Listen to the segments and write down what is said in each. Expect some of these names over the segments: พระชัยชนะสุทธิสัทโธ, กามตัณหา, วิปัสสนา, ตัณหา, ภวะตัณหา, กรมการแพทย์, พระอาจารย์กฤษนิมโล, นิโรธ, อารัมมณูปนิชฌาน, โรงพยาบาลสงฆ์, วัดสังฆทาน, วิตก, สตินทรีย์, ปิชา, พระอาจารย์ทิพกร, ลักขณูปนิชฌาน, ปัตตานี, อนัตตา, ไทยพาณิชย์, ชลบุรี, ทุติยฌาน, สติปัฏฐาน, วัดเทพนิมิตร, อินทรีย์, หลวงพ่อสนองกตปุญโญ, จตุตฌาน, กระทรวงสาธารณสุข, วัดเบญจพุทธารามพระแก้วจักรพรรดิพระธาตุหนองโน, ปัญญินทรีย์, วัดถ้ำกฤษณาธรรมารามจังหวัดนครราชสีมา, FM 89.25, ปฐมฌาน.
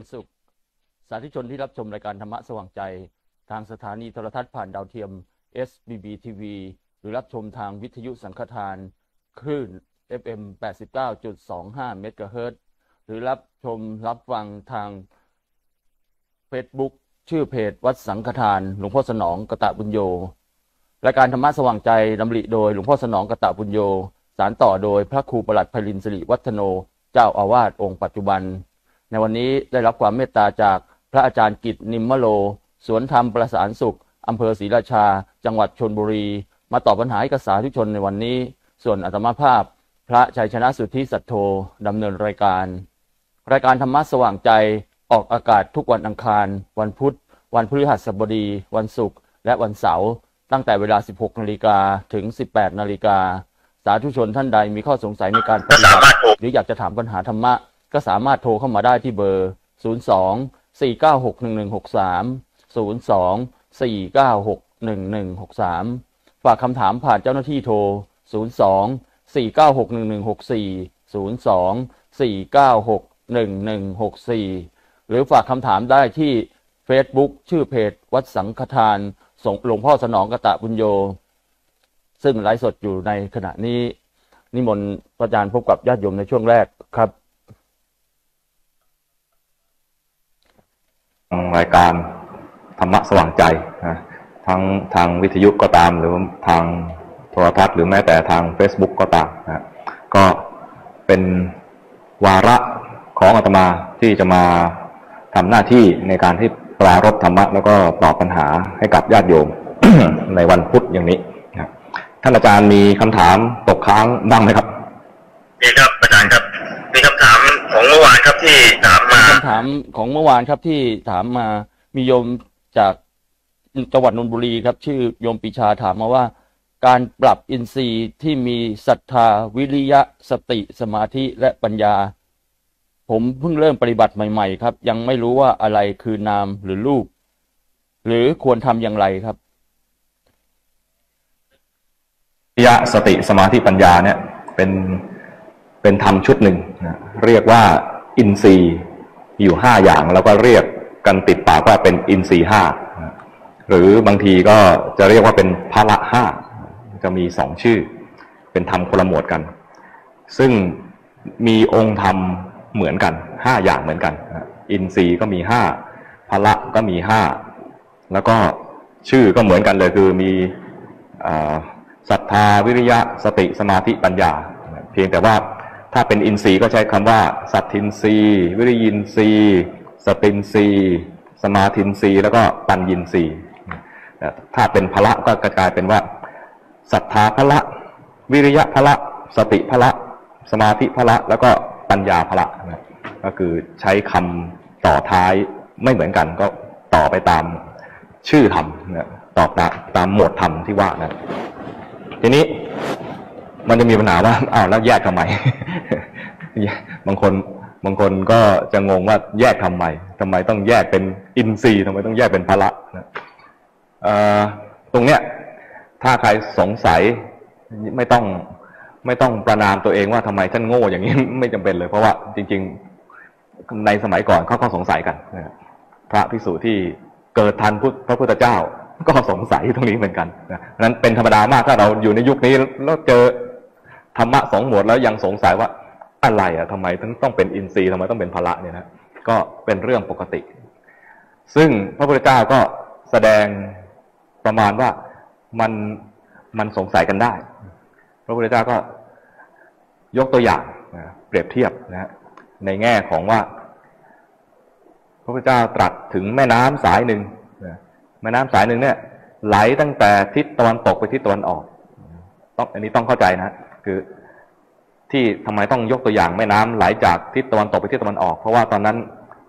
ญสุขสาธุชนที่รับชมรายการธรรมะสว่างใจทางสถานีโทรทัศน์ผ่านดาวเทียม SBB TV หรือรับชมทางวิทยุสังฆทานคลื่น FM 89.25 เมกะเฮิรตซ์หรือรับชมรับฟังทาง Facebook ชื่อเพจวัดสังฆทานหลวงพ่อสนองกตปุญโญรายการธรรมะสว่างใจดำริโดยหลวงพ่อสนองกตปุญโญสานต่อโดยพระครูปลัดไพลินสิริวัฒโนเจ้าอาวาสองค์ปัจจุบันในวันนี้ได้รับความเมตตาจากพระอาจารย์กิจนิมมโลสวนธรรมประสานสุขอำเภอศรีราชาจังหวัดชลบุรีมาตอบปัญหาให้กับสาธุชนในวันนี้ส่วนอาตมาภาพพระชัยชนะสุทธิสัทโธดำเนินรายการธรรมะสว่างใจออกอากาศทุกวันอังคารวันพุธวันพฤหัสบดีวันศุกร์และวันเสาร์ตั้งแต่เวลา 16 นาฬิกาถึง 18 นาฬิกาสาธุชนท่านใดมีข้อสงสัยในการปฏิบัติหรืออยากจะถามปัญหาธรรมะก็สามารถโทรเข้ามาได้ที่เบอร์ 02-496-1163 02-496-1163 ฝากคำถามผ่านเจ้าหน้าที่โทร 02-496-1164 02-496-1164 หรือฝากคำถามได้ที่ Facebook ชื่อเพจวัดสังฆทานหลวงพ่อสนองกตปุญโญซึ่งไลฟ์สดอยู่ในขณะนี้นิมนต์พระอาจารย์พบกับญาติโยมในช่วงแรกครับรายการธรรมะสว่างใจนะทั้งทางวิทยุก็ตามหรือทางโทรทัศน์หรือแม้แต่ทาง Facebook ก็ตามนะก็เป็นวาระของอาตมาที่จะมาทำหน้าที่ในการที่ปรารภธรรมะแล้วก็ตอบปัญหาให้กับญาติโยม ในวันพุธอย่างนี้นะท่านอาจารย์มีคำถามตกค้างบ้างไหมครับมีครับอาจารย์ครับมีคำถามของเมื่อวานครับที่ถามมาคำถามของเมื่อวานครับที่ถามมามีโยมจากจังหวัดนนทบุรีครับชื่อโยมปิชาถามมาว่าการปรับอินทรีย์ที่มีศรัทธาวิริยะสติสมาธิและปัญญาผมเพิ่งเริ่มปฏิบัติใหม่ๆครับยังไม่รู้ว่าอะไรคือนามหรือรูปหรือควรทำอย่างไรครับวิริยะสติสมาธิปัญญาเนี่ยเป็นธรรมชุดหนึ่งนะเรียกว่าอินทรีย์อยู่ห้าอย่างแล้วก็เรียกกันติดปากว่าเป็นอินทรีย์ห้าหรือบางทีก็จะเรียกว่าเป็นพละห้าจะมีสองชื่อเป็นธรรมคนละหมวดกันซึ่งมีองค์ธรรมเหมือนกันห้าอย่างเหมือนกันอินทรีย์ก็มีห้าพละก็มีห้าแล้วก็ชื่อก็เหมือนกันเลยคือมีศรัทธาวิริยะสติสมาธิปัญญาเพียงแต่ว่าถ้าเป็นอินทรีย์ก็ใช้คำว่าสัตทินทรีย์วิริยินทรีย์สตินทรีย์สมาธินทรีย์แล้วก็ปัญญินทรีย์ถ้าเป็นพละก็กลายเป็นว่าศรัทธาพละวิริยะพละสติพละสมาธิพละแล้วก็ปัญญาพละก็คือใช้คำต่อท้ายไม่เหมือนกันก็ต่อไปตามชื่อธรรมต่อตามหมวดธรรมที่ว่านะทีนี้มันจะมีปัญหาว่าอ้าวแล้วแยกทำไม บางคนก็จะงงว่าแยกทำไมต้องแยกเป็นอินทรีย์ทำไมต้องแยกเป็นพละนะตรงเนี้ยถ้าใครสงสัยไม่ต้องประณามตัวเองว่าทำไมท่านโง่อย่างนี้ไม่จำเป็นเลยเพราะว่าจริงๆในสมัยก่อนเขาก็สงสัยกันนะพระภิกษุที่เกิดทันพระพุทธเจ้าก็สงสัยตรงนี้เหมือนกันนะนั้นเป็นธรรมดามากถ้าเราอยู่ในยุคนี้แล้วเจอธรรมะสองหมวดแล้วยังสงสัยว่าอะไรอะทำไมต้องเป็นอินทรีย์ทำไมต้องเป็นพละเนี่ยนะก็เป็นเรื่องปกติซึ่งพระพุทธเจ้าก็แสดงประมาณว่ามันสงสัยกันได้พระพุทธเจ้าก็ยกตัวอย่างนะเปรียบเทียบนะในแง่ของว่าพระพุทธเจ้าตรัสถึงแม่น้ำสายหนึ่งนะแม่น้ำสายหนึ่งเนี่ยไหลตั้งแต่ทิศตะวันตกไปทิศตะวันออกอันนี้ต้องเข้าใจนะคือที่ทำไมต้องยกตัวอย่างแม่น้ำไหลจากทิศตะวันตกไปทิศตะวันออกเพราะว่าตอนนั้น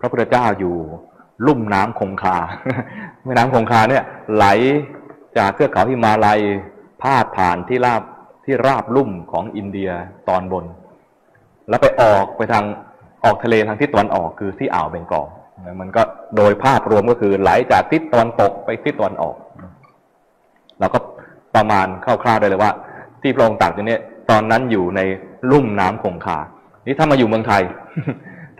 พระพุทธเจ้าอยู่ลุ่มน้ำคงคาแม่น้ำคงคาเนี่ยไหลจากเทือกเขาหิมาลัยพาดผ่านที่ราบลุ่มของอินเดียตอนบนแล้วไปออกทะเลทางทิศตะวันออกคือที่อ่าวเบงกอลมันก็โดยภาพรวมก็คือไหลจากทิศตะวันตกไปทิศตะวันออกแล้วก็ประมาณคร่าวๆได้เลยว่าที่พระองค์ตรัสอยู่เนี่ยตอนนั้นอยู่ในลุ่มน้ำคงคานี่ถ้ามาอยู่เมืองไทย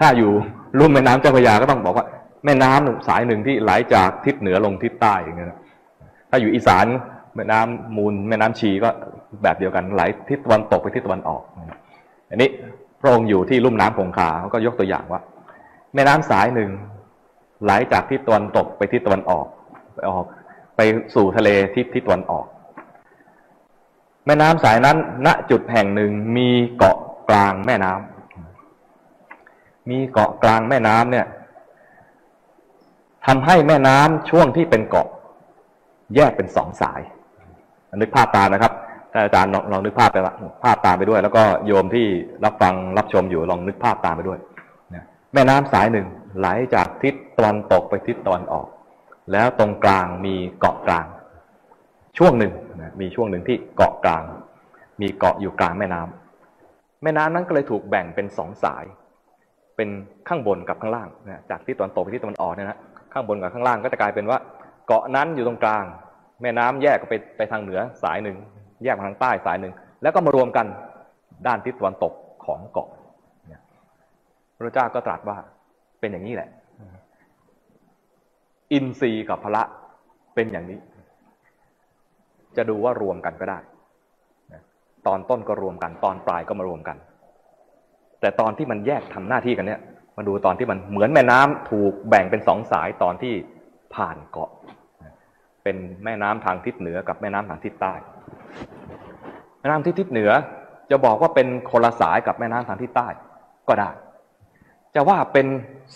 ถ้าอยู่ ลุ่มแม่น้ำเจ้าพระยาก็ต้องบอกว่าแม่น้ำสายหนึ่งที่ไหลจากทิศเหนือลงทิศใต้อย่างเงี้ยถ้าอยู่อีสานแม่น้ำมูลแม่น้ำชีก็แบบเดียวกันไหลทิศตะวันตกไปทิศตะวันออกอันนี้พระองค์อยู่ที่ลุ่มน้ำคงคาก็ยกตัวอย่างว่าแม่น้ำสายหนึ่งไหลจากทิศตะวันตกไปทิศตะวันออกไปสู่ทะเลทิศตะวันออกแม่น้ำสายนั้นณจุดแห่งหนึ่งมีเกาะกลางแม่น้ำมีเกาะกลางแม่น้ำเนี่ยทำให้แม่น้ำช่วงที่เป็นเกาะแยกเป็นสองสายนึกภาพตามนะครับอาจารย์ลองนึกภาพไปภาพตามไปด้วยแล้วก็โยมที่รับฟังรับชมอยู่ลองนึกภาพตามไปด้วยแม่น้ำสายหนึ่งไหลจากทิศตะวันตกไปทิศตะวันออกแล้วตรงกลางมีเกาะกลางช่วงหนึ่งมีช่วงหนึ่งที่เกาะกลางมีเกาะอยู่กลางแม่น้ำแม่น้ำนั้นก็เลยถูกแบ่งเป็นสองสายเป็นข้างบนกับข้างล่างจากทิศตะวันตกไปทิศตะวันออกเนี่ยนะข้างบนกับข้างล่างก็จะกลายเป็นว่าเกาะนั้นอยู่ตรงกลางแม่น้ำแยกไปทางเหนือสายหนึ่งแยกมาทางใต้สายหนึ่งแล้วก็มารวมกันด้านทิศตะวันตกของเกาะพระเจ้าก็ตรัสว่าเป็นอย่างนี้แหละอินทรีย์กับพละเป็นอย่างนี้จะดูว่ารวมกันก็ได้ตอนต้นก็รวมกันตอนปลายก็มารวมกันแต่ตอนที่มันแยกทำหน้าที่กันเนี่ยมาดูตอนที่มันเหมือนแม่น้ำถูกแบ่งเป็นสองสายตอนที่ผ่านเกาะเป็นแม่น้ำทางทิศเหนือกับแม่น้ำทางทิศใต้แม่น้ำที่ทิศเหนือจะบอกว่าเป็นคนละสายกับแม่น้ำทางทิศใต้ก็ได้จะว่าเป็น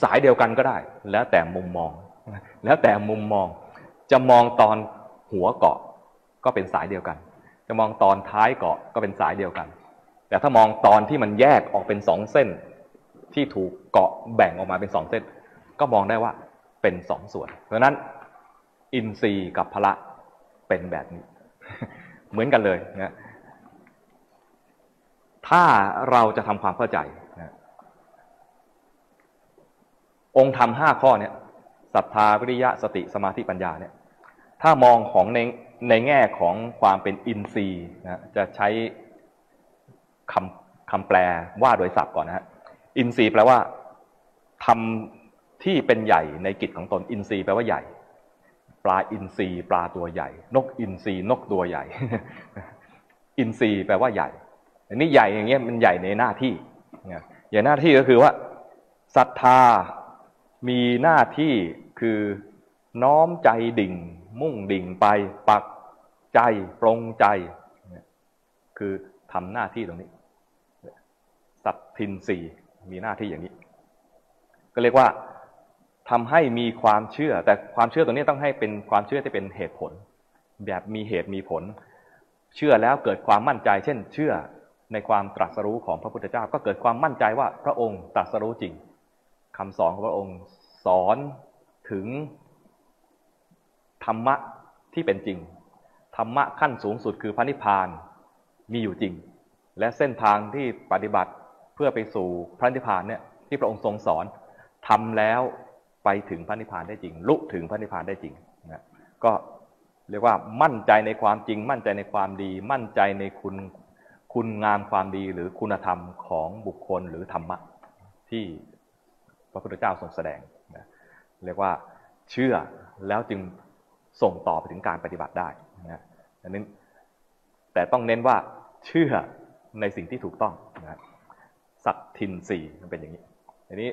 สายเดียวกันก็ได้แล้วแต่มุมมองจะมองตอนหัวเกาะก็เป็นสายเดียวกันจะมองตอนท้ายเกาะก็เป็นสายเดียวกันแต่ถ้ามองตอนที่มันแยกออกเป็นสองเส้นที่ถูกเกาะแบ่งออกมาเป็นสองเส้นก็มองได้ว่าเป็นสองส่วนเพราะฉะนั้นอินทรีย์กับพละเป็นแบบนี้ เหมือนกันเลยนะถ้าเราจะทำความเข้าใจนะองค์ธรรมห้าข้อเนี่ยศรัทธาวิริยะสติสมาธิปัญญาเนี่ยถ้ามองของในแง่ของความเป็นอินทรีย์นะจะใช้คำแปลว่าโดยศัพท์ก่อนนะฮะอินทรีย์แปลว่าทำที่เป็นใหญ่ในกิจของตนอินทรีย์แปลว่าใหญ่ปลาอินทรีย์ปลาตัวใหญ่นกอินทรีย์นกตัวใหญ่ อินทรีย์แปลว่าใหญ่อันนี้ใหญ่อย่างเงี้ยมันใหญ่ในหน้าที่ใหญ่หน้าที่ก็คือว่าศรัทธามีหน้าที่คือน้อมใจดิ่งมุ่งดิ่งไปปักใจปรงใจคือทำหน้าที่ตรงนี้สัตทินสีมีหน้าที่อย่างนี้ก็เรียกว่าทำให้มีความเชื่อแต่ความเชื่อตรงนี้ต้องให้เป็นความเชื่อที่เป็นเหตุผลแบบมีเหตุมีผลเชื่อแล้วเกิดความมั่นใจเช่นเชื่อในความตรัสรู้ของพระพุทธเจ้าก็เกิดความมั่นใจว่าพระองค์ตรัสรู้จริงคำสอนของพระองค์สอนถึงธรรมะที่เป็นจริงธรรมะขั้นสูงสุดคือพระนิพพานมีอยู่จริงและเส้นทางที่ปฏิบัติเพื่อไปสู่พระนิพพานเนี่ยที่พระองค์ทรงสอนทำแล้วไปถึงพระนิพพานได้จริงลุถึงพระนิพพานได้จริงนะก็เรียกว่ามั่นใจในความจริงมั่นใจในความดีมั่นใจในคุณงามความดีหรือคุณธรรมของบุคคลหรือธรรมะที่พระพุทธเจ้าทรงแสดงนะเรียกว่าเชื่อแล้วจึงส่งต่อไปถึงการปฏิบัติได้นะอันนี้แต่ต้องเน้นว่าเชื่อในสิ่งที่ถูกต้องนะสัตทินสีมันเป็นอย่างนี้อันนี้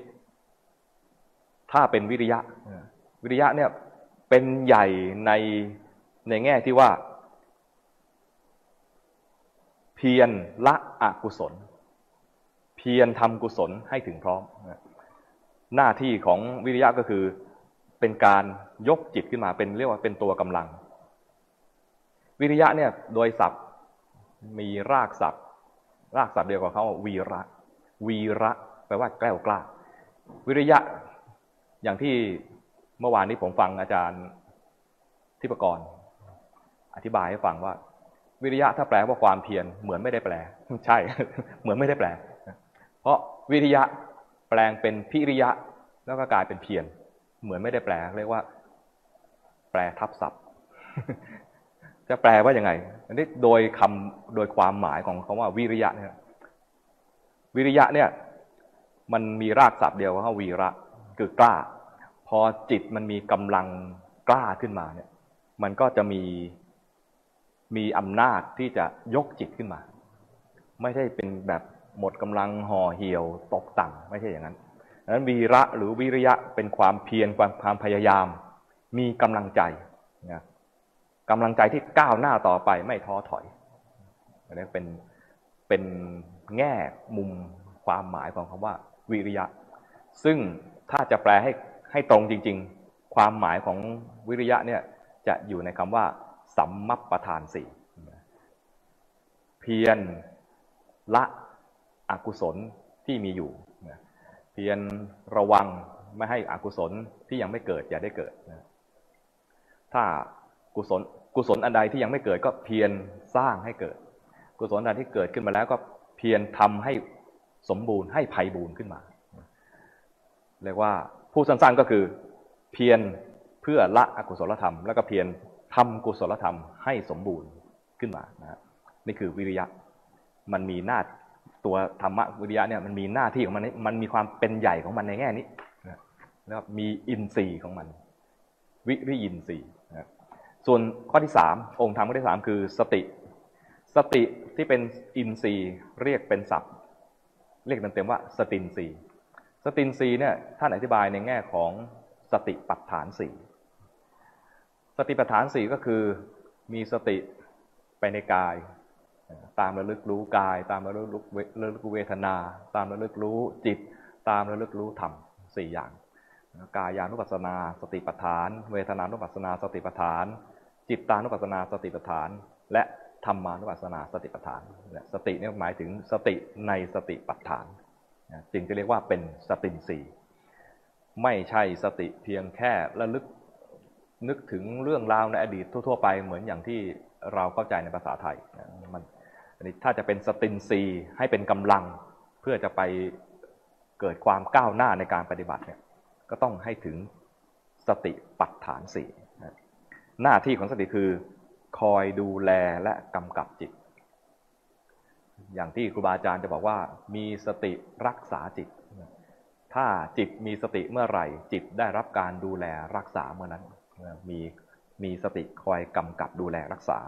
ถ้าเป็นวิริยะเนี่ยเป็นใหญ่ในแง่ที่ว่าเพียรละอกุศลเพียรทำกุศลให้ถึงพร้อมนะหน้าที่ของวิริยะก็คือเป็นการยกจิตขึ้นมาเป็นเรียกว่าเป็นตัวกำลังวิริยะเนี่ยโดยศัพท์มีรากศัพท์เดียวกับเขาวีระแปลว่าแกล้วกล้าวิริยะอย่างที่เมื่อวานนี้ผมฟังอาจารย์ทิพกรอธิบายให้ฟังว่าวิริยะถ้าแปลว่าความเพียรเหมือนไม่ได้แปลใช่เหมือนไม่ได้แปลเพราะวิริยะแปลงเป็นพิริยะแล้วก็กลายเป็นเพียรเหมือนไม่ได้แปลเรียกว่าแปลทับศัพท์จะแปลว่ายังไงอันนี้โดยคำโดยความหมายของคำว่าวิริยะเนี่ย มันมีรากศัพท์เดียวว่าวีระคือกล้าพอจิตมันมีกำลังกล้าขึ้นมาเนี่ยมันก็จะมีอำนาจที่จะยกจิตขึ้นมาไม่ได้เป็นแบบหมดกำลังห่อเหี่ยวตกต่ำไม่ใช่อย่างนั้นดังนั้นวีระหรือวิริยะเป็นความเพียรความพยายามมีกำลังใจนะกำลังใจที่ก้าวหน้าต่อไปไม่ท้อถอยอันนี้เป็นแง่มุมความหมายของคำว่าวิริยะซึ่งถ้าจะแปลให้ตรงจริงๆความหมายของวิริยะเนี่ยจะอยู่ในคำว่าสัมมัปปทานสี่เพียรละอกุศลที่มีอยู่เพียรระวังไม่ให้อกุศลที่ยังไม่เกิดอย่าได้เกิดถ้ากุศลอันใดที่ยังไม่เกิดก็เพียรสร้างให้เกิดกุศลอันที่เกิดขึ้นมาแล้วก็เพียรทำให้สมบูรณ์ให้ไพบูรณ์ขึ้นมาเรียกว่าผู้สั้นๆก็คือเพียรเพื่อละอกุศลธรรมแล้วก็เพียรทำกุศลธรรมให้สมบูรณ์ขึ้นมานะนี่คือวิริยะมันมีหน้าตัวธรรมะวิริยะเนี่ยมันมีหน้าที่ของมันมันมีความเป็นใหญ่ของมันในแง่นี้นะครับมีอินทรีย์ของมันวิริยินทรีย์นะส่วนข้อที่3องค์ธรรมข้อที่3คือสติสติที่เป็นอินทรีย์เรียกเป็นศัพท์เรียกเต็มๆว่าสตินทรีย์สตินทรีย์เนี่ยท่านอธิบายในแง่ของสติปัฏฐาน4สติปัฏฐาน4ก็คือมีสติไปในกายตามระลึกรู้กายตามระลึกรู้เวทนาตามระลึกรู้จิตตามระลึกรู้ธรรม4อย่างกายานุปัสสนาสติปัฏฐานเวทนานุปัสสนาสติปัฏฐานจิตตานุปัสสนาสติปัฏฐานและธรรมานุปัสสนาสติปัฏฐานสตินี่หมายถึงสติในสติปัฏฐานจึงจะเรียกว่าเป็นสตินทรีย์ไม่ใช่สติเพียงแค่ระลึกนึกถึงเรื่องราวในอดีตทั่วๆไปเหมือนอย่างที่เราเข้าใจในภาษาไทยมันถ้าจะเป็นสตินทรีย์ให้เป็นกำลังเพื่อจะไปเกิดความก้าวหน้าในการปฏิบัติเนี่ยก็ต้องให้ถึงสติปัฏฐานสี่หน้าที่ของสติคือคอยดูแลและกำกับจิตอย่างที่ครูบาอาจารย์จะบอกว่ามีสติรักษาจิตถ้าจิตมีสติเมื่อไหร่จิตได้รับการดูแลรักษาเมื่อนั้นมีสติคอยกำกับดูแลรักษา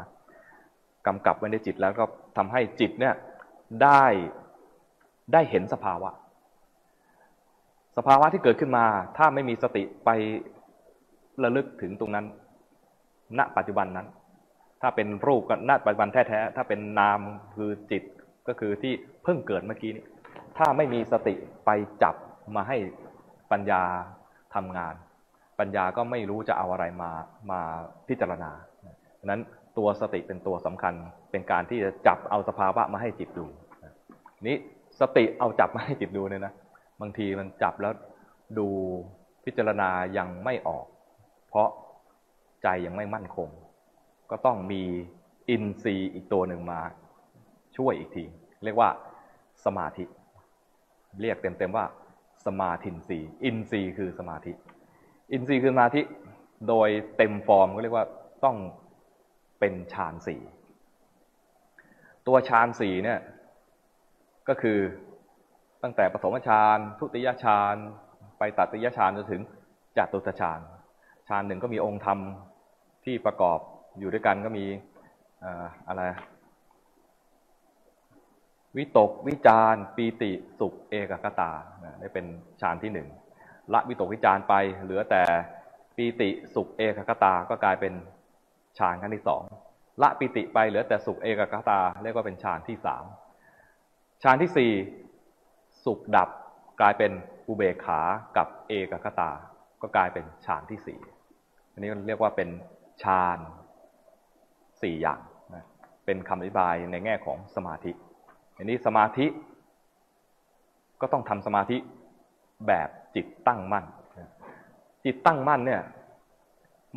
กำกับไว้ในจิตแล้วก็ทำให้จิตเนี่ยได้เห็นสภาวะที่เกิดขึ้นมาถ้าไม่มีสติไประลึกถึงตรงนั้นณปัจจุบันนั้นถ้าเป็นรูปก็ณปัจจุบันแท้ๆถ้าเป็นนามคือจิตก็คือที่เพิ่งเกิดเมื่อกี้นี้ถ้าไม่มีสติไปจับมาให้ปัญญาทำงานปัญญาก็ไม่รู้จะเอาอะไรมาพิจารณาฉะนั้นตัวสติเป็นตัวสำคัญเป็นการที่จะจับเอาสภาวะมาให้จิตดูนี้สติเอาจับมาให้จิตดูเนี่ยนะบางทีมันจับแล้วดูพิจารณายังไม่ออกเพราะใจยังไม่มั่นคงก็ต้องมีอินทรีย์อีกตัวหนึ่งมาช่วยอีกทีเรียกว่าสมาธิเรียกเต็มๆว่าสมาธินทรีย์อินทรีย์คือสมาธิอินทรีย์คือสมาธิโดยเต็มฟอร์มก็เรียกว่าต้องเป็นฌานสี่ตัวฌานสี่เนี่ยก็คือตั้งแต่ปฐมฌานทุติยฌานไปตัติยฌานจนถึงจตุตฌานฌานหนึ่งก็มีองค์ธรรมที่ประกอบอยู่ด้วยกันก็มีอะไรวิตกวิจารปีติสุขเอกคตาได้เป็นฌานที่หนึ่งละวิตกวิจารไปเหลือแต่ปีติสุขเอกคตาก็กลายเป็นฌานขั้นที่สองละปีติไปเหลือแต่สุขเอกคตาเรียกว่าเป็นฌานที่สามฌานที่สี่สุขดับกลายเป็นอุเบกขากับเอกคตาก็กลายเป็นฌานที่สี่อันนี้เรียกว่าเป็นฌานสี่อย่างนะเป็นคำอธิบายในแง่ของสมาธิอันนี้สมาธิก็ต้องทำสมาธิแบบจิตตั้งมั่นจิตตั้งมั่นเนี่ย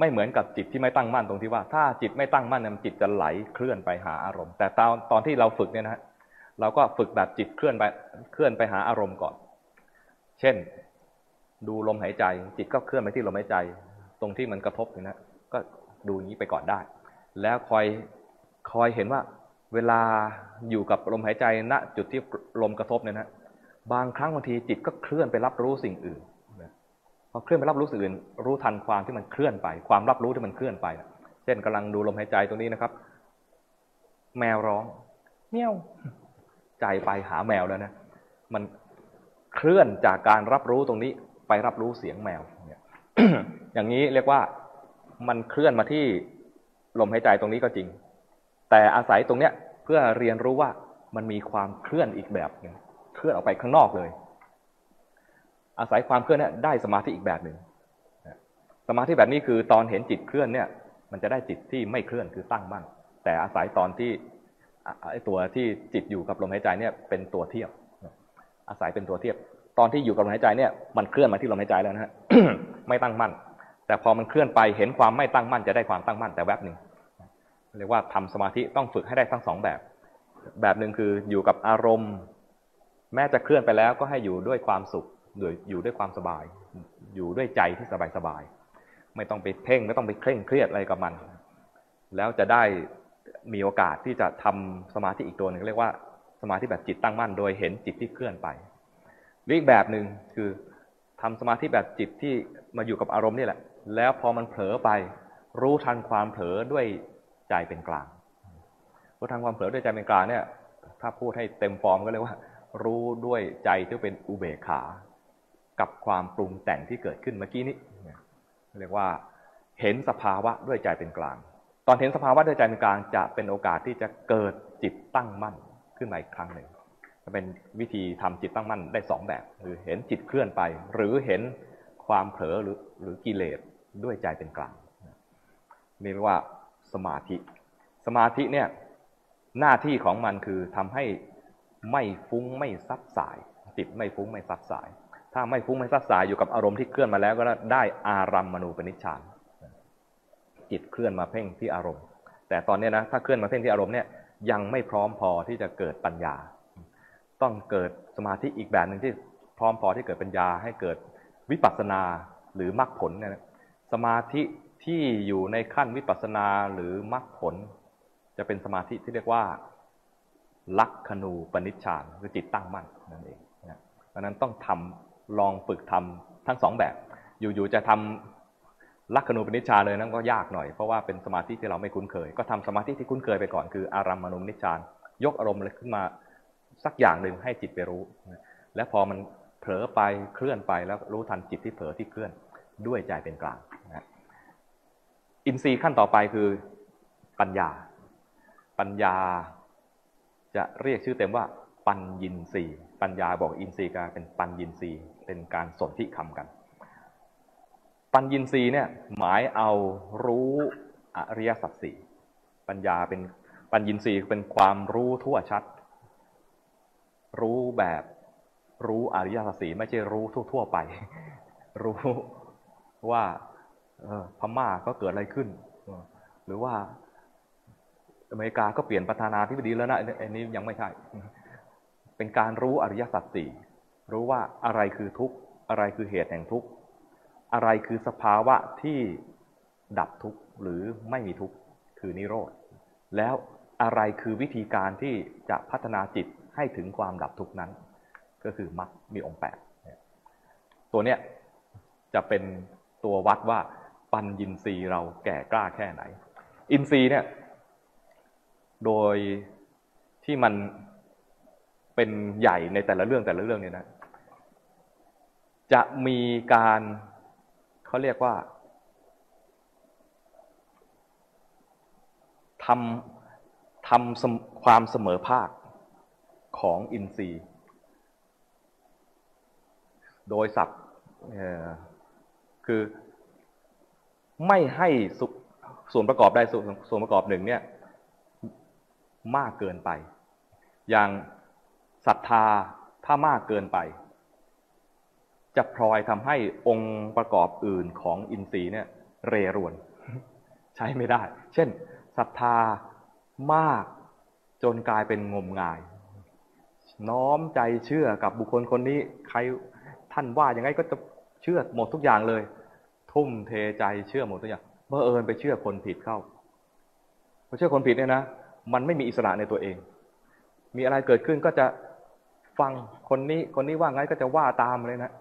ไม่เหมือนกับจิตที่ไม่ตั้งมั่นตรงที่ว่าถ้าจิตไม่ตั้งมั่นเนี่ยจิตจะไหลเคลื่อนไปหาอารมณ์แต่ตอนที่เราฝึกเนี่ยนะเราก็ฝึกแบบจิตเคลื่อนไปหาอารมณ์ก่อนเช่นดูลมหายใจจิตก็เคลื่อนไปที่ลมหายใจตรงที่มันกระทบนะก็ดูอย่างนี้ไปก่อนได้แล้วคอยเห็นว่าเวลาอยู่กับลมหายใจณจุดที่ลมกระทบเนี่ยนะ บางครั้งบางทีจิตก็เคลื่อนไปรับรู้สิ่งอื่นพอเคลื่อนไปรับรู้สิ่งอื่นรู้ทันความที่มันเคลื่อนไปความรับรู้ที่มันเคลื่อนไปเช่นกำลังดูลมหายใจตรงนี้นะครับแมวร้องเมี้ยวใจไปหาแมวแล้วนะมันเคลื่อนจากการรับรู้ตรงนี้ไปรับรู้เสียงแมว อย่างนี้เรียกว่ามันเคลื่อนมาที่ลมหายใจตรงนี้ก็จริงแต่อาศัยตรงเนี้ยเพื่อเรียนรู้ว่ามันมีความเคลื่อนอีกแบบนึงเคลื่อนออกไปข้างนอกเลยอาศัยความเคลื่อนเนี่ยได้สมาธิอีกแบบหนึ่งสมาธิแบบนี้คือตอนเห็นจิตเคลื่อนเนี่ยมันจะได้จิตที่ไม่เคลื่อนคือตั้งมั่นแต่อาศัยตอนที่ตัวที่จิตอยู่กับลมหายใจเนี่ยเป็นตัวเทียบอาศัยเป็นตัวเทียบตอนที่อยู่กับลมหายใจเนี่ยมันเคลื่อนมาที่ลมหายใจแล้วนะฮะ ไม่ตั้งมั่นแต่พอมันเคลื่อนไปเห็นความไม่ตั้งมั่นจะได้ความตั้งมั่นแต่แวบหนึ่งเรียกว่าทำสมาธิต้องฝึกให้ได้ทั้งสองแบบแบบหนึ่งคืออยู่กับอารมณ์แม้จะเคลื่อนไปแล้วก็ให้อยู่ด้วยความสุขอยู่ด้วยความสบายอยู่ด้วยใจที่สบายๆไม่ต้องไปเพ่งไม่ต้องไปเคร่งเครียดอะไรกับมันแล้วจะได้มีโอกาสที่จะทำสมาธิอีกตัวหนึ่งเรียกว่าสมาธิแบบจิตตั้งมั่นโดยเห็นจิตที่เคลื่อนไปอีกแบบหนึ่งคือทำสมาธิแบบจิตที่มาอยู่กับอารมณ์นี่แหละแล้วพอมันเผลอไปรู้ทันความเผลอด้วยใจเป็นกลางรู้ทันความเผลอด้วยใจเป็นกลางเนี่ยถ้าพูดให้เต็มฟอร์มก็เรียกว่ารู้ด้วยใจที่เป็นอุเบกขากับความปรุงแต่งที่เกิดขึ้นเมื่อกี้นี้เรียกว่าเห็นสภาวะด้วยใจเป็นกลางตอนเห็นสภาวะด้วยใจเป็นกลางจะเป็นโอกาสที่จะเกิดจิตตั้งมั่นขึ้นมาอีกครั้งหนึ่งจะเป็นวิธีทำจิตตั้งมั่นได้2แบบคือเห็นจิตเคลื่อนไปหรือเห็นความเผลอหรือกิเลสด้วยใจเป็นกลางนี่เรียกว่าสมาธิสมาธิเนี่ยหน้าที่ของมันคือทำให้ไม่ฟุ้งไม่ซับสายจิตไม่ฟุ้งไม่ซับสายถ้าไม่ฟุ้งไม่ซับสายอยู่กับอารมณ์ที่เคลื่อนมาแล้วก็ได้อารัมมณูปนิชฌานจิตเคลื่อนมาเพ่งที่อารมณ์แต่ตอนนี้นะถ้าเคลื่อนมาเพ่งที่อารมณ์เนี่ยยังไม่พร้อมพอที่จะเกิดปัญญาต้องเกิดสมาธิอีกแบบหนึ่งที่พร้อมพอที่เกิดปัญญาให้เกิดวิปัสสนาหรือมรรคผลเนี่ยสมาธิที่อยู่ในขั้นวิปัสสนาหรือมรรคผลจะเป็นสมาธิที่เรียกว่าลักขณูปนิชฌานคือจิตตั้งมั่นนั่นเองนะดังนั้นต้องทำลองฝึกทำทั้ง2แบบอยู่ๆจะทำลักขณูปนิชฌานเลยนั่นก็ยากหน่อยเพราะว่าเป็นสมาธิที่เราไม่คุ้นเคยก็ทำสมาธิที่คุ้นเคยไปก่อนคืออารัมมณูปนิชฌานยกอารมณ์ขึ้นมาสักอย่างหนึ่งให้จิตไปรู้และพอมันเผลอไปเคลื่อนไปแล้วรู้ทันจิตที่เผลอที่เคลื่อนด้วยใจเป็นกลางนะอินทรีย์ขั้นต่อไปคือปัญญาปัญญาจะเรียกชื่อเต็มว่าปัญญินทรีย์ปัญญาบอกอินทรีย์กลายเป็นปัญญินทรีย์เป็นการสนธิคำกันปัญญินทรีย์เนี่ยหมายเอารู้อริยสัจสี่ปัญญาเป็นปัญญินทรีย์เป็นความรู้ทั่วชัดรู้แบบรู้อริยสัจสี่ไม่ใช่รู้ทั่วๆไปรู้ว่าพม่าก็เกิดอะไรขึ้นหรือว่าอเมริกาก็เปลี่ยนประธานาธิบดีแล้วนะอันนี้ยังไม่ใช่เป็นการรู้อริยสัจสี่รู้ว่าอะไรคือทุกข์อะไรคือเหตุแห่งทุกข์อะไรคือสภาวะที่ดับทุกข์หรือไม่มีทุกข์คือนิโรธแล้วอะไรคือวิธีการที่จะพัฒนาจิตให้ถึงความดับทุกข์นั้นก็คือมรรคมีองค์8ตัวเนี้ยจะเป็นตัววัดว่าปัญญินทรีย์เราแก่กล้าแค่ไหนอินทรีย์เนี่ยโดยที่มันเป็นใหญ่ในแต่ละเรื่องเนี่ยนะจะมีการเขาเรียกว่าทำความเสมอภาคของอินทรีย์โดยศัพท์คือไม่ให้ส่วนประกอบใดส่วนประกอบหนึ่งเนี่ยมากเกินไปอย่างศรัทธาถ้ามากเกินไปจะพลอยทำให้องค์ประกอบอื่นของอินทรีย์เนี่ยเรรวนใช้ไม่ได้เช่นศรัทธามากจนกลายเป็นงมงายน้อมใจเชื่อกับบุคคลคนนี้ใครท่านว่าอย่างไรก็จะเชื่อหมดทุกอย่างเลยทุ่มเทใจเชื่อหมดทุกอย่างเมื่อเอิญไปเชื่อคนผิดเข้าพอเชื่อคนผิดเนี่ยนะมันไม่มีอิสระในตัวเองมีอะไรเกิดขึ้นก็จะ ฟังคนนี้ว่างั้นก็จะว่าตามเลยนะ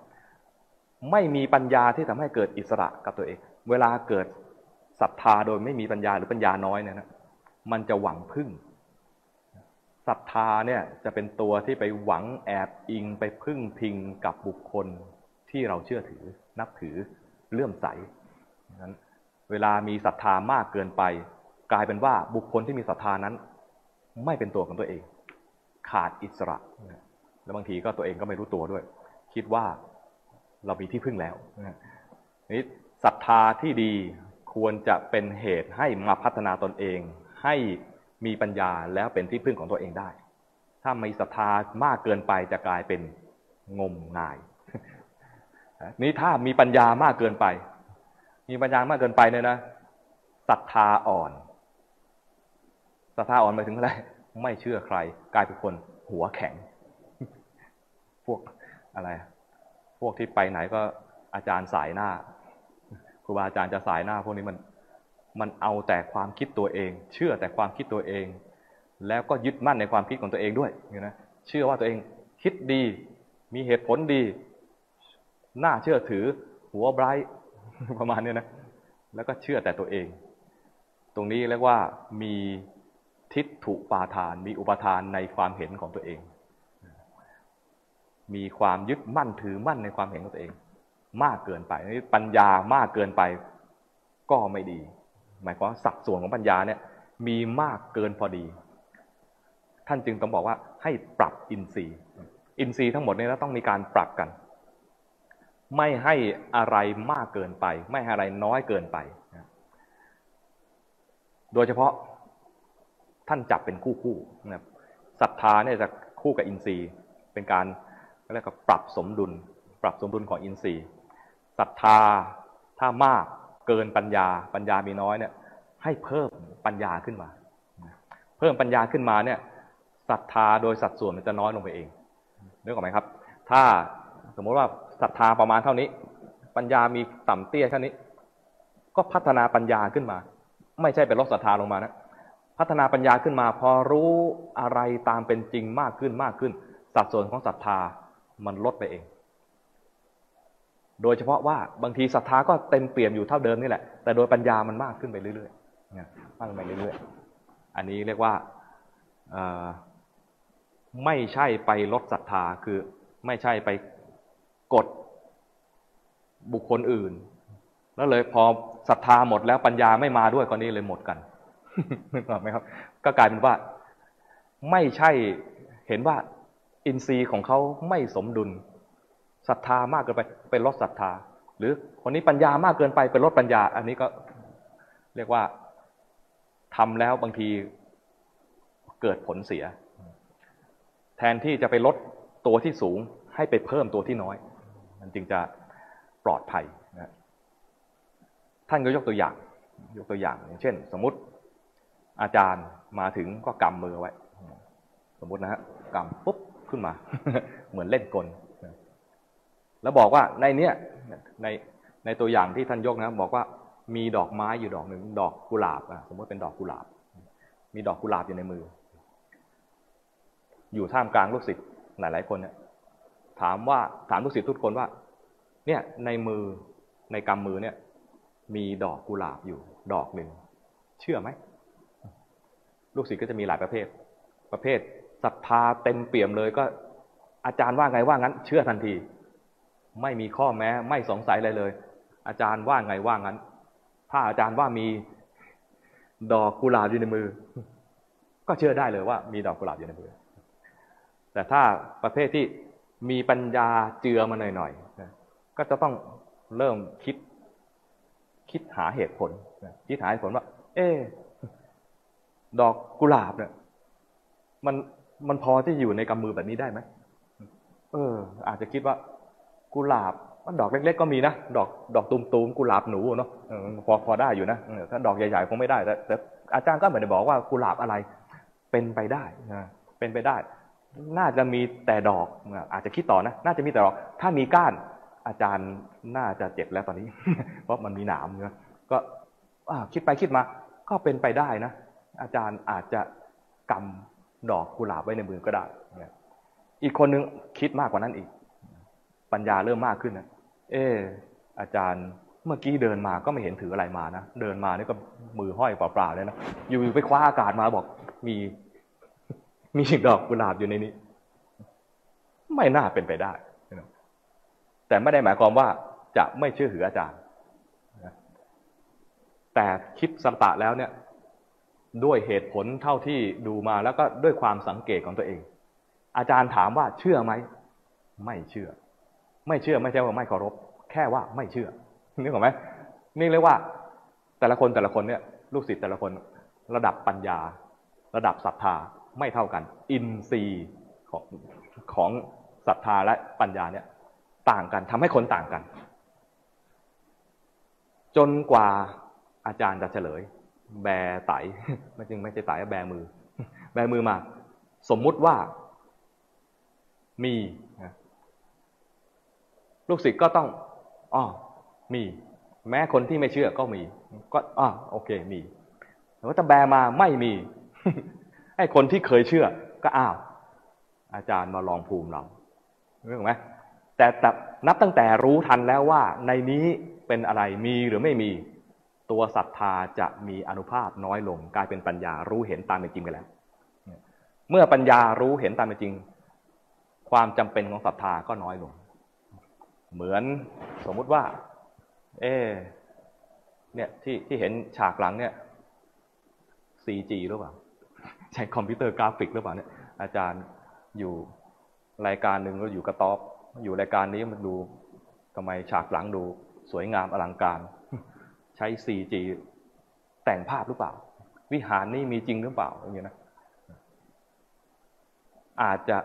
ไม่มีปัญญาที่ทำให้เกิดอิสระกับตัวเองเวลาเกิดศรัทธาโดยไม่มีปัญญาหรือปัญญาน้อยเนี่ยนะมันจะหวังพึ่งศรัทธาเนี่ยจะเป็นตัวที่ไปหวังแอบอิงไปพึ่งพิงกับบุคคลที่เราเชื่อถือนับถือเลื่อมใสนั้นเวลามีศรัทธามากเกินไปกลายเป็นว่าบุคคลที่มีศรัทธานั้นไม่เป็นตัวของตัวเองขาดอิสระแล้วบางทีก็ตัวเองก็ไม่รู้ตัวด้วยคิดว่าเรามีที่พึ่งแล้วนี่ศรัทธาที่ดีควรจะเป็นเหตุให้มาพัฒนาตนเองให้มีปัญญาแล้วเป็นที่พึ่งของตัวเองได้ถ้ามีศรัทธามากเกินไปจะกลายเป็นงมงายนี่ถ้ามีปัญญามากเกินไปเนี่ยนะศรัทธาอ่อนหมายถึงอะไรไม่เชื่อใครกลายเป็นคนหัวแข็งพวกอะไรพวกที่ไปไหนก็อาจารย์สายหน้าครูบาอาจารย์จะสายหน้าพวกนี้มันเอาแต่ความคิดตัวเองเชื่อแต่ความคิดตัวเองแล้วก็ยึดมั่นในความคิดของตัวเองด้วยนะเชื่อว่าตัวเองคิดดีมีเหตุผลดีน่าเชื่อถือหัวไบรท์ประมาณนี้นะแล้วก็เชื่อแต่ตัวเองตรงนี้เรียกว่ามีทิฏฐุปาทานมีอุปาทานในความเห็นของตัวเองมีความยึดมั่นถือมั่นในความเห็นของตัวเองมากเกินไปนี่ปัญญามากเกินไปก็ไม่ดีหมายความว่าสัดส่วนของปัญญาเนี่ยมีมากเกินพอดีท่านจึงต้องบอกว่าให้ปรับอินทรีย์ทั้งหมดเนี่ยต้องมีการปรับกันไม่ให้อะไรมากเกินไปไม่ให้อะไรน้อยเกินไปโดยเฉพาะท่านจับเป็นคู่นะครับศรัทธาเนี่ยจะคู่กับอินทรีย์เป็นการเรียกว่าปรับสมดุลของอินทรีย์ศรัทธาถ้ามากเกินปัญญามีน้อยเนี่ยให้เพิ่มปัญญาขึ้นมาเนี่ยศรัทธาโดยสัดส่วนมันจะน้อยลงไปเองนึกออกไหมครับถ้าสมมติว่าศรัทธาประมาณเท่านี้ปัญญามีต่ำเตี้ยเท่านี้ก็พัฒนาปัญญาขึ้นมาไม่ใช่เป็นลดศรัทธาลงมานะพัฒนาปัญญาขึ้นมาพอรู้อะไรตามเป็นจริงมากขึ้นสัดส่วนของศรัทธามันลดไปเองโดยเฉพาะว่าบางทีศรัทธาก็เต็มเปี่ยมอยู่เท่าเดิมนี่แหละแต่โดยปัญญามันมากขึ้นไปเรื่อยๆอันนี้เรียกว่าไม่ใช่ไปลดศรัทธาคือไม่ใช่ไปกดบุคคลอื่นแล้วเลยพอศรัทธาหมดแล้วปัญญาไม่มาด้วยก็นี่เลยหมดกันนึกออกไหมครับก็กลายเป็นว่าไม่ใช่เห็นว่าอินทรีย์ของเขาไม่สมดุลศรัทธามากเกินไปเป็นลดศรัทธาหรือคนนี้ปัญญามากเกินไปเป็นลดปัญญาอันนี้ก็เรียกว่าทำแล้วบางทีเกิดผลเสียแทนที่จะไปลดตัวที่สูงให้ไปเพิ่มตัวที่น้อยมันจึงจะปลอดภัยนะท่านก็ยกตัวอย่างอย่างเช่นสมมติอาจารย์มาถึงก็กำมือไว้สมมตินะฮะกำปุ๊บขึ้นมา เหมือนเล่นกลแล้วบอกว่าในเนี้ยในตัวอย่างที่ท่านยกนะบอกว่ามีดอกไม้อยู่ดอกหนึ่งดอกกุหลาบสมมติเป็นดอกกุหลาบมีดอกกุหลาบอยู่ในมืออยู่ท่ามกลางลูกศิษย์หลายๆคนเนี่ยถามลูกศิษย์ทุกคนว่าเนี่ยในมือในกำมือเนี่ยมีดอกกุหลาบอยู่ดอกหนึ่งเชื่อไหมลูกศิษย์ก็จะมีหลายประเภทศรัทธาเต็มเปี่ยมเลยก็อาจารย์ว่าไงว่างั้นเชื่อทันทีไม่มีข้อแม้ไม่สงสัยอะไรเลยอาจารย์ว่าไงว่างั้นถ้าอาจารย์ว่ามีดอกกุหลาบอยู่ในมือก็เชื่อได้เลยว่ามีดอกกุหลาบอยู่ในมือแต่ถ้าประเภทที่มีปัญญาเจือมาหน่อยๆก็จะต้องเริ่มคิดหาเหตุผลว่าเอ๊ะดอกกุหลาบเนี่ยมันพอที่อยู่ในกำมือแบบนี้ได้ไหมอาจจะคิดว่ากุหลาบดอกเล็กๆก็มีนะดอกตูมๆกุหลาบหนูเนาะพอได้อยู่นะถ้าดอกใหญ่ๆคงไม่ได้แต่อาจารย์ก็เหมือนจะบอกว่ากุหลาบอะไรเป็นไปได้นะเป็นไปได้น่าจะมีแต่ดอกอาจจะคิดต่อนะน่าจะมีแต่ดอกถ้ามีก้านอาจารย์น่าจะเจ็บแล้วตอนนี้เพราะมันมีหนามเนาะก็คิดไปคิดมาก็เป็นไปได้นะอาจารย์อาจจะกำดอกกุหลาบไว้ในมือก็ได้ อีกคนนึงคิดมากกว่านั้นอีกปัญญาเริ่มมากขึ้นนะอาจารย์เมื่อกี้เดินมาก็ไม่เห็นถืออะไรมานะเดินมานี่ก็มือห้อยเปล่าๆเลยนะอยู่ไปคว้าอากาศมาบอกมีดอกกุหลาบอยู่ในนี้ไม่น่าเป็นไปได้แต่ไม่ได้หมายความว่าจะไม่เชื่อถืออาจารย์แต่คิดสัมปะแล้วเนี่ยด้วยเหตุผลเท่าที่ดูมาแล้วก็ด้วยความสังเกตของตัวเองอาจารย์ถามว่าเชื่อไหมไม่เชื่อไม่เชื่อไม่ใช่ว่าไม่เคารพแค่ว่าไม่เชื่อนึกออกไหมนี่เรียกว่าแต่ละคนเนี่ยลูกศิษย์แต่ละคนระดับปัญญาระดับศรัทธาไม่เท่ากันอินทรีย์ของศรัทธาและปัญญาเนี่ยต่างกันทำให้คนต่างกันจนกว่าอาจารย์จะเฉลยแบไตไม่ใช่ไตแบมือมาสมมุติว่ามีลูกศิษย์ก็ต้องมีแม้คนที่ไม่เชื่อก็มีก็โอเคมีแต่ว่าถ้าแบมาไม่มีไอ้คนที่เคยเชื่อก็อ้าวอาจารย์มาลองภูมิเราเรื่องไหมแต่นับตั้งแต่รู้ทันแล้วว่าในนี้เป็นอะไรมีหรือไม่มีตัวศรัทธาจะมีอานุภาพน้อยลงกลายเป็นปัญญารู้เห็นตามเป็นจริงไปแล้วเมื่อปัญญารู้เห็นตามเป็นจริงความจำเป็นของศรัทธาก็น้อยลงเหมือนสมมุติว่าเนี่ยที่เห็นฉากหลังเนี่ย 4G หรือเปล่าใช้คอมพิวเตอร์กราฟิกหรือเปล่าเนี่ยอาจารย์อยู่รายการหนึ่งก็อยู่กระต๊อบอยู่รายการนี้มันดูทำไมฉากหลังดูสวยงามอลังการใช้ 4G แต่งภาพหรือเปล่าวิหารนี้มีจริงหรือเปล่าอย่างเงี้ยนะอาจจะ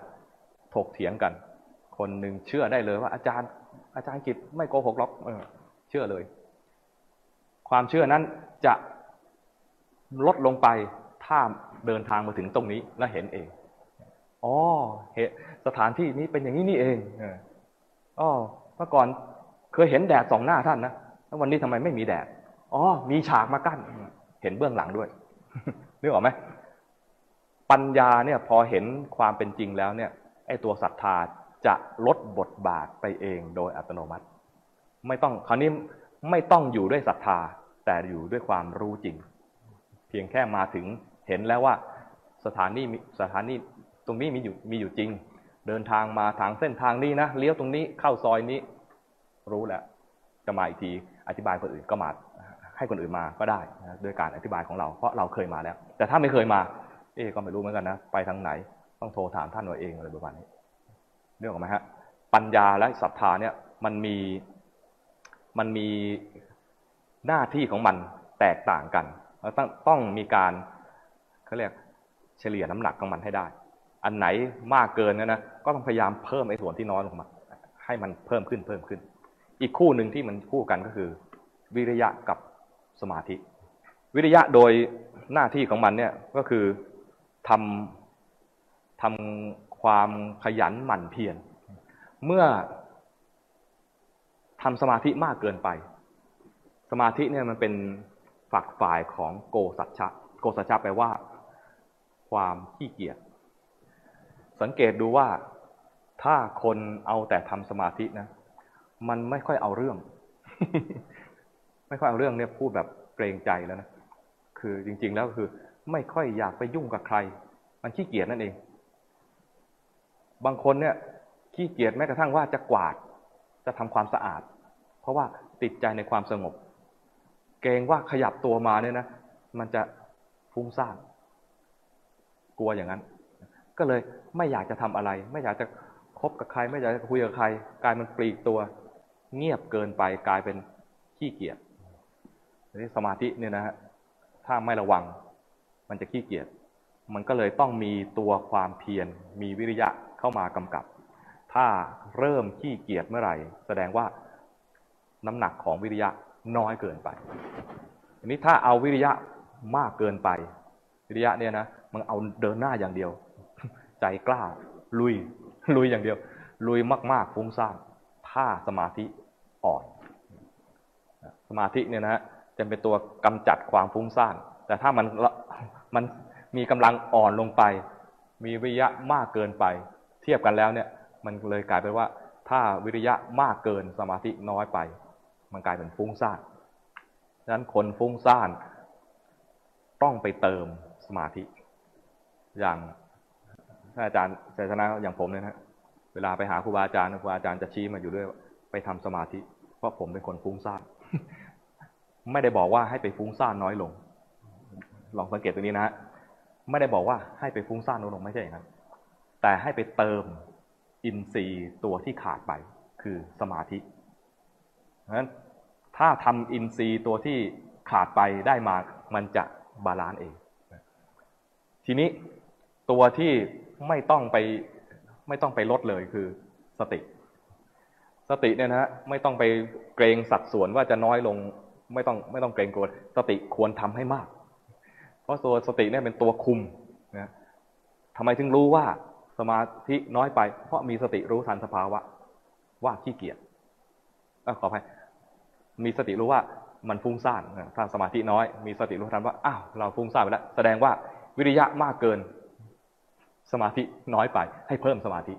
ถกเถียงกันคนหนึ่งเชื่อได้เลยว่าอาจารย์กิจไม่โกหกหรอกเชื่อเลยความเชื่อนั้นจะลดลงไปถ้าเดินทางมาถึงตรงนี้และเห็นเองสถานที่นี้เป็นอย่างนี้นี่เองเมื่อก่อนเคยเห็นแดดสองหน้าท่านนะแล้ววันนี้ทำไมไม่มีแดดมีฉากมากั้นเห็นเบื้องหลังด้วยนึกออกไหมปัญญาเนี่ยพอเห็นความเป็นจริงแล้วเนี่ยไอ้ตัวศรัทธาจะลดบทบาทไปเองโดยอัตโนมัติไม่ต้องคราวนี้ไม่ต้องอยู่ด้วยศรัทธาแต่อยู่ด้วยความรู้จริงเพียงแค่มาถึงเห็นแล้วว่าสถานีตรงนี้มีอยู่จริงเดินทางมาทางเส้นทางนี้นะเลี้ยวตรงนี้เข้าซอยนี้รู้แล้วจะมาอีกทีอธิบายคนอื่นก็มาให้คนอื่นมาก็ได้นะด้วยการอธิบายของเราเพราะเราเคยมาแล้วแต่ถ้าไม่เคยมาก็ไม่รู้เหมือนกันนะไปทางไหนต้องโทรถามท่านเราเองอะไรประมาณนี้เรื่องของมันฮะปัญญาและศรัทธาเนี่ยมันมีหน้าที่ของมันแตกต่างกันแล้วต้องมีการเขาเรียกเฉลี่ยน้ำหนักของมันให้ได้อันไหนมากเกินนะก็ต้องพยายามเพิ่มไอ้ส่วนที่น้อยลงมาให้มันเพิ่มขึ้นอีกคู่หนึ่งที่มันคู่กันก็คือวิริยะกับสมาธิวิริยะโดยหน้าที่ของมันเนี่ยก็คือทำความขยันหมั่นเพียรเมื่อทำสมาธิมากเกินไปสมาธิเนี่ยมันเป็นฝักฝ่ายของโกสัจฉะโกสัจฉะแปลว่าความขี้เกียจสังเกตดูว่าถ้าคนเอาแต่ทำสมาธินะมันไม่ค่อยเอาเรื่อง เนี่ยพูดแบบเกรงใจแล้วนะคือจริงๆแล้วคือไม่ค่อยอยากไปยุ่งกับใครมันขี้เกียจนั่นเองบางคนเนี่ยขี้เกียจแม้กระทั่งว่าจะกวาดจะทำความสะอาดเพราะว่าติดใจในความสงบเกรงว่าขยับตัวมาเนี่ยนะมันจะฟุ้งซ่านกลัวอย่างนั้นก็เลยไม่อยากจะทำอะไรไม่อยากจะคบกับใครไม่อยากจะคุยกับใครกลายมันปลีกตัวเงียบเกินไปกลายเป็นขี้เกียจสมาธิเนี่ยนะฮะถ้าไม่ระวังมันจะขี้เกียจมันก็เลยต้องมีตัวความเพียรมีวิริยะเข้ามากำกับถ้าเริ่มขี้เกียจเมื่อไหร่แสดงว่าน้ำหนักของวิริยะน้อยเกินไปอันนี้ถ้าเอาวิริยะมากเกินไปวิริยะเนี่ยนะมันเอาเดินหน้าอย่างเดียวใจกล้าลุยอย่างเดียวลุยมากๆฟุ้งซ่านถ้าสมาธิอ่อนสมาธิเนี่ยนะจะเป็นตัวกำจัดความฟุ้งซ่านแต่ถ้ามันมีกำลังอ่อนลงไปมีวิริยะมากเกินไป เทียบกันแล้วเนี่ยมันเลยกลายเป็นว่าถ้าวิริยะมากเกินสมาธิน้อยไปมันกลายเป็นฟุ้งซ่านฉะนั้นคนฟุ้งซ่านต้องไปเติมสมาธิอย่างถ้าอาจารย์ชัยชนะอย่างผมเนี่ยนะเวลาไปหาครูบาอาจารย์ครูบาอาจารย์จะชี้มาอยู่ด้วยไปทำสมาธิเพราะผมเป็นคนฟุ้งซ่านไม่ได้บอกว่าให้ไปฟุ้งซ่านน้อยลงลองสังเกตตรงนี้นะฮะไม่ได้บอกว่าให้ไปฟุ้งซ่านน้อยลงไม่ใช่อย่างนั้นแต่ให้ไปเติมอินทรีย์ตัวที่ขาดไปคือสมาธิเพราะฉะนั้นถ้าทำอินทรีย์ตัวที่ขาดไปได้มามันจะบาลานซ์เองทีนี้ตัวที่ไม่ต้องไปลดเลยคือสติเนี่ยนะฮะไม่ต้องไปเกรงสัดส่วนว่าจะน้อยลงไม่ต้องเกรงกลัวสติควรทำให้มากเพราะตัวสติเนี่ยเป็นตัวคุมนะทำไมถึงรู้ว่าสมาธิน้อยไปเพราะมีสติรู้ทันสภาวะว่าขี้เกียจขออภัยมีสติรู้ว่ามันฟุ้งซ่านถ้าสมาธิน้อยมีสติรู้ทันว่าอ้าวเราฟุ้งซ่านไปแล้วแสดงว่าวิริยะมากเกินสมาธิน้อยไปให้เพิ่มสมาธิ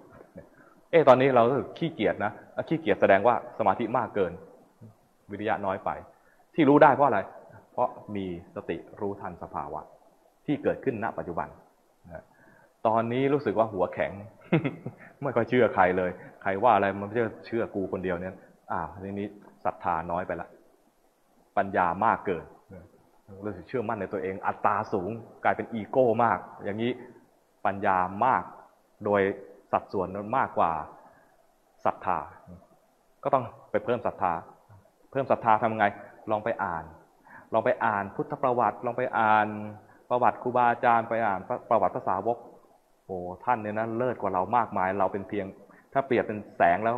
ตอนนี้เรารู้สึกขี้เกียจนะขี้เกียจแสดงว่าสมาธิมากเกินวิริยะน้อยไปที่รู้ได้เพราะอะไรเพราะมีสติรู้ทันสภาวะที่เกิดขึ้นณปัจจุบันตอนนี้รู้สึกว่าหัวแข็งไม่ค่อยเชื่อใครเลยใครว่าอะไรมันไม่เชื่อกูคนเดียวเนี่ยทีนี้ศรัทธาน้อยไปละปัญญามากเกินรู้สึกเชื่อมั่นในตัวเองอัตตาสูงกลายเป็นอีโก้มากอย่างนี้ปัญญามากโดยสัดส่วนมากกว่าศรัทธาก็ต้องไปเพิ่มศรัทธาทำไงลองไปอ่านพุทธประวัติลองไปอ่านประวัติครูบาอาจารย์ไปอ่านประวัติพระสาวกโอ้ท่านเนี่ยนะเลิศกว่าเรามากมายเราเป็นเพียงถ้าเปรียบเป็นแสงแล้ว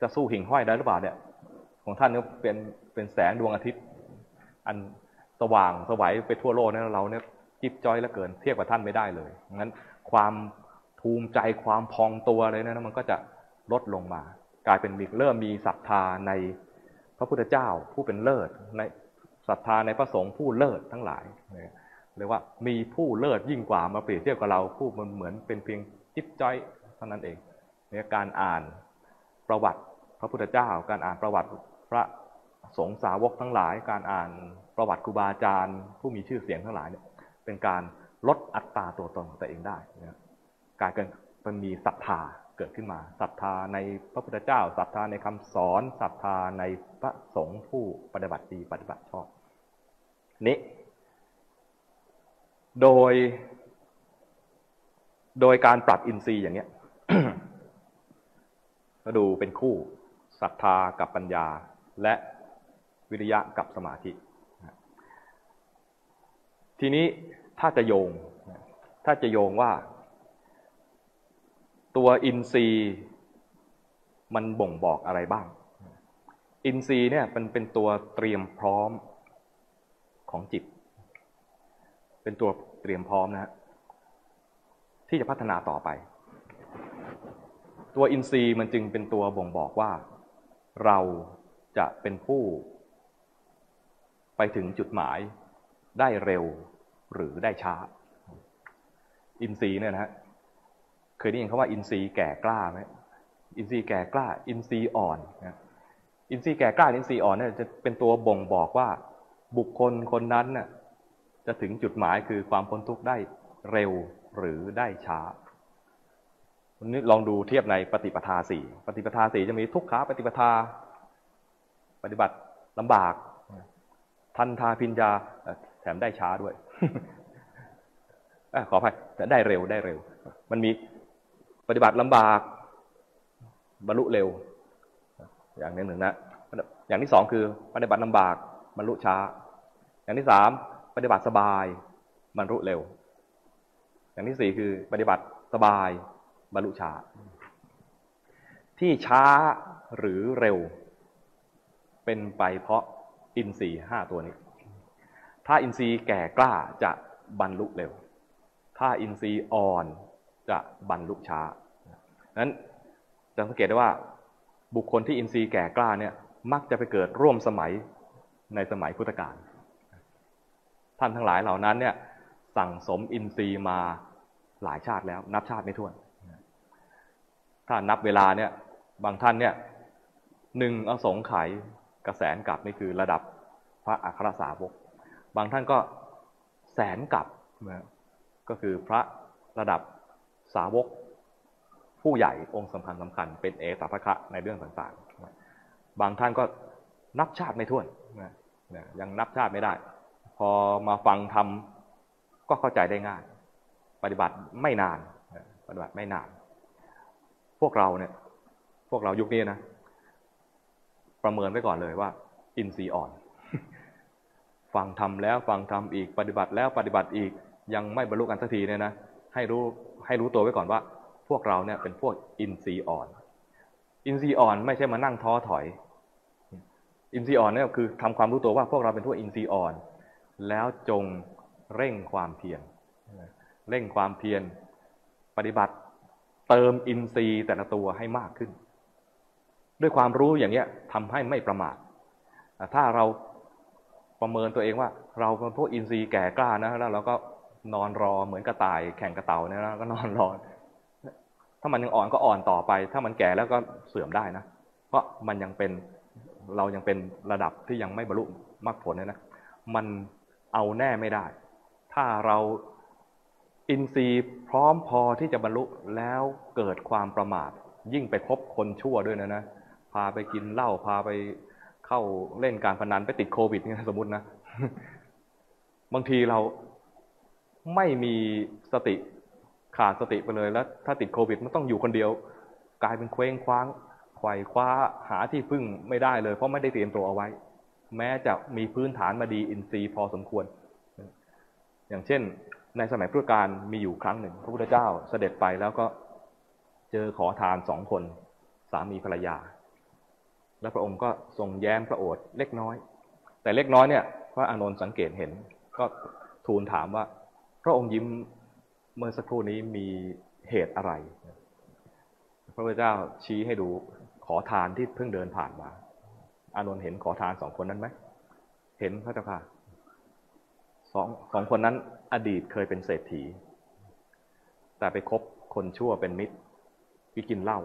จะสู้หิ่งห้อยได้หรือเปล่าเนี่ยของท่านเนี่ยเป็นแสงดวงอาทิตย์อันสว่างสวัยไปทั่วโลกนะเราเนี่ยจิบจ้อยเหลือเกินเทียบกับท่านไม่ได้เลยงั้นความภูมิใจความพองตัวเลยนะมันก็จะลดลงมากลายเป็นเริ่มมีศรัทธาในพระพุทธเจ้าผู้เป็นเลิศในศรัทธาในพระสงฆ์ผู้เลิศทั้งหลายเรียกว่ามีผู้เลิศยิ่งกว่ามาเปรียบเทียบกับเราผู้มันเหมือนเป็นเพียงจิบจ้อยเท่านั้นเองเนี่ยการอ่านประวัติพระพุทธเจ้าการอ่านประวัติพระสงฆ์สาวกทั้งหลายการอ่านประวัติครูบาอาจารย์ผู้มีชื่อเสียงทั้งหลายเนี่ยเป็นการลดอัตราตัวตนของตัวเองได้นะการเกิดมันมีศรัทธาเกิดขึ้นมาศรัทธาในพระพุทธเจ้าศรัทธาในคำสอนศรัทธาในพระสงฆ์ผู้ปฏิบัติดีปฏิบัติชอบนี้โดยการปรับอินทรีย์อย่างเนี้ย ก็ดูเป็นคู่ศรัทธากับปัญญาและวิริยะกับสมาธิทีนี้ถ้าจะโยงว่าตัวอินทรีย์มันบ่งบอกอะไรบ้างอินทรีย์เนี่ยมันเป็นตัวเตรียมพร้อมของจิตเป็นตัวเตรียมพร้อมนะฮะที่จะพัฒนาต่อไปตัวอินทรีย์มันจึงเป็นตัวบ่งบอกว่าเราจะเป็นผู้ไปถึงจุดหมายได้เร็วหรือได้ช้าอินทรีย์เนี่ยนะฮะเคยได้ยินคำว่าอินทรีย์แก่กล้าไหมอินทรีย์แก่กล้าอินทรีย์อ่อนนะอินทรีย์แก่กล้าอินทรีย์อ่อนเนี่ยจะเป็นตัวบ่งบอกว่าบุคคลคนนั้นน่ะจะถึงจุดหมายคือความพ้นทุกข์ได้เร็วหรือได้ช้าวันนี้ลองดูเทียบในปฏิปทาสี่ปฏิปทาสี่จะมีทุกขะปฏิปทาปฏิบัติลำบากทันทาพิญญาแถมได้ช้าด้วยขออภัยแต่ได้เร็วมันมีปฏิบัติลำบากบรรลุเร็วอย่างนี้หนึ่งนะอย่างที่สองคือปฏิบัติลำบากบรรลุช้าอย่างที่สามปฏิบัติสบายบรรลุเร็วอย่างที่สี่คือปฏิบัติสบายบรรลุช้าที่ช้าหรือเร็วเป็นไปเพราะอินทรีย์ห้าตัวนี้ถ้าอินทรีย์แก่กล้าจะบรรลุเร็วถ้าอินทรีย์อ่อนจะบรรลุช้านั้นจะสังเกตได้ว่าบุคคลที่อินทรีย์แก่กล้าเนี่ยมักจะไปเกิดร่วมสมัยในสมัยพุทธกาลท่านทั้งหลายเหล่านั้นเนี่ยสั่งสมอินทรีย์มาหลายชาติแล้วนับชาติไม่ถ้วน ถ้านับเวลาเนี่ยบางท่านเนี่ย1 อสงไขยกระแสนกลับนี่คือระดับพระอัครสาวกบางท่านก็100,000 กลับก็คือพระระดับสาวกผู้ใหญ่องค์สำคัญเป็นเอตทัคคะในเรื่องต่างๆบางท่านก็นับชาติไม่ถ้วนยังนับชาติไม่ได้พอมาฟังธรรมก็เข้าใจได้ง่ายปฏิบัติไม่นานพวกเราเนี่ยยุคนี้นะประเมินไว้ก่อนเลยว่าอินทรีย์อ่อนฟังธรรมแล้วฟังธรรมอีกปฏิบัติแล้วปฏิบัติอีกยังไม่บรรลุกันสักทีเนี่ยนะให้รู้ตัวไว้ก่อนว่าพวกเราเนี่ยเป็นพวกอินทรีย์อ่อนไม่ใช่มานั่งท้อถอยอินทรีย์อ่อนเนี่ยคือทำความรู้ตัวว่าพวกเราเป็นพวกอินทรีย์อ่อนแล้วจงเร่งความเพียรปฏิบัติเติมอินทรีย์แต่ละตัวให้มากขึ้นด้วยความรู้อย่างเงี้ยทำให้ไม่ประมาทถ้าเราประเมินตัวเองว่าเราเป็นพวกอินทรีย์แก่กล้านะแล้วเราก็นอนรอเหมือนกระต่ายแข่งกระเต่าเนี่ยนะก็นอนรอถ้ามันยังอ่อนก็อ่อนต่อไปถ้ามันแก่แล้วก็เสื่อมได้นะเพราะมันยังเป็นเรายังเป็นระดับที่ยังไม่บรรลุมรรคผลเลยนะมันเอาแน่ไม่ได้ถ้าเราอินทรีย์พร้อมพอที่จะบรรลุแล้วเกิดความประมาทยิ่งไปคบคนชั่วด้วยนะพาไปกินเหล้าพาไปเข้าเล่นการพนันไปติดโควิดเนี่ยสมมุตินะบางทีเราไม่มีสติขาดสติไปเลยแล้วถ้าติดโควิดมันต้องอยู่คนเดียวกลายเป็นเคว้งคว้างไขว่คว้าหาที่พึ่งไม่ได้เลยเพราะไม่ได้เตรียมตัวเอาไว้แม้จะมีพื้นฐานมาดีอินทรีย์พอสมควรอย่างเช่นในสมัยพุทธกาลมีอยู่ครั้งหนึ่งพระพุทธเจ้าเสด็จไปแล้วก็เจอขอทาน2 คนสามีภรรยาและพระองค์ก็ทรงแย้มพระโอษฐ์เล็กน้อยแต่เล็กน้อยเนี่ยพระอานนท์สังเกตเห็นก็ทูลถามว่าพระองค์ยิ้มเมื่อสักครู่นี้มีเหตุอะไรพระพุทธเจ้าชี้ให้ดูขอทานที่เพิ่งเดินผ่านมาอานนท์เห็นขอทาน2 คนนั้นไหมเห็นพระเจ้าค่ะสองคนนั้นอดีตเคยเป็นเศรษฐีแต่ไปคบคนชั่วเป็นมิตรไปกินเหล้า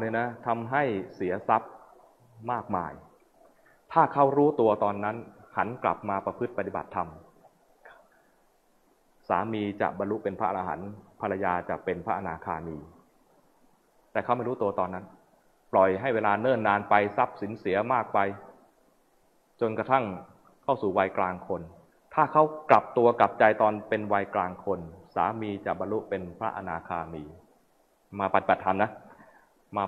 เนี่ยนะทำให้เสียทรัพย์มากมายถ้าเขารู้ตัวตอนนั้นหันกลับมาประพฤติปฏิบัติธรรมสามีจะบรรลุเป็นพระอรหันต์ภรรยาจะเป็นพระอนาคามีแต่เขาไม่รู้ตัวตอนนั้นปล่อยให้เวลาเนิ่นนานไปทรัพย์สินเสียมากไปจนกระทั่งเข้าสู่วัยกลางคนถ้าเขากลับตัวกลับใจตอนเป็นวัยกลางคนสามีจะบรรลุเป็นพระอนาคามีมาปฏิบัติธรรมนะม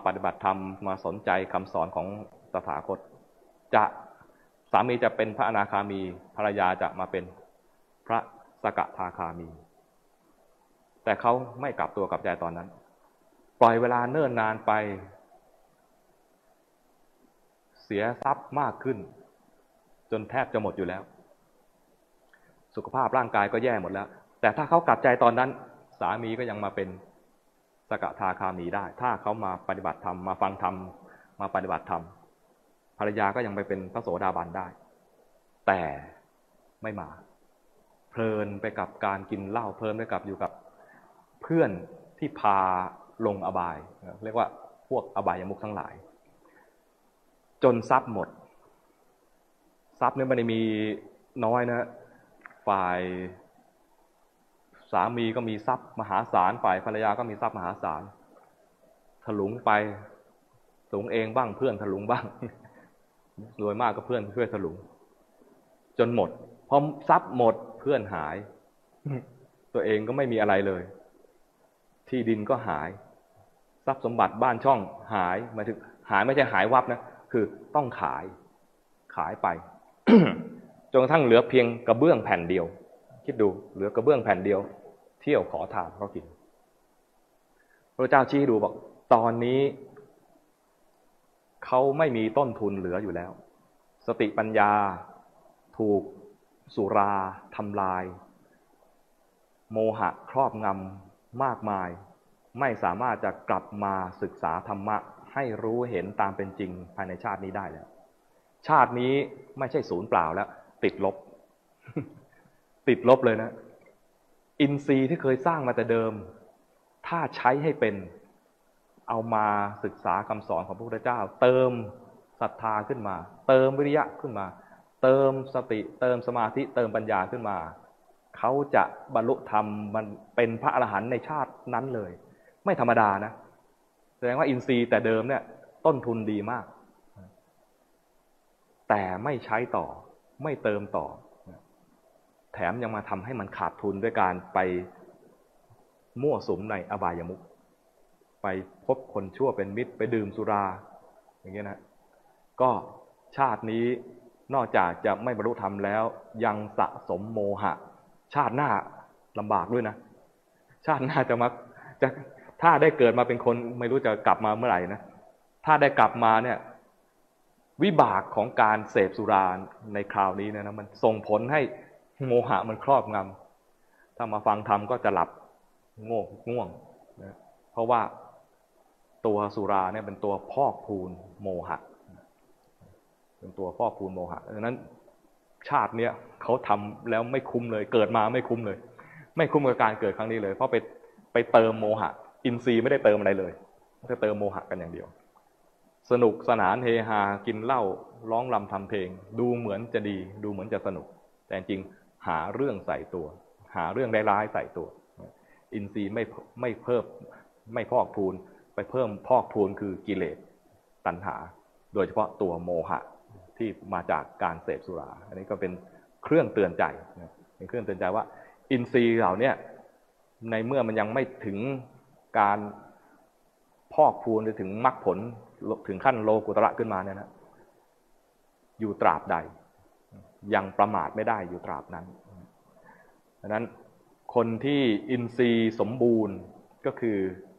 าสนใจคำสอนของตถาคตจะสามีจะเป็นพระอนาคามีภรรยาจะมาเป็นพระสกทาคามีแต่เขาไม่กลับตัวกลับใจตอนนั้นปล่อยเวลาเนิ่นนานไปเสียทรัพย์มากขึ้นจนแทบจะหมดอยู่แล้วสุขภาพร่างกายก็แย่หมดแล้วแต่ถ้าเขากลับใจตอนนั้นสามีก็ยังมาเป็นสกทาคามีได้ถ้าเขามาปฏิบัติธรรมมาฟังธรรมมาปฏิบัติธรรมภรรยาก็ยังไปเป็นพระโสดาบันได้แต่ไม่มาเพลินไปกับการกินเหล้าเพลินไปกับอยู่กับเพื่อนที่พาลงอบายเรียกว่าพวกอบายมุขทั้งหลายจนทรัพย์หมดทรัพย์เนี่ยมันมีน้อยนะฝ่ายสามีก็มีทรัพย์มหาศาลฝ่ายภรรยาก็มีทรัพย์มหาศาลถลุงไปถลุงเองบ้างเพื่อนถลุงบ้างรวยมากก็เพื่อนช่วยถลุงจนหมดพอทรัพย์หมดเพื่อนหายตัวเองก็ไม่มีอะไรเลยที่ดินก็หายทรัพย์สมบัติบ้านช่องหายมาถึงหายไม่ใช่หายวับนะคือต้องขายไป จนกระทั่งเหลือเพียงกระเบื้องแผ่นเดียวคิดดูเหลือกระเบื้องแผ่นเดียวเที่ยวขอทานเขากินพระเจ้าชี้ดูบอกตอนนี้เขาไม่มีต้นทุนเหลืออยู่แล้วสติปัญญาถูกสุราทำลายโมหะครอบงำมากมายไม่สามารถจะกลับมาศึกษาธรรมะให้รู้เห็นตามเป็นจริงภายในชาตินี้ได้แล้วชาตินี้ไม่ใช่ศูนย์เปล่าแล้วติดลบ ติดลบเลยนะอินทรีย์ที่เคยสร้างมาแต่เดิมถ้าใช้ให้เป็น เอามาศึกษาคำสอนของพระพุทธเจ้าเติมศรัทธาขึ้นมาเติมวิริยะขึ้นมาเติมสติเติมสมาธิเติมปัญญาขึ้นมาเขาจะบรรลุธรรมมันเป็นพระอรหันต์ในชาตินั้นเลยไม่ธรรมดานะแสดงว่าอินทรีย์แต่เดิมเนี่ยต้นทุนดีมากแต่ไม่ใช้ต่อไม่เติมต่อแถมยังมาทำให้มันขาดทุนด้วยการไปมั่วสุมในอบายมุขไปพบคนชั่วเป็นมิตรไปดื่มสุราอย่างเงี้ยนะก็ชาตินี้นอกจากจะไม่บรรลุธรรมแล้วยังสะสมโมหะชาติหน้าลำบากด้วยนะชาติหน้าจะถ้าได้เกิดมาเป็นคนไม่รู้จะกลับมาเมื่อไหร่นะถ้าได้กลับมาเนี่ยวิบากของการเสพสุราในคราวนี้เนี่ยนะมันส่งผลให้โมหะมันครอบงำถ้ามาฟังธรรมก็จะหลับง่วงนะเพราะว่าตัวสุราเนี่ยเป็นตัวพอกพูนโมหะเป็นตัวพอกพูนโมหะดังนั้นชาติเนี้ยเขาทำแล้วไม่คุ้มเลยเกิดมาไม่คุ้มเลยไม่คุ้มกับการเกิดครั้งนี้เลยเพราะไปเติมโมหะอินทรีย์ไม่ได้เติมอะไรเลยจะเติมโมหะกันอย่างเดียวสนุกสนานเฮฮากินเหล้าร้องรำทำเพลงดูเหมือนจะดีดูเหมือนจะสนุกแต่จริงหาเรื่องใส่ตัวหาเรื่องร้ายๆใส่ตัวอินทรีย์ไม่เพิ่มไม่พอกพูนไปเพิ่มพอกพูนคือกิเลสตัณหาโดยเฉพาะตัวโมหะที่มาจากการเสพสุราอันนี้ก็เป็นเครื่องเตือนใจเป็นเครื่องเตือนใจว่าอินทรีย์เหล่านี้ในเมื่อมันยังไม่ถึงการพอกพูนหรือถึงมรรคผลถึงขั้นโลกุตระขึ้นมาเนี่ยนะอยู่ตราบใดยังประมาทไม่ได้อยู่ตราบนั้นดังนั้นคนที่อินทรีย์สมบูรณ์ก็คือ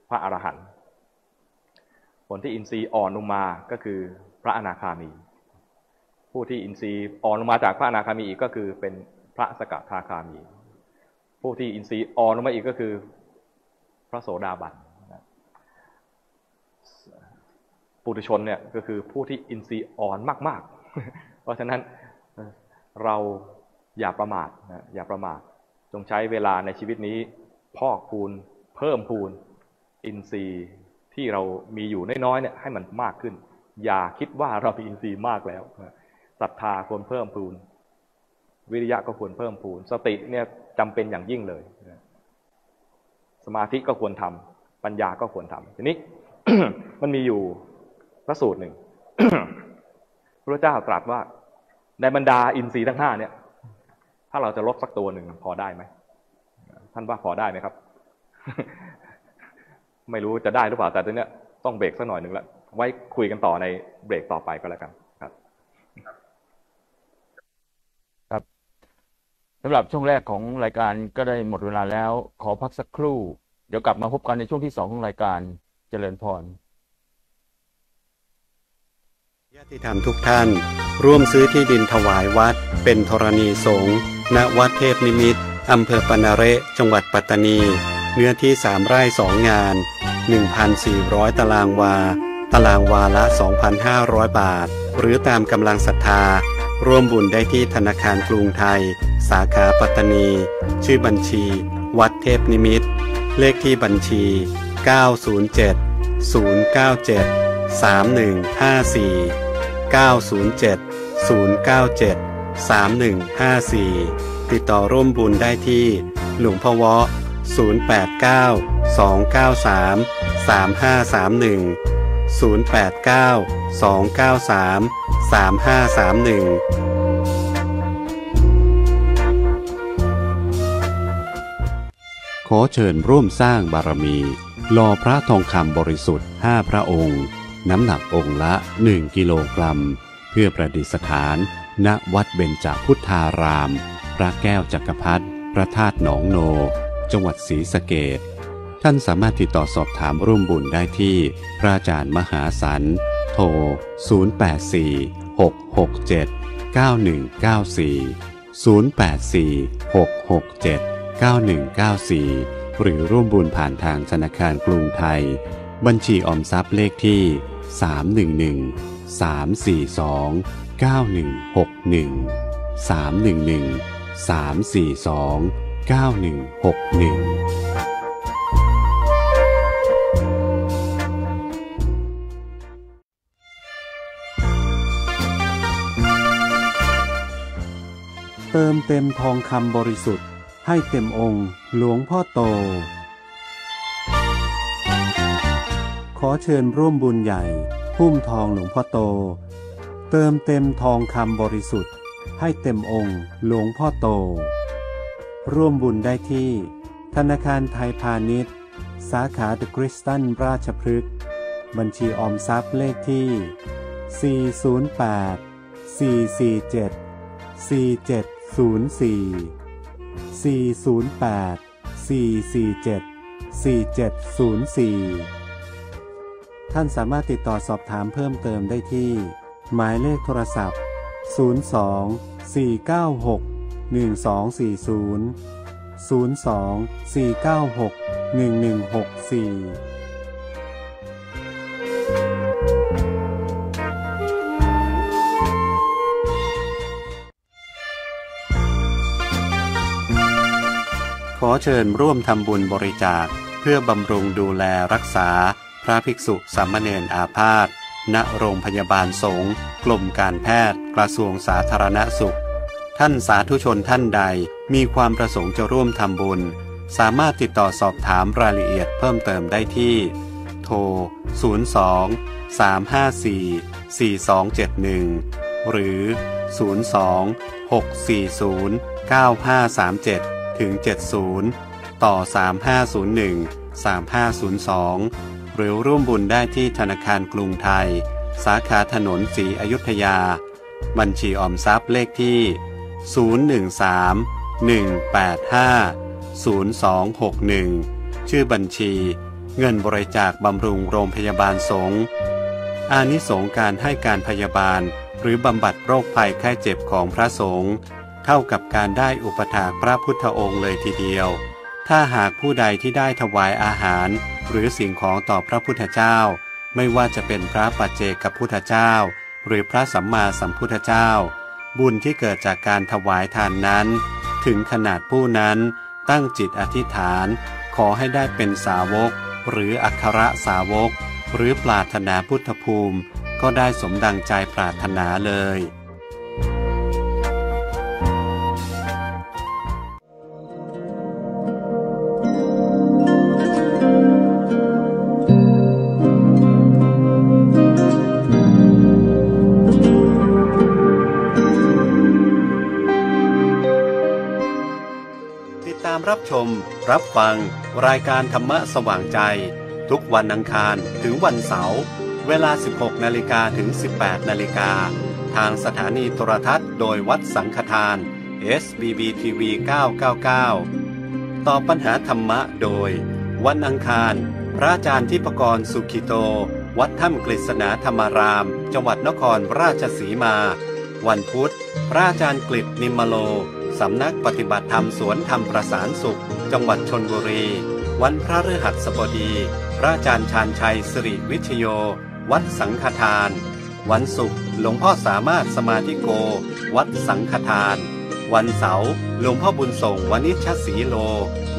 พระอรหันต์คนที่อินทรีย์อ่อนลงมาก็คือพระอนาคามีผู้ที่อินทรีย์อ่อนลงมาจากพระอนาคามีอีกก็คือเป็นพระสกทาคามีผู้ที่อินทรีย์อ่อนลงมาอีกก็คือพระโสดาบันปุถุชนเนี่ยก็คือผู้ที่อินทรีย์อ่อนมากๆเพราะฉะนั้นเราอย่าประมาทนะอย่าประมาทจงใช้เวลาในชีวิตนี้พอกพูนเพิ่มพูนอินทรีย์ที่เรามีอยู่น้อยๆเนี่ยให้มันมากขึ้นอย่าคิดว่าเรามีอินทรีย์มากแล้วศรัทธาควรเพิ่มพูนวิริยะก็ควรเพิ่มพูนสติเนี่ยจำเป็นอย่างยิ่งเลยสมาธิก็ควรทำปัญญาก็ควรทำทีนี้ มันมีอยู่พระสูตรหนึ่ง พระเจ้าตรัสว่าในบรรดาอินทรีย์ทั้งห้าเนี่ยถ้าเราจะลบสักตัวหนึ่งพอได้ไหมท่านว่าพอได้ไหมครับ ไม่รู้จะได้หรือเปล่าแต่ตอนนี้ต้องเบรกสักหน่อยหนึ่งแล้วไว้คุยกันต่อในเบรกต่อไปก็แล้วกันครับครับสำหรับช่วงแรกของรายการก็ได้หมดเวลาแล้วขอพักสักครู่เดี๋ยวกลับมาพบกันในช่วงที่2ของรายการเจริญพรญาติธรรมทุกท่านร่วมซื้อที่ดินถวายวัดเป็นธรณีสงฆ์ณวัดเทพนิมิตรอำเภอปะนาเละจังหวัดปัตตานีเนื้อที่3ไร่2งาน 1,400 ตารางวาตารางวาละ 2,500 บาทหรือตามกำลังศรัทธาร่วมบุญได้ที่ธนาคารกรุงไทยสาขาปัตตานีชื่อบัญชีวัดเทพนิมิตรเลขที่บัญชี907 097 3154907 097 3154ติดต่อร่วมบุญได้ที่หลวงพ่อวะ089 293 3531 089 293 3531 ขอเชิญร่วมสร้างบารมีหล่อพระทองคำบริสุทธิ์5พระองค์น้ำหนักองค์ละ1กิโลกรัมเพื่อประดิษฐานณวัดเบญจพุทธารามพระแก้วจักรพรรดิพระธาตุหนองโนจังหวัดศรีสะเกษท่านสามารถติดต่อสอบถามร่วมบุญได้ที่พระอาจารย์มหาสันโทร084 667 9194 084 667 9194หรือร่วมบุญผ่านทางธนาคารกรุงไทยบัญชีออมทรัพย์เลขที่311 342 9161 311 342 9161 เติมเต็มทองคำบริสุทธิ์ให้เต็มองค์หลวงพ่อโตขอเชิญร่วมบุญใหญ่หุ้มทองหลวงพ่อโตเติมเต็มทองคำบริสุทธิ์ให้เต็มองค์หลวงพ่อโตร่วมบุญได้ที่ธนาคารไทยพาณิชย์สาขาเดอะคริสตัลราชพฤกษ์บัญชีออมทรัพย์เลขที่408 447 4704 408 447 4704ท่านสามารถติดต่อสอบถามเพิ่มเติมได้ที่หมายเลขโทรศัพท์02 496 1240 02 496 1164ขอเชิญร่วมทำบุญบริจาคเพื่อบำรุงดูแลรักษาพระภิกษุสามเณรอาพาธ ณ โรงพยาบาลสงฆ์กรมการแพทย์กระทรวงสาธารณสุขท่านสาธุชนท่านใดมีความประสงค์จะร่วมทำบุญสามารถติดต่อสอบถามรายละเอียดเพิ่มเติมได้ที่โทร 02 354 4271 หรือ 02 640 9537-70 ต่อ 3501-3502หรือร่วมบุญได้ที่ธนาคารกรุงไทยสาขาถนนศรีอยุธยาบัญชีออมทรัพย์เลขที่013 185 0261ชื่อบัญชีเงินบริจาคบำรุงโรงพยาบาลสงฆ์อานิสงส์การให้การพยาบาลหรือบำบัดโรคภัยไข้เจ็บของพระสงฆ์เท่ากับการได้อุปถากพระพุทธองค์เลยทีเดียวถ้าหากผู้ใดที่ได้ถวายอาหารหรือสิ่งของต่อพระพุทธเจ้าไม่ว่าจะเป็นพระปัจเจกพุทธเจ้าหรือพระสัมมาสัมพุทธเจ้าบุญที่เกิดจากการถวายทานนั้นถึงขนาดผู้นั้นตั้งจิตอธิษฐานขอให้ได้เป็นสาวกหรืออัครสาวกหรือปรารถนาพุทธภูมิก็ได้สมดังใจปรารถนาเลยรับชมรับฟังรายการธรรมะสว่างใจทุกวันอังคารถึงวันเสาร์เวลา 16 นาฬิกาถึง 18 นาฬิกาทางสถานีโทรทัศน์โดยวัดสังฆทาน SBB TV 999ตอบปัญหาธรรมะโดยวันอังคารพระอาจารย์ทิพกรสุขิโตวัดถ้ำกฤษณาธรรมารามจังหวัดนครราชสีมาวันพุธพระอาจารย์กฤษนิมโลสำนักปฏิบัติธรรมสวนธรรมประสานสุขจังหวัดชลบุรีวันพระฤหัสบดีพระอาจารย์ชาญชัยสิริวิชโยวัดสังฆทานวันศุกร์หลวงพ่อสามารถสมาธิโกวัดสังฆทานวันเสาร์หลวงพ่อบุญส่งวณิชชสีโล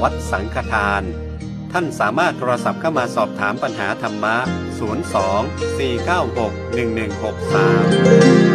วัดสังฆทานท่านสามารถโทรศัพท์เข้ามาสอบถามปัญหาธรรมะ02 496 1163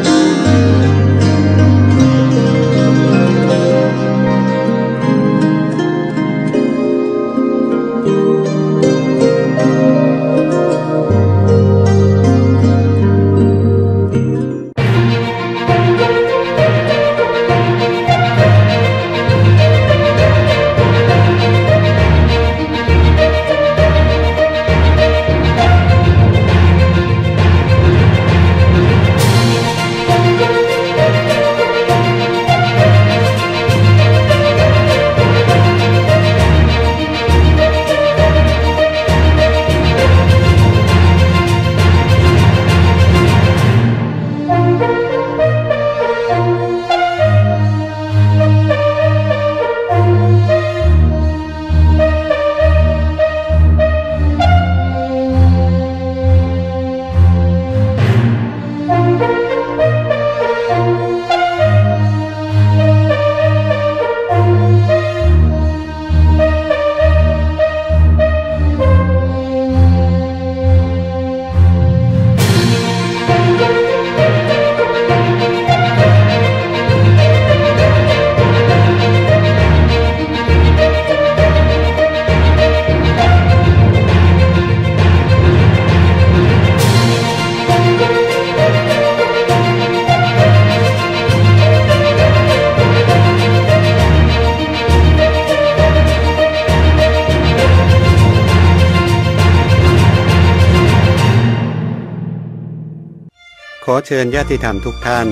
อเชิญญาติธรรมทุกท่าน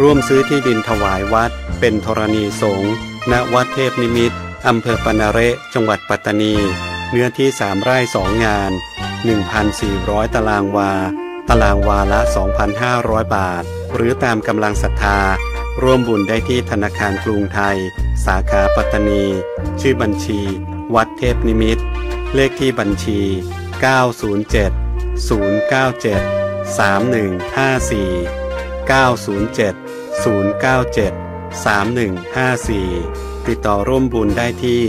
ร่วมซื้อที่ดินถวายวัดเป็นธรณีสงฆ์ณวัดเทพนิมิตรอำเภอปนาเละจังหวัดปัตตานีเนื้อที่3ไร่2งาน 1,400 ตารางวาตารางวาละ 2,500 บาทหรือตามกำลังศรัทธาร่วมบุญได้ที่ธนาคารกรุงไทยสาขาปัตตานีชื่อบัญชีวัดเทพนิมิตรเลขที่บัญชี907-097-3154 907-097-3154 ติดต่อร่วมบุญได้ที่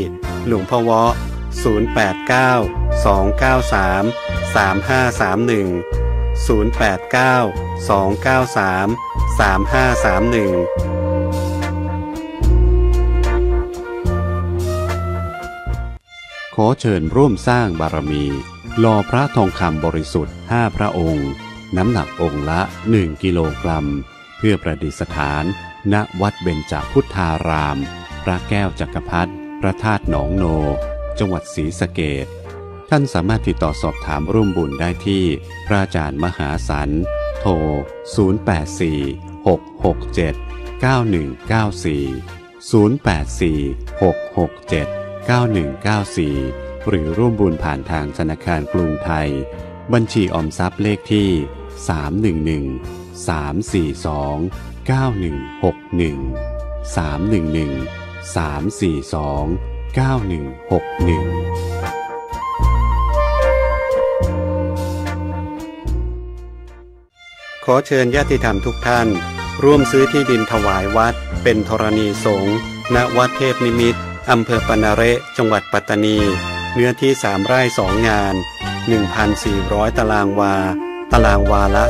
หลวงพ่อวะ089-293-3531089-293-3531ขอเชิญร่วมสร้างบารมีหล่อพระทองคำบริสุทธิ์5พระองค์น้ำหนักองค์ละ1กิโลกรัมเพื่อประดิษฐานณวัดเบญจพุทธารามพระแก้วจักรพรรดิพระธาตุหนองโนจังหวัดศรีสะเกษท่านสามารถติดต่อสอบถามร่วมบุญได้ที่พระอาจารย์มหาสันโทร084-667-9194 084-667-9194 หรือร่วมบุญผ่านทางธนาคารกรุงไทยบัญชีออมทรัพย์เลขที่311-342-9161 ขอเชิญญาติธรรมทุกท่านร่วมซื้อที่ดินถวายวัดเป็นธรณีสงฆ์ณวัดเทพนิมิตรอำเภอปนาเละจังหวัดปัตตานีเนื้อที่3ไร่2งาน 1,400 ตารางวาตารางวาละ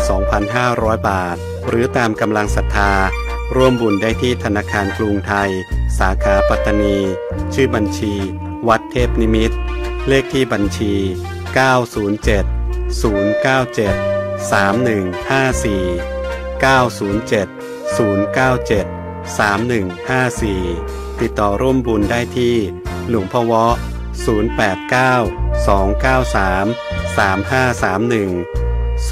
2,500 บาทหรือตามกำลังศรัทธาร่วมบุญได้ที่ธนาคารกรุงไทยสาขาปัตตานีชื่อบัญชีวัดเทพนิมิตรเลขที่บัญชี907-097-3154 907-097-3154 ติดต่อร่วมบุญได้ที่หลวงพ่อวะ089-293-3531 089-293-3531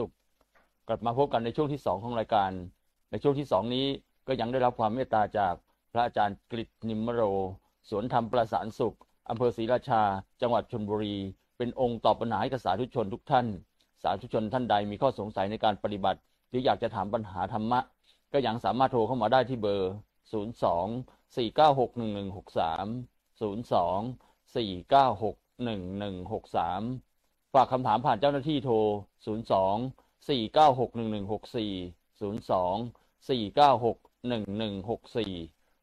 สุขกลับมาพบกันในช่วงที่2ของรายการในช่วงที่2นี้ก็ยังได้รับความเมตตาจากพระอาจารย์กฤษนิมโรสวนธรรมประสานสุขอำเภอศรีราชาจังหวัดชลบุรีเป็นองค์ตอบปัญหาให้กับสาธุชนทุกท่านสาธุชนท่านใดมีข้อสงสัยในการปฏิบัติหรืออยากจะถามปัญหาธรรมะก็ยังสามารถโทรเข้ามาได้ที่เบอร์02-496-1163 02-496-1163ฝากคำถามผ่านเจ้าหน้าที่โทร02-496-1164 02-496-1164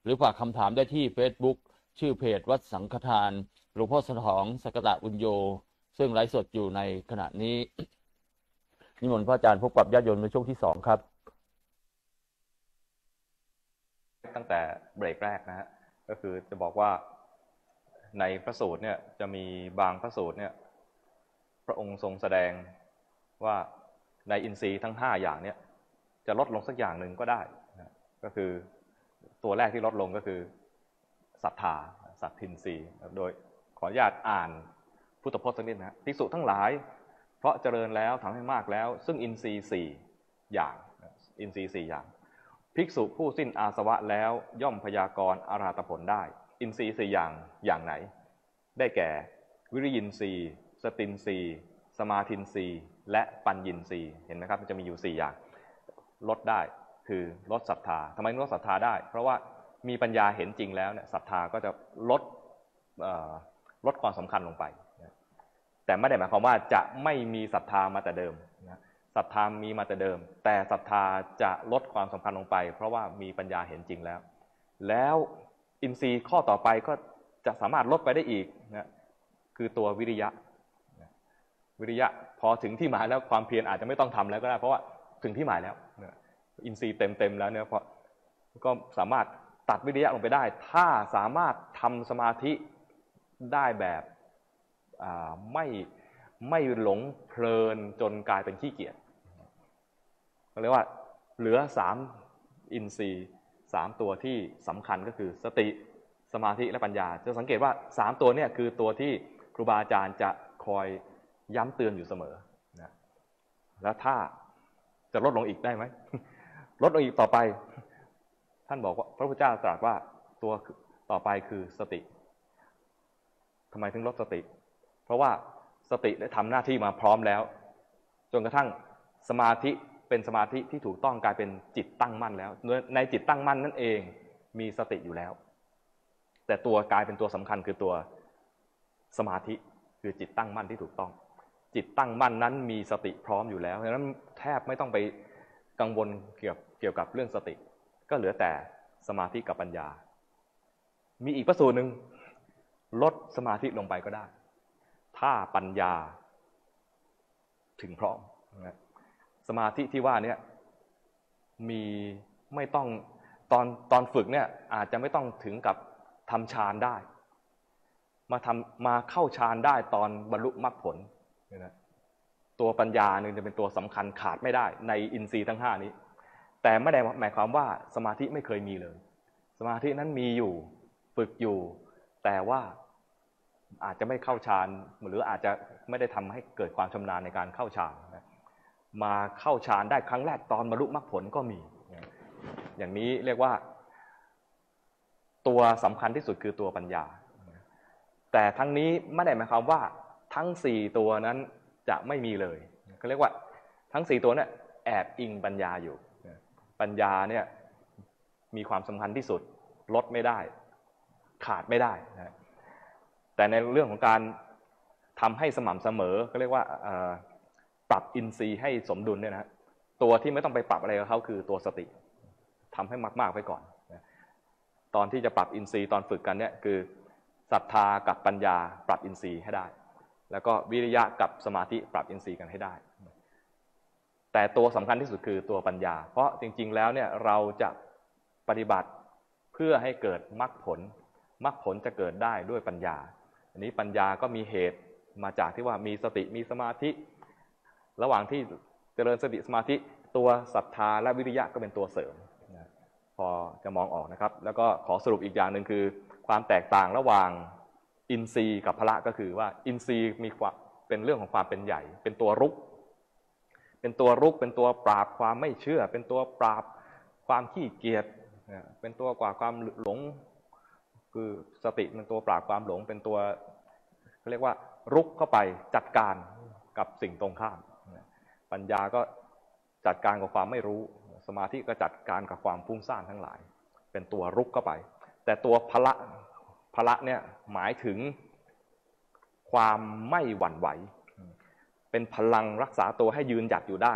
หรือฝากคำถามได้ที่ Facebook ชื่อเพจวัดสังฆทานหลวงพ่อสนองสักตะอุญโยซึ่งไลฟ์สดอยู่ในขณะนี้ นิมนต์พระอาจารย์พบกับญาติโยมในช่วงที่2ครับตั้งแต่เบรกแรกนะฮะก็คือจะบอกว่าในพระสูตรเนี่ยจะมีบางพระสูตรเนี่ยพระองค์ทรงแสดงว่าในอินทรีย์ทั้ง5อย่างเนี่ยจะลดลงสักอย่างหนึ่งก็ได้นะก็คือตัวแรกที่ลดลงก็คือศรัทธาสัตทินทรีย์โดยขออนุญาตอ่านพุทธพจน์สักนิดนะภิกษุทั้งหลายเพราะเจริญแล้วทำให้มากแล้วซึ่งอินทรีย์4อย่างอินทรีย์4อย่างภิกษุผู้สิ้นอาสวะแล้วย่อมพยากรณ์อรหัตผลได้อินทรีย์4อย่างอย่างไหนได้แก่วิริยินทรีย์สตินทรีย์สมาธินทรีย์ และปัญญินทรีย์เห็นไหมครับมันจะมีอยู่4อย่างลดได้คือลดศรัทธาทำไมลดศรัทธาได้เพราะว่ามีปัญญาเห็นจริงแล้วเนี่ยศรัทธาก็จะลดความสำคัญลงไปแต่ไม่ได้หมายความว่าจะไม่มีศรัทธามาแต่เดิมศรัทธามีมาแต่เดิมแต่ศรัทธาจะลดความสำคัญลงไปเพราะว่ามีปัญญาเห็นจริงแล้วแล้วอินทรีย์ข้อต่อไปก็จะสามารถลดไปได้อีกนะคือตัววิริยะพอถึงที่หมายแล้วความเพียรอาจจะไม่ต้องทำแล้วก็ได้เพราะว่าถึงที่หมายแล้วอินทรีย์เต็มแล้วเนี่ยก็สามารถตัดวิริยะลงไปได้ถ้าสามารถทำสมาธิได้แบบไม่หลงเพลินจนกลายเป็นขี้เกียจก็เรียกว่าเหลือ3อินทรีย์3ตัวที่สำคัญก็คือสติสมาธิและปัญญาจะสังเกตว่า3ตัวเนี่ยคือตัวที่ครูบาอาจารย์จะคอยย้ำเตือนอยู่เสมอนะแล้วถ้าจะลดลงอีกได้ไหมลดลงอีกต่อไปท่านบอกว่าพระพุทธเจ้าตรัสว่าตัวต่อไปคือสติทำไมถึงลดสติเพราะว่าสติได้ทำหน้าที่มาพร้อมแล้วจนกระทั่งสมาธิเป็นสมาธิที่ถูกต้องกลายเป็นจิตตั้งมั่นแล้วในจิตตั้งมั่นนั่นเองมีสติอยู่แล้วแต่ตัวกลายเป็นตัวสำคัญคือตัวสมาธิคือจิตตั้งมั่นที่ถูกต้องจิตตั้งมั่นนั้นมีสติพร้อมอยู่แล้วดังนั้นแทบไม่ต้องไปกังวลเกี่ยวกับเรื่องสติก็เหลือแต่สมาธิกับปัญญามีอีกประสูตรหนึ่งลดสมาธิลงไปก็ได้ถ้าปัญญาถึงพร้อมสมาธิที่ว่าเนี่ยมีไม่ต้องตอนฝึกเนี่ยอาจจะไม่ต้องถึงกับทำฌานได้มาเข้าฌานได้ตอนบรรลุมรรคผลตัวปัญญาเนี่ยจะเป็นตัวสำคัญขาดไม่ได้ในอินทรีย์ทั้ง5นี้แต่ไม่ได้หมายความว่าสมาธิไม่เคยมีเลยสมาธินั้นมีอยู่ฝึกอยู่แต่ว่าอาจจะไม่เข้าฌานหรืออาจจะไม่ได้ทำให้เกิดความชำนาญในการเข้าฌานมาเข้าฌานได้ครั้งแรกตอนบรรลุมรรคผลก็มีอย่างนี้เรียกว่าตัวสำคัญที่สุดคือตัวปัญญาแต่ทั้งนี้ไม่ได้หมายความว่าทั้ง4ตัวนั้นจะไม่มีเลยก็เรียกว่าทั้ง4ตัวเนี่ยแอบอิงปัญญาอยู่ปัญญาเนี่ยมีความสำคัญที่สุดลดไม่ได้ขาดไม่ได้นะแต่ในเรื่องของการทำให้สม่ำเสมอก็เรียกว่าปรับอินทรีย์ให้สมดุลเนี่ยนะตัวที่ไม่ต้องไปปรับอะไรกับเขาคือตัวสติทำให้มากๆไว้ก่อนนะตอนที่จะปรับอินทรีย์ตอนฝึกกันเนี่ยคือศรัทธากับปัญญาปรับอินทรีย์ให้ได้แล้วก็วิริยะกับสมาธิปรับอินทรีย์กันให้ได้แต่ตัวสำคัญที่สุดคือตัวปัญญาเพราะจริงๆแล้วเนี่ยเราจะปฏิบัติเพื่อให้เกิดมรรคผลจะเกิดได้ด้วยปัญญาอันนี้ปัญญาก็มีเหตุมาจากที่ว่ามีสติมีสมาธิระหว่างที่เจริญสติสมาธิตัวศรัทธาและวิริยะก็เป็นตัวเสริมพอจะมองออกนะครับแล้วก็ขอสรุปอีกอย่างหนึ่งคือความแตกต่างระหว่างอินทรีย์กับพละก็คือว่าอินทรีย์มีความเป็นเรื่องของความเป็นใหญ่เป็นตัวรุกเป็นตัวปราบความไม่เชื่อเป็นตัวปราบความขี้เกียจเป็นตัวกว่าความหลงคือสติเป็นตัวปราบความหลงเป็นตัวเขาเรียกว่ารุกเข้าไปจัดการกับสิ่งตรงข้ามปัญญาก็จัดการกับความไม่รู้สมาธิก็จัดการกับความฟุ้งซ่านทั้งหลายเป็นตัวรุกเข้าไปแต่ตัวพละเนี่ยหมายถึงความไม่หวั่นไหวเป็นพลังรักษาตัวให้ยืนหยัดอยู่ได้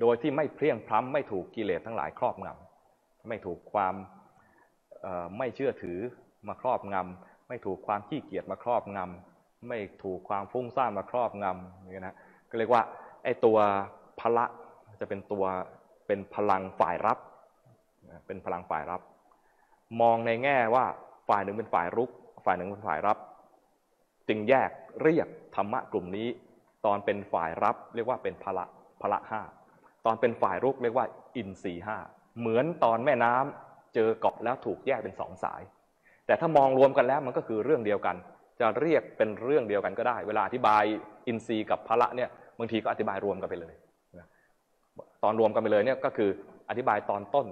โดยที่ไม่เพลียงพล้ำไม่ถูกกิเลสทั้งหลายครอบงำไม่ถูกความไม่เชื่อถือมาครอบงำไม่ถูกความขี้เกียจมาครอบงำไม่ถูกความฟุ้งซ่านมาครอบงำนี่นะก็เรียกว่าไอ้ตัวพละจะเป็นตัวเป็นพลังฝ่ายรับมองในแง่ว่าฝ่ายหนึ่งเป็นฝ่ายรุกฝ่ายหนึ่งเป็นฝ่ายรับจึงแยกเรียกธรรมะกลุ่มนี้ตอนเป็นฝ่ายรับเรียกว่าเป็นพละ5ตอนเป็นฝ่ายรุกเรียกว่าอินทรีย์5เหมือนตอนแม่น้ำเจอเกาะแล้วถูกแยกเป็น2สายแต่ถ้ามองรวมกันแล้วมันก็คือเรื่องเดียวกันจะเรียกเป็นเรื่องเดียวกันก็ได้เวลาอธิบายอินทรีย์กับพละเนี่ยบางทีก็อธิบายรวมกันไปเลยตอนรวมกันไปเลยเนี่ยก็คืออธิบายตอนต้น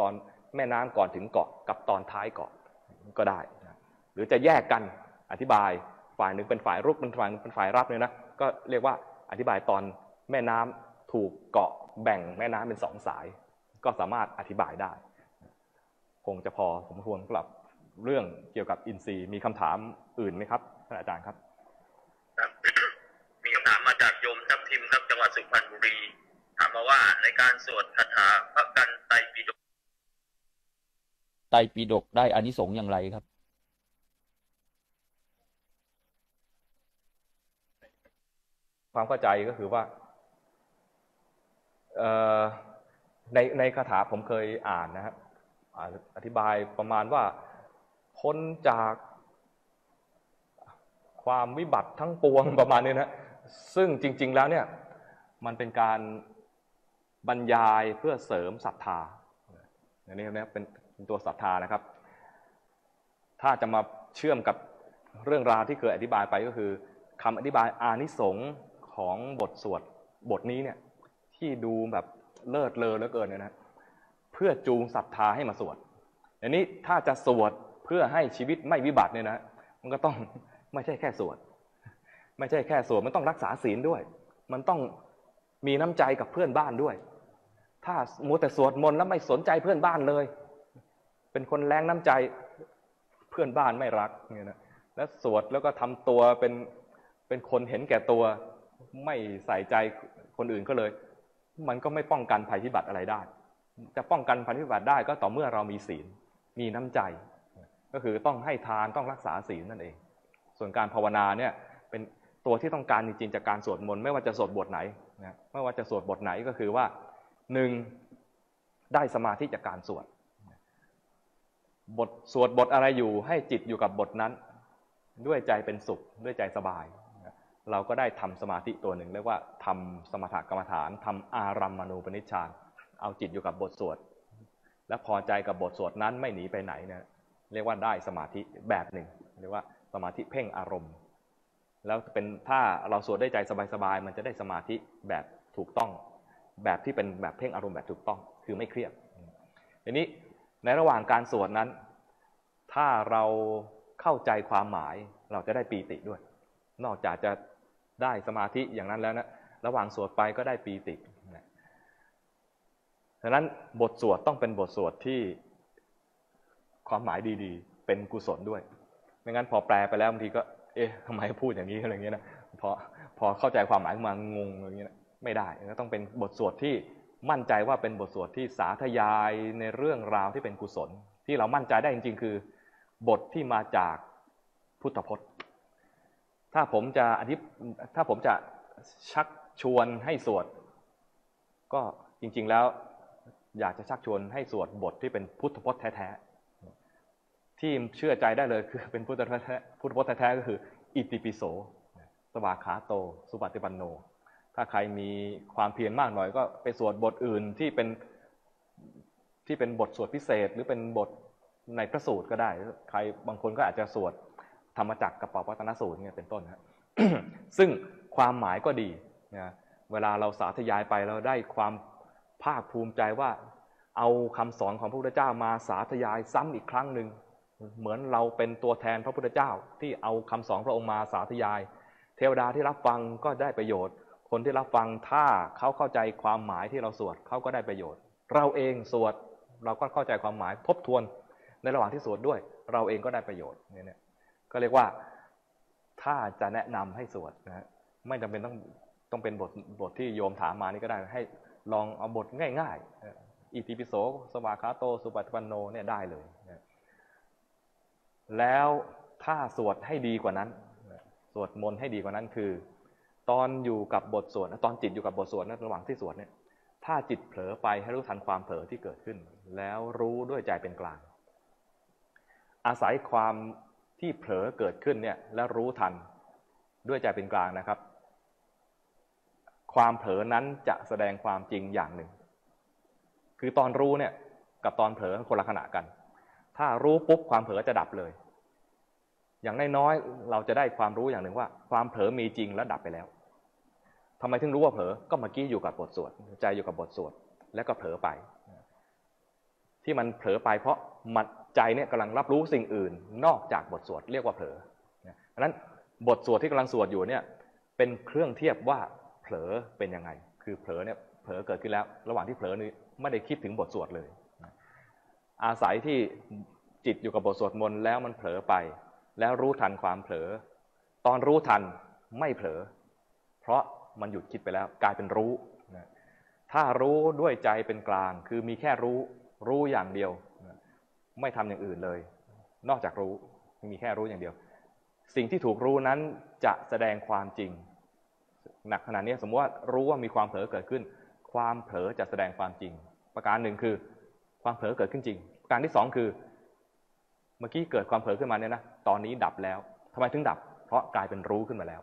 ตอนแม่น้ำก่อนถึงเกาะกับตอนท้ายเกาะก็ได้หรือจะแยกกันอธิบายฝ่ายหนึ่งเป็นฝ่ายรุกเป็นฝ่ายรับเนี่ยนะก็เรียกว่า อธิบายตอนแม่น้ำถูกเกาะแบ่งแม่น้ำเป็น2สายก็สามารถอธิบายได้คงจะพอสมควรสำหรับเรื่องเกี่ยวกับอินทรีย์มีคำถามอื่นไหมครับท่านอาจารย์ครับมีคำถามมาจากโยมทัพทิมครับจังหวัดสุพรรณบุรีถามมาว่าในการสวดคาถาพระกันไตรปิฎกได้อานิสงส์อย่างไรครับความเข้าใจก็คือว่าในคาถาผมเคยอ่านนะครับอธิบายประมาณว่าพ้นจากความวิบัติทั้งปวงประมาณนี้นะซึ่งจริงๆแล้วเนี่ยมันเป็นการบรรยายเพื่อเสริมศรัทธาอันนี้นะเป็นตัวศรัทธานะครับถ้าจะมาเชื่อมกับเรื่องราวที่เคยอธิบายไปก็คือคำอธิบายอานิสงส์ของบทสวดบทนี้เนี่ยที่ดูแบบเลิศเลอเหลือเกินนะเพื่อจูงศรัทธาให้มาสวดอันนี้ถ้าจะสวดเพื่อให้ชีวิตไม่วิบัติเนี่ยนะมันก็ต้องไม่ใช่แค่สวดมันต้องรักษาศีลด้วยมันต้องมีน้ำใจกับเพื่อนบ้านด้วยถ้ามัวแต่สวดมนต์แล้วไม่สนใจเพื่อนบ้านเลยเป็นคนแรงน้ำใจเพื่อนบ้านไม่รักเนี่ยนะแล้วสวดแล้วก็ทำตัวเป็นคนเห็นแก่ตัวไม่ใส่ใจคนอื่นก็เลยมันก็ไม่ป้องกันภัยพิบัติอะไรได้จะป้องกันภัยพิบัติได้ก็ต่อเมื่อเรามีศีลมีน้ำใจก็คือต้องให้ทานต้องรักษาศีลนั่นเองส่วนการภาวนาเนี่ยเป็นตัวที่ต้องการจริงๆจากการสวดมนต์ไม่ว่าจะสวดบทไหนนะไม่ว่าจะสวดบทไหนก็คือว่าหนึ่งได้สมาธิจากการสวดสวดบทอะไรอยู่ให้จิตอยู่กับบทนั้นด้วยใจเป็นสุขด้วยใจสบายเราก็ได้ทำสมาธิตัวหนึ่งเรียกว่าทำสมถกรรมฐานทำอารัมมณูปนิชฌานเอาจิตอยู่กับบทสวดและพอใจกับบทสวดนั้นไม่หนีไปไหนนะเรียกว่าได้สมาธิแบบหนึ่งเรียกว่าสมาธิเพ่งอารมณ์แล้วเป็นถ้าเราสวดได้ใจสบายๆมันจะได้สมาธิแบบถูกต้องแบบที่เป็นแบบเพ่งอารมณ์แบบถูกต้องคือไม่เครียดทีนี้ในระหว่างการสวดนั้นถ้าเราเข้าใจความหมายเราจะได้ปีติด้วยนอกจากจะได้สมาธิอย่างนั้นแล้วนะระหว่างสวดไปก็ได้ปีติฉะนั้นบทสวดต้องเป็นบทสวดที่ความหมายดีๆเป็นกุศลด้วยไม่งั้นพอแปลไปแล้วบางทีก็เอ๊ะทำไมพูดอย่างนี้อะไรเงี้ยนะพอเข้าใจความหมายมางงอะไรเงี้ยนะไม่ได้ก็ต้องเป็นบทสวดที่มั่นใจว่าเป็นบทสวดที่สาธยายในเรื่องราวที่เป็นกุศลที่เรามั่นใจได้จริงๆคือบทที่มาจากพุทธพจน์ถ้าผมจะชักชวนให้สวดก็จริงๆแล้วอยากจะชักชวนให้สวดบทที่เป็นพุทธพจน์แท้ๆที่เชื่อใจได้เลยคือเป็นพุทธพจน์แท้ๆก็คืออิติปิโสสวากขาโตสุปฏิปันโนถ้าใครมีความเพียรมากหน่อยก็ไปสวดบทอื่นที่เป็นบทสวดพิเศษหรือเป็นบทในพระสูตรก็ได้ใครบางคนก็อาจจะสวดธรรมจักรกับปวัตตนสูตรเนี่ยเป็นต้นนะ ซึ่งความหมายก็ดีนะเวลาเราสาธยายไปเราได้ความภาคภูมิใจว่าเอาคำสอนของพระพุทธเจ้ามาสาธยายซ้ำอีกครั้งหนึ่งเหมือนเราเป็นตัวแทนพระพุทธเจ้าที่เอาคำสอนพระองค์มาสาธยายเทวดาที่รับฟังก็ได้ประโยชน์คนที่รับฟังถ้าเขาเข้าใจความหมายที่เราสวดเขาก็ได้ประโยชน์เราเองสวดเราก็เข้าใจความหมายทบทวนในระหว่างที่สวดด้วยเราเองก็ได้ประโยชน์เนี่ยก็เรียกว่าถ้าจะแนะนำให้สวดนะไม่จำเป็นต้องเป็นบทที่โยมถามมานี่ก็ได้ให้ลองเอาบทง่ายๆอิติปิโสสวากขาโตสุปฏิปันโนเนี่ยได้เลยนะแล้วถ้าสวดให้ดีกว่านั้นสวดมนต์ให้ดีกว่านั้นคือตอนอยู่กับบทสวดตอนจิตอยู่กับบทสวดระหว่างที่สวดเนี่ยถ้าจิตเผลอไปให้รู้ทันความเผลอที่เกิดขึ้นแล้วรู้ด้วยใจเป็นกลางอาศัยความที่เผลอเกิดขึ้นเนี่ยและรู้ทันด้วยใจเป็นกลางนะครับความเผลอนั้นจะแสดงความจริงอย่างหนึ่งคือตอนรู้เนี่ยกับตอนเผลอคนละขณะกันถ้ารู้ปุ๊บความเผลอจะดับเลยอย่างน้อยๆเราจะได้ความรู้อย่างหนึ่งว่าความเผลอมีจริงและดับไปแล้วทำไมถึงรู้ว่าเผลอก็เมื่อกี้อยู่กับบทสวดใจอยู่กับบทสวดแล้วก็เผลอไปที่มันเผลอไปเพราะมันใจเนี่ยกำลังรับรู้สิ่งอื่นนอกจากบทสวดเรียกว่าเผลอดังนั้นบทสวดที่กำลังสวดอยู่เนี่ยเป็นเครื่องเทียบว่า เผลอเป็นยังไงคือเผลอเนี่ยเผลอเกิดขึ้นแล้วระหว่างที่เผลอนี่ไม่ได้คิดถึงบทสวดเลยอาศัยที่จิตอยู่กับบทสวดมนต์แล้วมันเผลอไปแล้วรู้ทันความเผลอตอนรู้ทันไม่เผลอเพราะมันหยุดคิดไปแล้วกลายเป็นรู้ถ้ารู้ด้วยใจเป็นกลางคือมีแค่รู้อย่างเดียวไม่ทำอย่างอื่นเลยนอกจากรู้มีแค่รู้อย่างเดียวสิ่งที่ถูกรู้นั้นจะแสดงความจริงหนักขนาดนี้สมมติว่ารู้ว่ามีความเผลอเกิดขึ้นความเผลอจะแสดงความจริงประการหนึ่งคือความเผลอเกิดขึ้นจริงประการที่สองคือเมื่อกี้เกิดความเผลอขึ้นมาเนี่ยนะตอนนี้ดับแล้วทำไมถึงดับเพราะกลายเป็นรู้ขึ้นมาแล้ว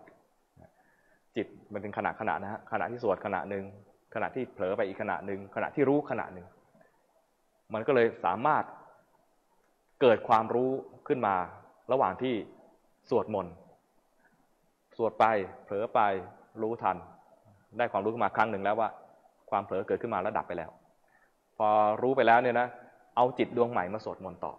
จิตมันเป็นขณะนะฮะขณะที่สวดขณะหนึ่งขณะที่เผลอไปอีกขณะหนึ่งขณะที่รู้ขณะหนึ่งมันก็เลยสามารถเกิดความรู้ขึ้นมาระหว่างที่สวดมนต์สวดไปเผลอไปรู้ทันได้ความรู้ขึ้นมาครั้งหนึ่งแล้วว่าความเผลอเกิดขึ้นมาแล้วดับไปแล้วพอรู้ไปแล้วเนี่ยนะเอาจิตดวงใหม่มาสวดมนต์ต่อ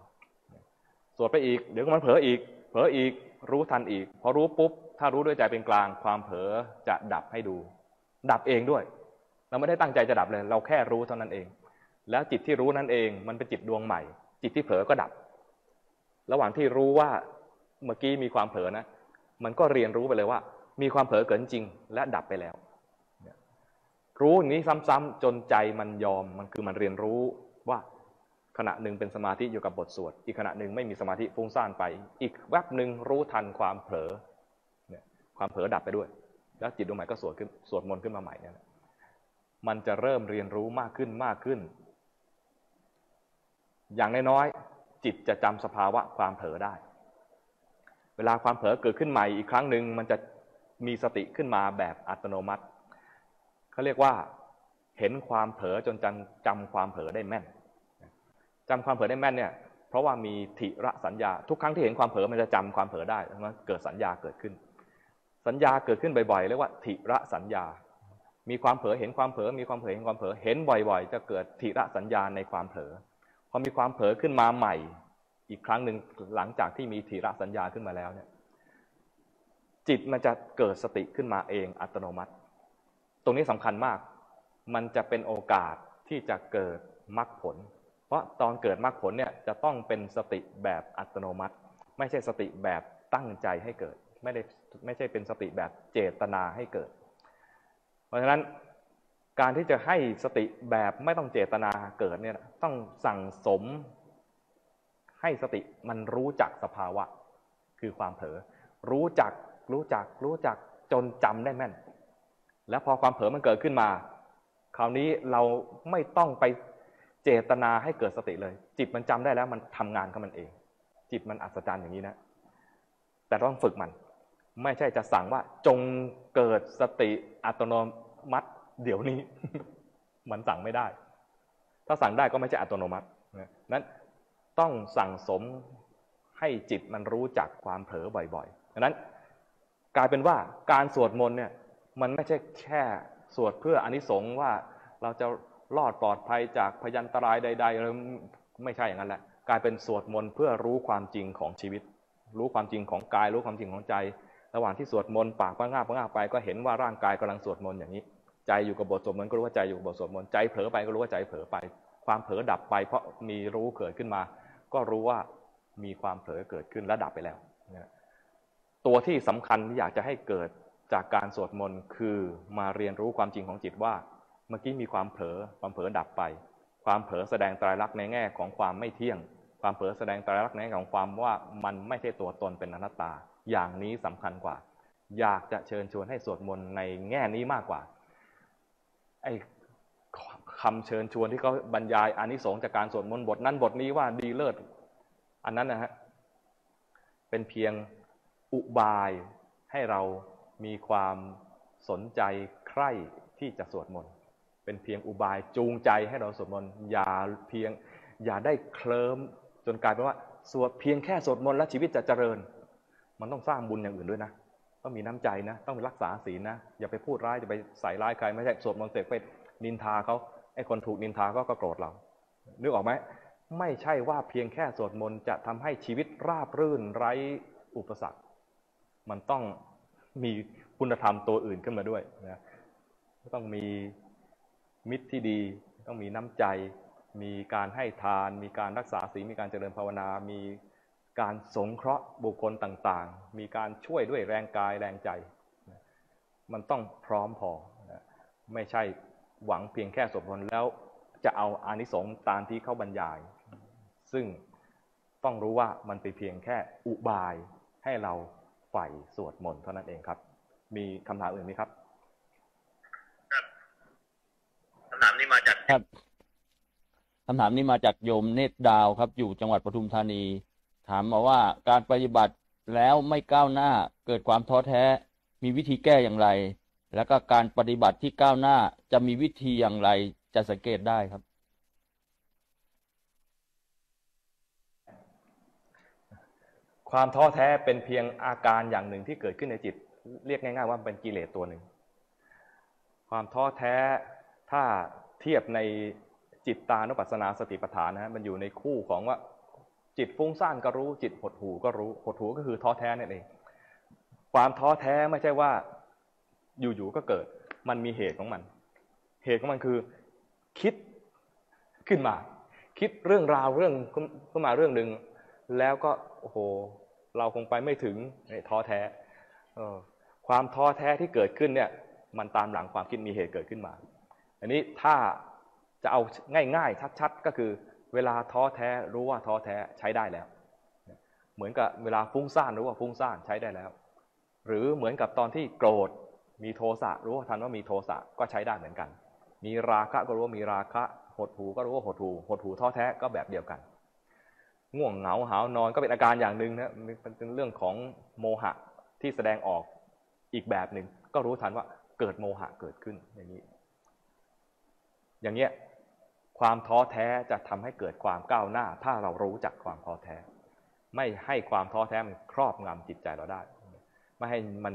สวดไปอีกเดี๋ยวมันเผลออีกเผลออีกรู้ทันอีกพอรู้ปุ๊บถ้ารู้ด้วยใจเป็นกลางความเผลอจะดับให้ดูดับเองด้วยเราไม่ได้ตั้งใจจะดับเลยเราแค่รู้เท่านั้นเองแล้วจิตที่รู้นั่นเองมันเป็นจิตดวงใหม่จิตที่เผลอก็ดับระหว่างที่รู้ว่าเมื่อกี้มีความเผลอนะมันก็เรียนรู้ไปเลยว่ามีความเผลอเกิดจริงและดับไปแล้วรู้อย่างนี้ซ้ำๆจนใจมันยอมมันคือมันเรียนรู้ว่าขณะหนึ่งเป็นสมาธิอยู่กับบทสวดอีกขณะหนึ่งไม่มีสมาธิฟุ้งซ่านไปอีกแวบหนึ่งรู้ทันความเผลอเนี่ยความเผลอดับไปด้วยแล้วจิตดวงใหม่ก็สวดมนต์ขึ้นมาใหม่เนี่ยมันจะเริ่มเรียนรู้มากขึ้นอย่างน้อยๆจิตจะจำสภาวะความเผลอได้เวลาความเผลอเกิดขึ้นใหม่อีกครั้งหนึ่งมันจะมีสติขึ้นมาแบบอัตโนมัติเขาเรียกว่าเห็นความเผลอจนจำความเผลอได้แม่นจำความเผลอได้แม่นเนี่ยเพราะว่ามีถิระสัญญาทุกครั้งที่เห็นความเผลอมันจะจำความเผลอได้มันเกิดสัญญาเกิดขึ้นสัญญาเกิดขึ้นบ่อยๆเรียกว่าถิระสัญญามีความเผลอเห็นความเผลอมีความเผลอเห็นความเผลอเห็นบ่อยๆจะเกิดถิระสัญญาในความเผลอพอมีความเผลอขึ้นมาใหม่อีกครั้งหนึ่งหลังจากที่มีถิระสัญญาขึ้นมาแล้วเนี่ยจิตมันจะเกิดสติขึ้นมาเองอัตโนมัติตรงนี้สำคัญมากมันจะเป็นโอกาสที่จะเกิดมรรคผลเพราะตอนเกิดมรรคผลเนี่ยจะต้องเป็นสติแบบอัตโนมัติไม่ใช่สติแบบตั้งใจให้เกิดไม่ใช่เป็นสติแบบเจตนาให้เกิดเพราะฉะนั้นการที่จะให้สติแบบไม่ต้องเจตนาเกิดเนี่ยต้องสั่งสมให้สติมันรู้จักสภาวะคือความเผลอรู้จักจนจำได้แม่นแล้วพอความเผลอมันเกิดขึ้นมาคราวนี้เราไม่ต้องไปเจตนาให้เกิดสติเลยจิตมันจำได้แล้วมันทำงานของมันเองจิตมันอัศจรรย์อย่างนี้นะแต่ต้องฝึกมันไม่ใช่จะสั่งว่าจงเกิดสติอัตโนมัติเดี๋ยวนี้ มันสั่งไม่ได้ถ้าสั่งได้ก็ไม่ใช่อัตโนมัตินั้นต้องสั่งสมให้จิตมันรู้จักความเผลอบ่อยๆดังนั้นกลายเป็นว่าการสวดมนต์เนี่ยมันไม่ใช่แค่สวดเพื่ออานิสงส์ว่าเราจะรอดปลอดภัยจากพยันตรายใดๆแล้วไม่ใช่อย่างนั้นแหละกลายเป็นสวดมนต์เพื่อรู้ความจริงของชีวิตรู้ความจริงของกายรู้ความจริงของใจระหว่างที่สวดมนต์ปากพะงาบไปก็เห็นว่าร่างกายกำลังสวดมนต์อย่างนี้ใจอยู่กับบทสวดมนต์ก็รู้ว่าใจอยู่กับบทสวดมนต์ใจเผลอไปก็รู้ว่าใจเผลอไปความเผลอดับไปเพราะมีรู้เกิดขึ้นมาก็รู้ว่ามีความเผลอเกิดขึ้นและดับไปแล้วตัวที่สำคัญที่อยากจะให้เกิดจากการสวดมนต์คือมาเรียนรู้ความจริงของจิตว่าเมื่อกี้มีความเผลอดับไปความเผลอแสดงไตรลักษณ์ในแง่ของความไม่เที่ยงความเผลอแสดงไตรลักษณ์ในแง่ของความว่ามันไม่ใช่ตัวตนเป็นอนัตตาอย่างนี้สำคัญกว่าอยากจะเชิญชวนให้สวดมนต์ในแง่นี้มากกว่าไอ้คำเชิญชวนที่เขาบรรยายอานิสงส์จากการสวดมนต์บทนั้นบทนี้ว่าดีเลิศอันนั้นนะฮะเป็นเพียงอุบายให้เรามีความสนใจใคร่ที่จะสวดมนต์เป็นเพียงอุบายจูงใจให้เราสวดมนต์อย่าได้เคลิ้มจนกลายเป็นว่าสวดเพียงแค่สวดมนต์แล้วชีวิตจะเจริญมันต้องสร้างบุญอย่างอื่นด้วยนะต้องมีน้ำใจนะต้องรักษาศีลนะอย่าไปพูดร้ายอย่าไปใส่ร้ายใครไม่ใช่สวดมนต์เสร็จไปนินทาเขาไอ้คนถูกนินทาก็โกรธเรานึกออกไหมไม่ใช่ว่าเพียงแค่สวดมนต์จะทำให้ชีวิตราบรื่นไร้อุปสรรคมันต้องมีคุณธรรมตัวอื่นขึ้นมาด้วยนะ ต้องมีมิตรที่ดีต้องมีน้ำใจมีการให้ทานมีการรักษาศีลมีการเจริญภาวนามีการสงเคราะห์บุคคลต่างๆมีการช่วยด้วยแรงกายแรงใจมันต้องพร้อมพอไม่ใช่หวังเพียงแค่สมผลแล้วจะเอาอานิสงส์ตามที่เขาบรรยายซึ่งต้องรู้ว่ามันเป็นเพียงแค่อุบายให้เราใฝ่สวดมนต์เท่านั้นเองครับมีคำถามอื่นไหมครับคำถามนี้มาจากครับคำถามนี้มาจากโยมเนตรดาวครับอยู่จังหวัดปทุมธานีถามมาว่าการปฏิบัติแล้วไม่ก้าวหน้าเกิดความท้อแท้มีวิธีแก้อย่างไรแล้วก็การปฏิบัติที่ก้าวหน้าจะมีวิธีอย่างไรจะสังเกตได้ครับความท้อแท้เป็นเพียงอาการอย่างหนึ่งที่เกิดขึ้นในจิตเรียกง่ายๆว่าเป็นกิเลสตัวหนึ่งความท้อแท้ถ้าเทียบในจิตตานุปัสสนาสติปัฏฐานนะฮะมันอยู่ในคู่ของว่าจิตฟุ้งซ่านก็รู้จิตหดหู่ก็รู้หดหู่ก็คือท้อแท้นั่นเองความท้อแท้ไม่ใช่ว่าอยู่ๆก็เกิดมันมีเหตุของมันเหตุของมันคือคิดขึ้นมาคิดเรื่องราวเรื่องขึ้นมาเรื่องหนึ่งแล้วก็โอ้โหเราคงไปไม่ถึงท้อแท้ความท้อแท้ที่เกิดขึ้นเนี่ยมันตามหลังความคิดมีเหตุเกิดขึ้นมาอันนี้ถ้าจะเอาง่ายๆชัดๆก็คือเวลาท้อแท้รู้ว่าท้อแท้ใช้ได้แล้วเหมือนกับเวลาฟุ้งซ่านรู้ว่าฟุ้งซ่านใช้ได้แล้วหรือเหมือนกับตอนที่โกรธมีโทสะรู้ว่าทันว่ามีโทสะก็ใช้ได้เหมือนกันมีราคะก็รู้ว่ามีราคะหดหู่ก็รู้ว่าหดหู่หดหู่ท้อแท้ก็แบบเดียวกันง่วงเหงาหาวนอนก็เป็นอาการอย่างหนึ่งนะเป็นเรื่องของโมหะที่แสดงออกอีกแบบหนึ่งก็รู้ทันว่าเกิดโมหะเกิดขึ้นอย่างเงี้ยความท้อแท้จะทำให้เกิดความก้าวหน้าถ้าเรารู้จักความท้อแท้ไม่ให้ความท้อแท้มันครอบงำจิตใจเราได้ไม่ให้มัน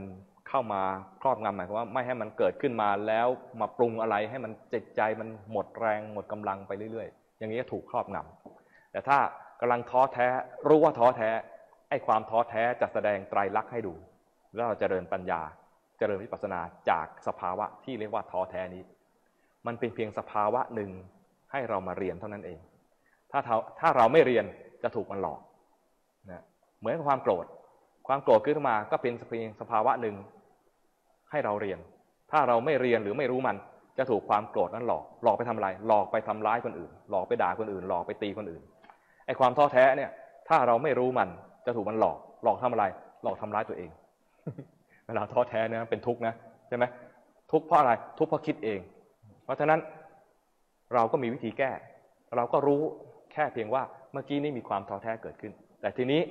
เข้ามาครอบงำหมายความว่าไม่ให้มันเกิดขึ้นมาแล้วมาปรุงอะไรให้มันจิตใจมันหมดแรงหมดกำลังไปเรื่อยๆอย่างนี้ถูกครอบงำแต่ถ้ากำลังท้อแท้รู้ว่าท้อแท้ไอ้ความท้อแท้จะแสดงไตรลักษณ์ให้ดูแล้วเราจะเจริญปัญญาเจริญวิปัสสนาจากสภาวะที่เรียกว่าท้อแท้นี้มันเป็นเพียงสภาวะหนึ่งให้เรามาเรียนเท่านั้นเองถ้าเราไม่เรียนจะถูกมันหลอกนะเหมือนกับความโกรธความโกรธขึ้นมาก็เป็นเพียงสภาวะหนึ่งให้เราเรียนถ้าเราไม่เรียนหรือไม่รู้มันจะถูกความโกรธนั้นหลอกไปทำอะไรหลอกไปทำร้ายคนอื่นหลอกไปด่าคนอื่นหลอกไปตีคนอื่นไอ้ความท้อแท้เนี่ยถ้าเราไม่รู้มันจะถูกมันหลอกทำอะไรหลอกทำร้ายตัวเองเวลาท้อแท้เนี่ยเป็นทุกข์นะใช่ไหมทุกข์เพราะอะไรทุกข์เพราะคิดเองเพราะฉะนั้นเราก็มีวิธีแก้เราก็รู้แค่เพียงว่าเมื่อกี้นี่มีความท้อแท้เกิดขึ้นแต่ทีนี้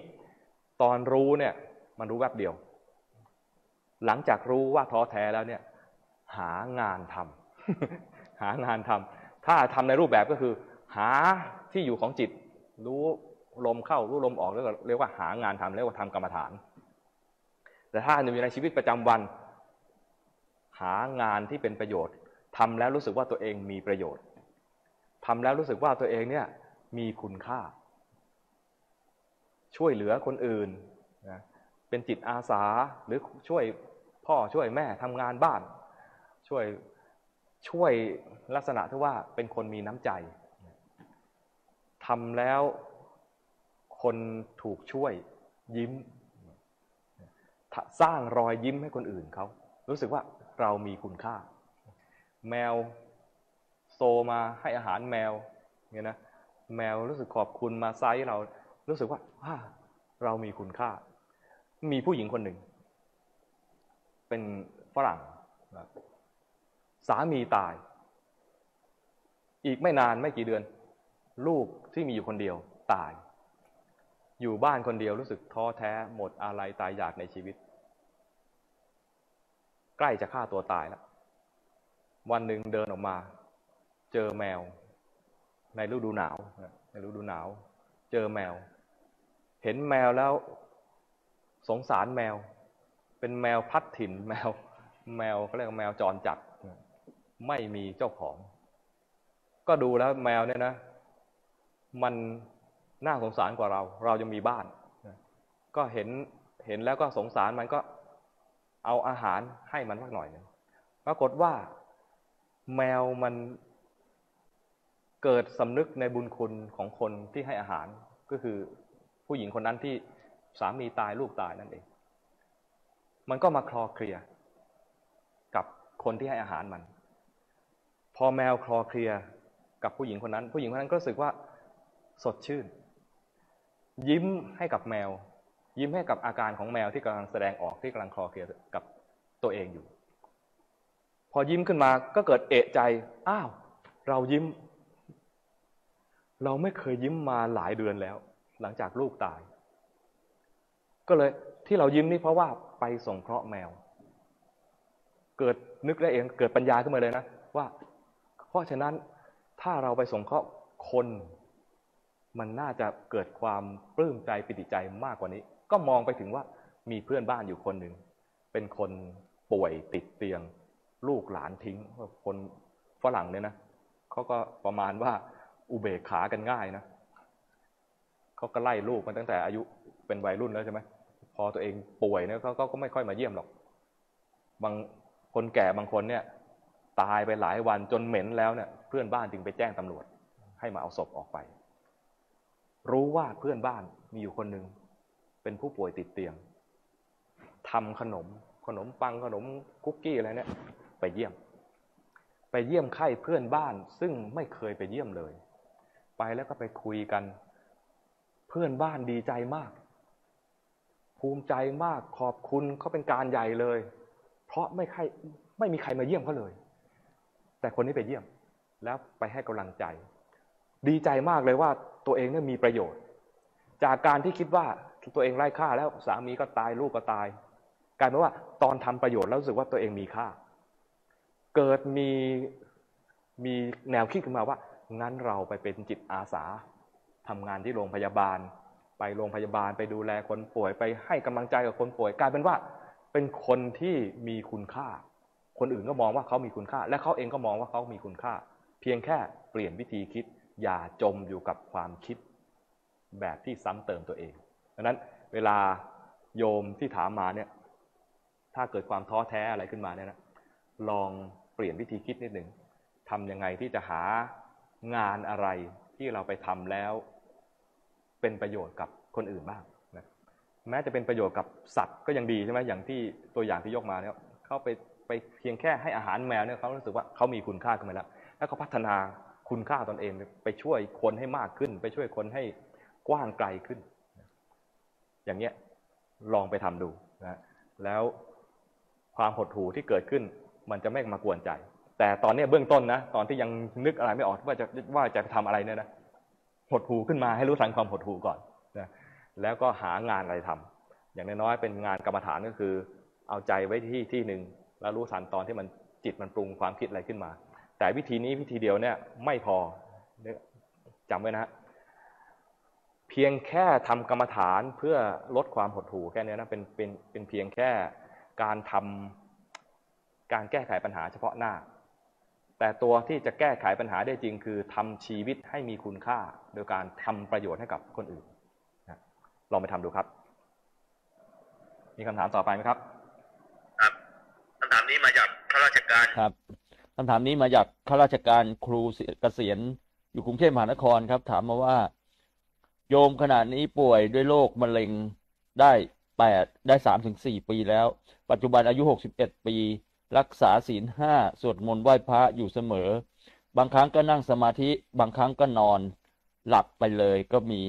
ตอนรู้เนี่ยมันรู้แวบเดียวหลังจากรู้ว่าท้อแท้แล้วเนี่ยหางานทำ หางานทำถ้าทำในรูปแบบก็คือหาที่อยู่ของจิตรู้ลมเข้ารู้ลมออกเรียกว่าหางานทำเรียกว่าทำกรรมฐานแต่ถ้าอยู่ในชีวิตประจำวันหางานที่เป็นประโยชน์ทำแล้วรู้สึกว่าตัวเองมีประโยชน์ทำแล้วรู้สึกว่าตัวเองเนี่ยมีคุณค่าช่วยเหลือคนอื่นนะเป็นจิตอาสาหรือช่วยพ่อช่วยแม่ทำงานบ้านช่วยลักษณะที่ว่าเป็นคนมีน้ำใจทำแล้วคนถูกช่วยยิ้มสร้างรอยยิ้มให้คนอื่นเขารู้สึกว่าเรามีคุณค่าแมวโซมาให้อาหารแมวเนี่ยนะแมวรู้สึกขอบคุณมาไซส์เรารู้สึกว่าเรามีคุณค่ามีผู้หญิงคนหนึ่งเป็นฝรั่งสามีตายอีกไม่นานไม่กี่เดือนลูกที่มีอยู่คนเดียวตายอยู่บ้านคนเดียวรู้สึกท้อแท้หมดอะไรตายอยากในชีวิตใกล้จะฆ่าตัวตายแล้ววันหนึ่งเดินออกมาเจอแมวในฤดูหนาวเจอแมวเห็นแมวแล้วสงสารแมวเป็นแมวพัดถิ่นแมวเขาเรียกแมวจรจัดไม่มีเจ้าของก็ดูแล้วแมวเนี่ยนะมันน่าสงสารกว่าเรายังมีบ้านก็เห็นแล้วก็สงสารมันก็เอาอาหารให้มันสักหน่อยนึงปรากฏว่า แมวมันเกิดสำนึกในบุญคุณของคนที่ให้อาหารก็คือผู้หญิงคนนั้นที่สามีตายลูกตายนั่นเองมันก็มาคลอเคลียกับคนที่ให้อาหารมันพอแมวคลอเคลียกับผู้หญิงคนนั้นผู้หญิงคนนั้นก็รู้สึกว่าสดชื่นยิ้มให้กับแมวยิ้มให้กับอาการของแมวที่กำลังแสดงออกที่กำลังคลอเคลียกับตัวเองอยู่พอยิ้มขึ้นมาก็เกิดเอะใจอ้าวเรายิ้มเราไม่เคยยิ้มมาหลายเดือนแล้วหลังจากลูกตายก็เลยที่เรายิ้มนี่เพราะว่าไปสงเคราะห์แมวเกิดนึกได้เองเกิดปัญญาขึ้นมาเลยนะว่าเพราะฉะนั้นถ้าเราไปสงเคราะห์คนมันน่าจะเกิดความปลื้มใจปิติใจมากกว่านี้ก็มองไปถึงว่ามีเพื่อนบ้านอยู่คนหนึ่งเป็นคนป่วยติดเตียงลูกหลานทิ้งคนฝรั่งเนี่ยนะเขาก็ประมาณว่าอุเบกขากันง่ายนะเขาก็ไล่ลูกมาตั้งแต่อายุเป็นวัยรุ่นแล้วใช่ไหมพอตัวเองป่วยเนี่ยเขาก็ไม่ค่อยมาเยี่ยมหรอกบางคนแก่บางคนเนี่ยตายไปหลายวันจนเหม็นแล้วเนี่ยเพื่อนบ้านจึงไปแจ้งตำรวจให้มาเอาศพออกไปรู้ว่าเพื่อนบ้านมีอยู่คนหนึ่งเป็นผู้ป่วยติดเตียงทำขนมปังขนมคุกกี้อะไรเนี่ยไปเยี่ยมไข้เพื่อนบ้านซึ่งไม่เคยไปเยี่ยมเลยไปแล้วก็ไปคุยกันเพื่อนบ้านดีใจมากภูมิใจมากขอบคุณเขาเป็นการใหญ่เลยเพราะไม่มีใครมาเยี่ยมเขาเลยแต่คนนี้ไปเยี่ยมแล้วไปให้กำลังใจดีใจมากเลยว่าตัวเองเนี่ยมีประโยชน์จากการที่คิดว่าตัวเองไร้ค่าแล้วสามีก็ตายลูกก็ตายกลายเป็นว่าตอนทำประโยชน์แล้วรู้สึกว่าตัวเองมีค่าเกิดมีแนวคิดขึ้นมาว่างั้นเราไปเป็นจิตอาสาทำงานที่โรงพยาบาลไปโรงพยาบาลไปดูแลคนป่วยไปให้กำลังใจกับคนป่วยกลายเป็นว่าเป็นคนที่มีคุณค่าคนอื่นก็มองว่าเขามีคุณค่าและเขาเองก็มองว่าเขามีคุณค่าเพียงแค่เปลี่ยนวิธีคิดอย่าจมอยู่กับความคิดแบบที่ซ้ำเติมตัวเองดังนั้นเวลาโยมที่ถามมาเนี่ยถ้าเกิดความท้อแท้อะไรขึ้นมาเนี่ยนะลองเปลี่ยนวิธีคิดนิดหนึ่งทำยังไงที่จะหางานอะไรที่เราไปทำแล้วเป็นประโยชน์กับคนอื่นบ้างนะแม้จะเป็นประโยชน์กับสัตว์ก็ยังดีใช่ไหมอย่างที่ตัวอย่างที่ยกมาเนี่ยเขาไปเพียงแค่ให้อาหารแมวเนี่ยเขารู้สึกว่าเขามีคุณค่าขึ้นมาแล้วแล้วเขาพัฒนาคุณค่าตนเองไปช่วยคนให้มากขึ้นไปช่วยคนให้กว้างไกลขึ้นอย่างเงี้ยลองไปทำดูนะแล้วความหดหู่ที่เกิดขึ้นมันจะไม่มากวนใจแต่ตอนนี้เบื้องต้นนะตอนที่ยังนึกอะไรไม่ออกว่าจะทำอะไรเนี่ยนะหดหู่ขึ้นมาให้รู้ทันความหดหู่ก่อนนะแล้วก็หางานอะไรทำอย่างน้อยๆเป็นงานกรรมฐานก็คือเอาใจไว้ที่หนึ่งแล้วรู้ทันตอนที่มันจิตมันปรุงความคิดอะไรขึ้นมาแต่วิธีนี้วิธีเดียวเนี่ยไม่พอจำไว้นะเพียงแค่ทำกรรมฐานเพื่อลดความหดหู่แค่นี้นะเป็นเพียงแค่การทำการแก้ไขปัญหาเฉพาะหน้าแต่ตัวที่จะแก้ไขปัญหาได้จริงคือทำชีวิตให้มีคุณค่าโดยการทำประโยชน์ให้กับคนอื่นนะลองไปทำดูครับมีคำถามต่อไปไหมครับครับคำถามนี้มาจากข้าราชการครับคำถามนี้มาจากข้าราชการครูเกษียณอยู่กรุงเทพมหานครครับถามมาว่าโยมขณะนี้ป่วยด้วยโรคมะเร็งได้ 3-4 ปีแล้วปัจจุบันอายุ61 ปีรักษาศีล 5สวดมนต์ไหว้พระอยู่เสมอบางครั้งก็นั่งสมาธิบางครั้งก็นอนหลับไปเลยก็มี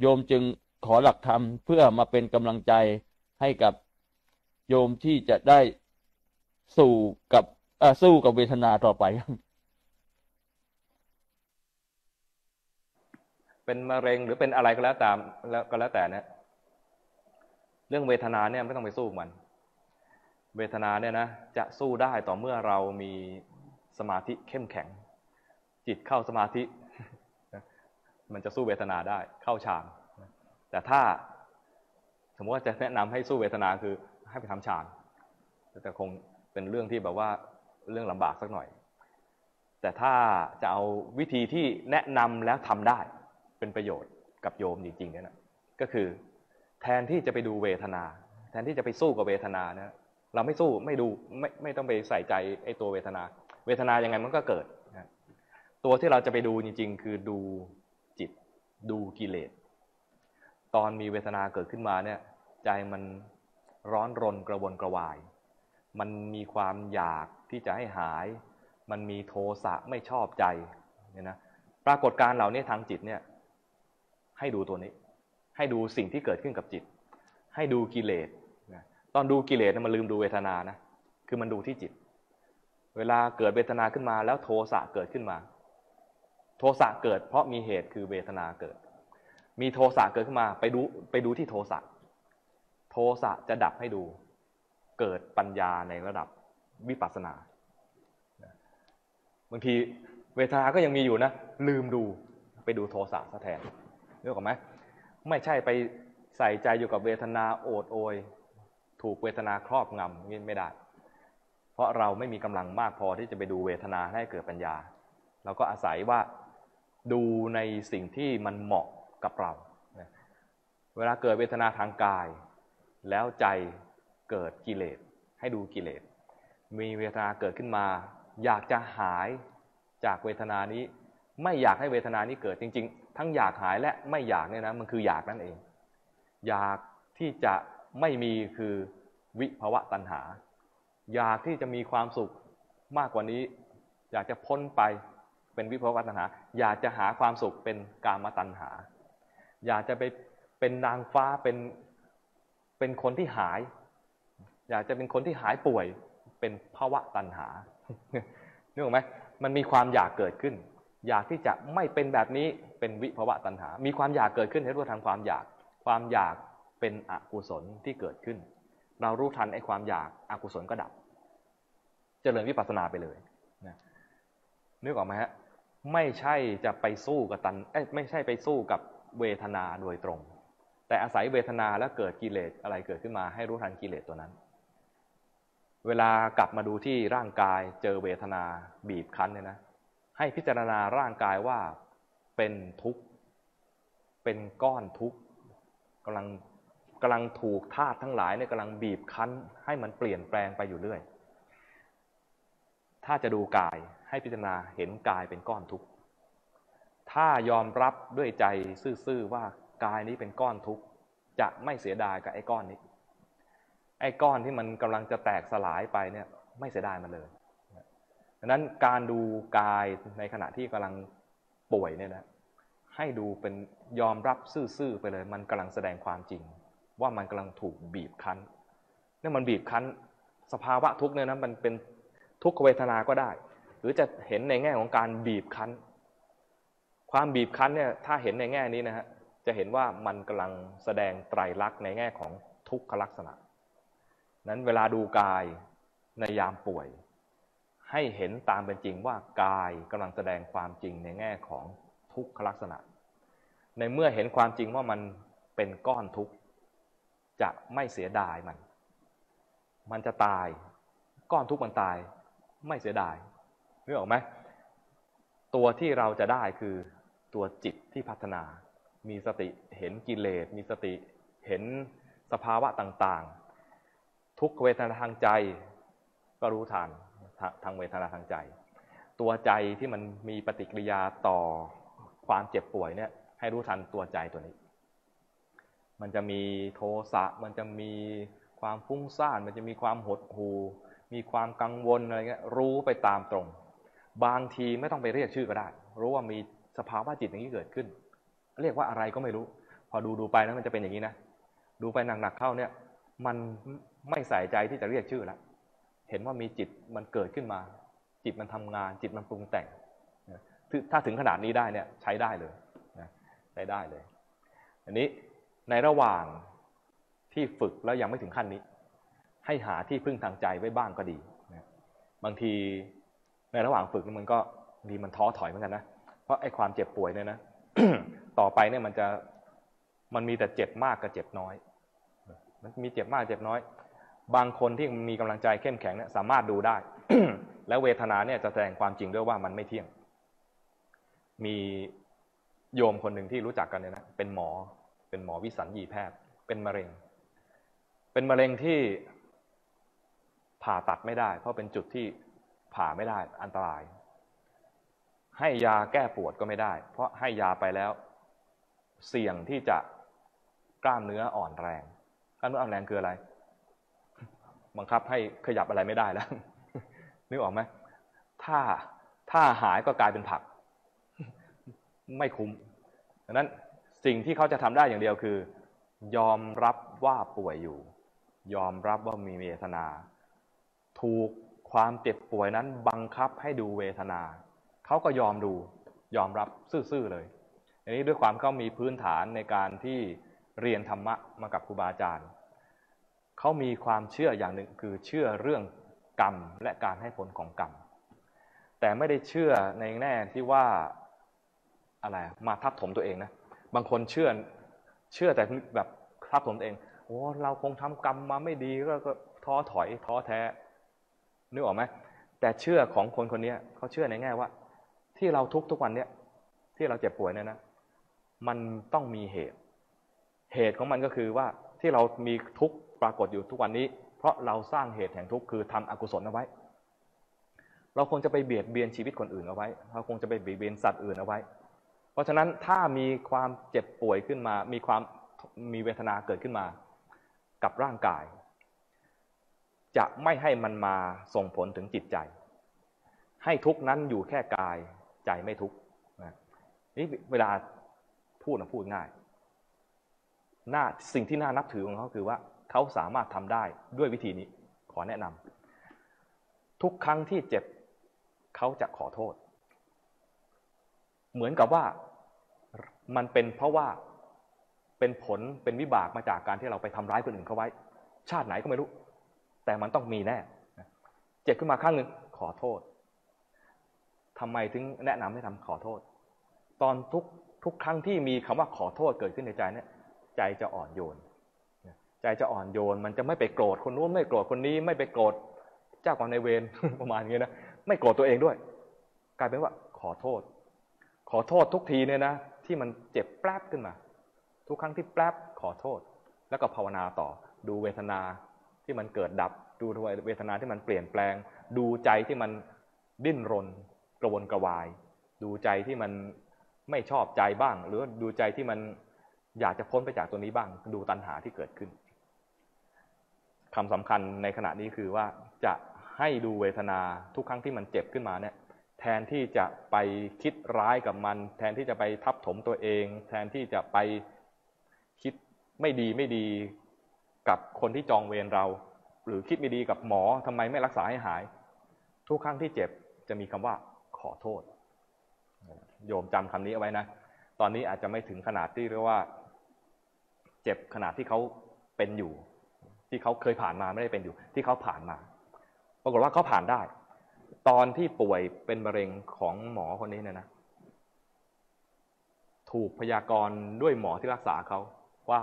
โยมจึงขอหลักธรรมเพื่อมาเป็นกำลังใจให้กับโยมที่จะได้สู้กับเวทนาต่อไปเป็นมะเร็งหรือเป็นอะไรก็แล้วแต่นะเรื่องเวทนาเนี่ยไม่ต้องไปสู้มันเวทนาเนี่ยนะจะสู้ได้ต่อเมื่อเรามีสมาธิเข้มแข็งจิตเข้าสมาธิมันจะสู้เวทนาได้เข้าฌานแต่ถ้าสมมติว่าจะแนะนำให้สู้เวทนาคือให้ไปทำฌานแต่คงเป็นเรื่องที่แบบว่าเรื่องลำบากสักหน่อยแต่ถ้าจะเอาวิธีที่แนะนำแล้วทำได้เป็นประโยชน์กับโยมจริงๆเนี่ยนะก็คือแทนที่จะไปดูเวทนาแทนที่จะไปสู้กับเวทนานะเราไม่สู้ไม่ดูไม่ต้องไปใส่ใจไอ้ตัวเวทนา เวทนายังไงมันก็เกิดตัวที่เราจะไปดูจริงๆคือดูจิตดูกิเลสตอนมีเวทนาเกิดขึ้นมาเนี่ยใจมันร้อนรนกระวนกระวายมันมีความอยากที่จะให้หายมันมีโทสะไม่ชอบใจเนี่ยนะปรากฏการณ์เหล่านี้ทางจิตเนี่ยให้ดูตัวนี้ให้ดูสิ่งที่เกิดขึ้นกับจิตให้ดูกิเลสตอนดูกิเลสมันลืมดูเวทนานะคือมันดูที่จิตเวลาเกิดเวทนาขึ้นมาแล้วโทสะเกิดขึ้นมาโทสะเกิดเพราะมีเหตุคือเวทนาเกิดมีโทสะเกิดขึ้นมาไปดูที่โทสะโทสะจะดับให้ดูเกิดปัญญาในระดับวิปัสสนาบางทีเวทนาก็ยังมีอยู่นะลืมดูไปดูโทสะซะแทนรู้กันไหมไม่ใช่ไปใส่ใจอยู่กับเวทนาโอดโอยถูกเวทนาครอบงำนี่ไม่ได้เพราะเราไม่มีกำลังมากพอที่จะไปดูเวทนาให้เกิดปัญญาเราก็อาศัยว่าดูในสิ่งที่มันเหมาะกับเราเวลาเกิดเวทนาทางกายแล้วใจเกิดกิเลสให้ดูกิเลสมีเวทนาเกิดขึ้นมาอยากจะหายจากเวทนานี้ไม่อยากให้เวทนานี้เกิดจริงๆทั้งอยากหายและไม่อยากเนี่ยนะมันคืออยากนั่นเองอยากที่จะไม่มีคือวิภวะตัณหาอยากที่จะมีความสุขมากกว่านี้อยากจะพ้นไปเป็นวิภวะตัณหาอยากจะหาความสุขเป็นกามตัณหาอยากจะไปเป็นนางฟ้าเป็นคนที่หายอยากจะเป็นคนที่หายป่วยเป็นภวะตัณหานึกออกไหมมันมีความอยากเกิดขึ้นอยากที่จะไม่เป็นแบบนี้เป็นวิภวะตัณหามีความอยากเกิดขึ้นให้รู้ทันความอยากความอยากเป็นอกุศลที่เกิดขึ้นเรารู้ทันไอ้ความอยากอกุศลก็ดับเจริญวิปัสสนาไปเลยนะนึกออกไหมฮะไม่ใช่จะไปสู้กับไม่ใช่ไปสู้กับเวทนาโดยตรงแต่อาศัยเวทนาแล้วเกิดกิเลสอะไรเกิดขึ้นมาให้รู้ทันกิเลสตัวนั้นเวลากลับมาดูที่ร่างกายเจอเวทนาบีบคั้นเนี่ยนะให้พิจารณาร่างกายว่าเป็นทุกข์เป็นก้อนทุกข์กำลังถูกธาตุทั้งหลายเนี่ยกำลังบีบคั้นให้มันเปลี่ยนแปลงไปอยู่เรื่อยถ้าจะดูกายให้พิจารณาเห็นกายเป็นก้อนทุกข์ถ้ายอมรับด้วยใจซื่อๆว่ากายนี้เป็นก้อนทุกข์จะไม่เสียดายกับไอ้ก้อนนี้ไอ้ก้อนที่มันกำลังจะแตกสลายไปเนี่ยไม่เสียดายมันเลยดังนั้นการดูกายในขณะที่กำลังป่วยเนี่ยนะให้ดูเป็นยอมรับซื่อๆไปเลยมันกำลังแสดงความจริงว่ามันกำลังถูกบีบคั้นนี่มันบีบคั้นสภาวะทุกข์เนี่ยนะมันเป็นทุกขเวทนาก็ได้หรือจะเห็นในแง่ของการบีบคั้นความบีบคั้นเนี่ยถ้าเห็นในแง่นี้นะฮะจะเห็นว่ามันกำลังแสดงไตรลักษณ์ในแง่ของทุกขลักษณะนั้นเวลาดูกายในยามป่วยให้เห็นตามเป็นจริงว่ากายกำลังแสดงความจริงในแง่ของทุกขลักษณะในเมื่อเห็นความจริงว่ามันเป็นก้อนทุกข์จะไม่เสียดายมันจะตายก้อนทุกข์มันตายไม่เสียดายนึกออกไหมตัวที่เราจะได้คือตัวจิตที่พัฒนามีสติเห็นกิเลสมีสติเห็นสภาวะต่างๆทุกเวทนาทางใจก็รู้ทันทางเวทนาทางใจตัวใจที่มันมีปฏิกิริยาต่อความเจ็บป่วยเนี่ยให้รู้ทันตัวใจตัวนี้มันจะมีโทสะมันจะมีความฟุ้งซ่านมันจะมีความหดหู่มีความกังวลอะไรเงี้ยรู้ไปตามตรงบางทีไม่ต้องไปเรียกชื่อก็ได้รู้ว่ามีสภาวะจิตอย่างนี้เกิดขึ้นเรียกว่าอะไรก็ไม่รู้พอดูไปนะมันจะเป็นอย่างนี้นะดูไปหนักๆเข้าเนี่ยมันไม่ใส่ใจที่จะเรียกชื่อแล้วเห็นว่ามีจิตมันเกิดขึ้นมาจิตมันทำงานจิตมันปรุงแต่งถ้าถึงขนาดนี้ได้เนี่ยใช้ได้เลยนะใช้ได้เลยอันนี้ในระหว่างที่ฝึกแล้วยังไม่ถึงขั้นนี้ให้หาที่พึ่งทางใจไว้บ้างก็ดีนะบางทีในระหว่างฝึกมันก็ดีมันท้อถอยเหมือนกันนะเพราะไอ้ความเจ็บป่วยเนี่ยนะ ต่อไปเนี่ยมันมีแต่เจ็บมากกับเจ็บน้อยมันมีเจ็บมากเจ็บน้อยบางคนที่มีกำลังใจเข้มแข็งเนี่ยสามารถดูได้ แล้วเวทนาเนี่ยจะแสดงความจริงด้วยว่ามันไม่เที่ยงมีโยมคนหนึ่งที่รู้จักกันเนี่ยนะเป็นหมอวิสัญญีแพทย์เป็นมะเร็งที่ผ่าตัดไม่ได้เพราะเป็นจุดที่ ผ่าไม่ได้อันตรายให้ยาแก้ปวดก็ไม่ได้เพราะให้ยาไปแล้วเสี่ยงที่จะกล้ามเนื้ออ่อนแรงกล้ามเนื้ออ่อนแรงคืออะไรบังคับให้ขยับอะไรไม่ได้แล้วนึกออกไหมถ้าหายก็กลายเป็นผักไม่คุ้มดังนั้นสิ่งที่เขาจะทำได้อย่างเดียวคือยอมรับว่าป่วยอยู่ยอมรับว่ามีเวทนาถูกความเจ็บป่วยนั้นบังคับให้ดูเวทนาเขาก็ยอมดูยอมรับซื่อๆเลยอันนี้ด้วยความเขามีพื้นฐานในการที่เรียนธรรมะมากับครูบาอาจารย์เขามีความเชื่ออย่างหนึ่งคือเชื่อเรื่องกรรมและการให้ผลของกรรมแต่ไม่ได้เชื่อในแง่ที่ว่าอะไรมาทับถมตัวเองนะบางคนเชื่อแต่แบบทับถมตัวเองโอ้เราคงทำกรรมมาไม่ดีก็ท้อถอยท้อแท้นึกออกไหมแต่เชื่อของคนคนนี้เขาเชื่อในแง่ว่าที่เราทุกข์ทุกวันเนี้ยที่เราเจ็บป่วยเนี่ยนะมันต้องมีเหตุของมันก็คือว่าที่เรามีทุกข์ปรากฏอยู่ทุกวันนี้เพราะเราสร้างเหตุแห่งทุกข์คือทำอกุศลเอาไว้เราคงจะไปเบียดเบียนชีวิตคนอื่นเอาไว้เราคงจะไปเบียดเบียนสัตว์อื่นเอาไว้เพราะฉะนั้นถ้ามีความเจ็บป่วยขึ้นมามีเวทนาเกิดขึ้นมากับร่างกายจะไม่ให้มันมาส่งผลถึงจิตใจให้ทุกข์นั้นอยู่แค่กายใจไม่ทุกข์นะนี่เวลาพูดง่ายสิ่งที่น่านับถือของเขาคือว่าเขาสามารถทำได้ด้วยวิธีนี้ขอแนะนำทุกครั้งที่เจ็บเขาจะขอโทษเหมือนกับว่ามันเป็นเพราะว่าเป็นผลเป็นวิบากมาจากการที่เราไปทำร้ายคนอื่นเขาไว้ชาติไหนก็ไม่รู้แต่มันต้องมีแน่เจ็บขึ้นมาครั้งหนึ่งขอโทษทำไมถึงแนะนำให้ทำขอโทษตอนทุกครั้งที่มีคำว่าขอโทษเกิดขึ้นในใจเนี่ยใจจะอ่อนโยนใจจะอ่อนโยนมันจะไม่ไปโกรธคนนู้นไม่โกรธคนนี้ไม่ไปโกรธเจ้ากรรมนายเวร ประมาณนี้นะไม่โกรธตัวเองด้วยกลายเป็นว่าขอโทษทุกทีเนี่ยนะที่มันเจ็บแป๊บขึ้นมาทุกครั้งที่แป๊บขอโทษแล้วก็ภาวนาต่อดูเวทนาที่มันเกิดดับดูเวทนาที่มันเปลี่ยนแปลงดูใจที่มันดิ้นรนกระวนกระวายดูใจที่มันไม่ชอบใจบ้างหรือดูใจที่มันอยากจะพ้นไปจากตัวนี้บ้างดูตัณหาที่เกิดขึ้นคำสำคัญในขณะนี้คือว่าจะให้ดูเวทนาทุกครั้งที่มันเจ็บขึ้นมาเนี่ยแทนที่จะไปคิดร้ายกับมันแทนที่จะไปทับถมตัวเองแทนที่จะไปคิดไม่ดีกับคนที่จองเวรเราหรือคิดไม่ดีกับหมอทำไมไม่รักษาให้หายทุกครั้งที่เจ็บจะมีคำว่าขอโทษโยมจำคำนี้เอาไว้นะตอนนี้อาจจะไม่ถึงขนาดที่เรียกว่าเจ็บขนาดที่เขาเป็นอยู่ที่เขาเคยผ่านมาไม่ได้เป็นอยู่ที่เขาผ่านมาปรากฏว่าเขาผ่านได้ตอนที่ป่วยเป็นมะเร็งของหมอคนนี้เนี่ยนะถูกพยากรณ์ด้วยหมอที่รักษาเขาว่า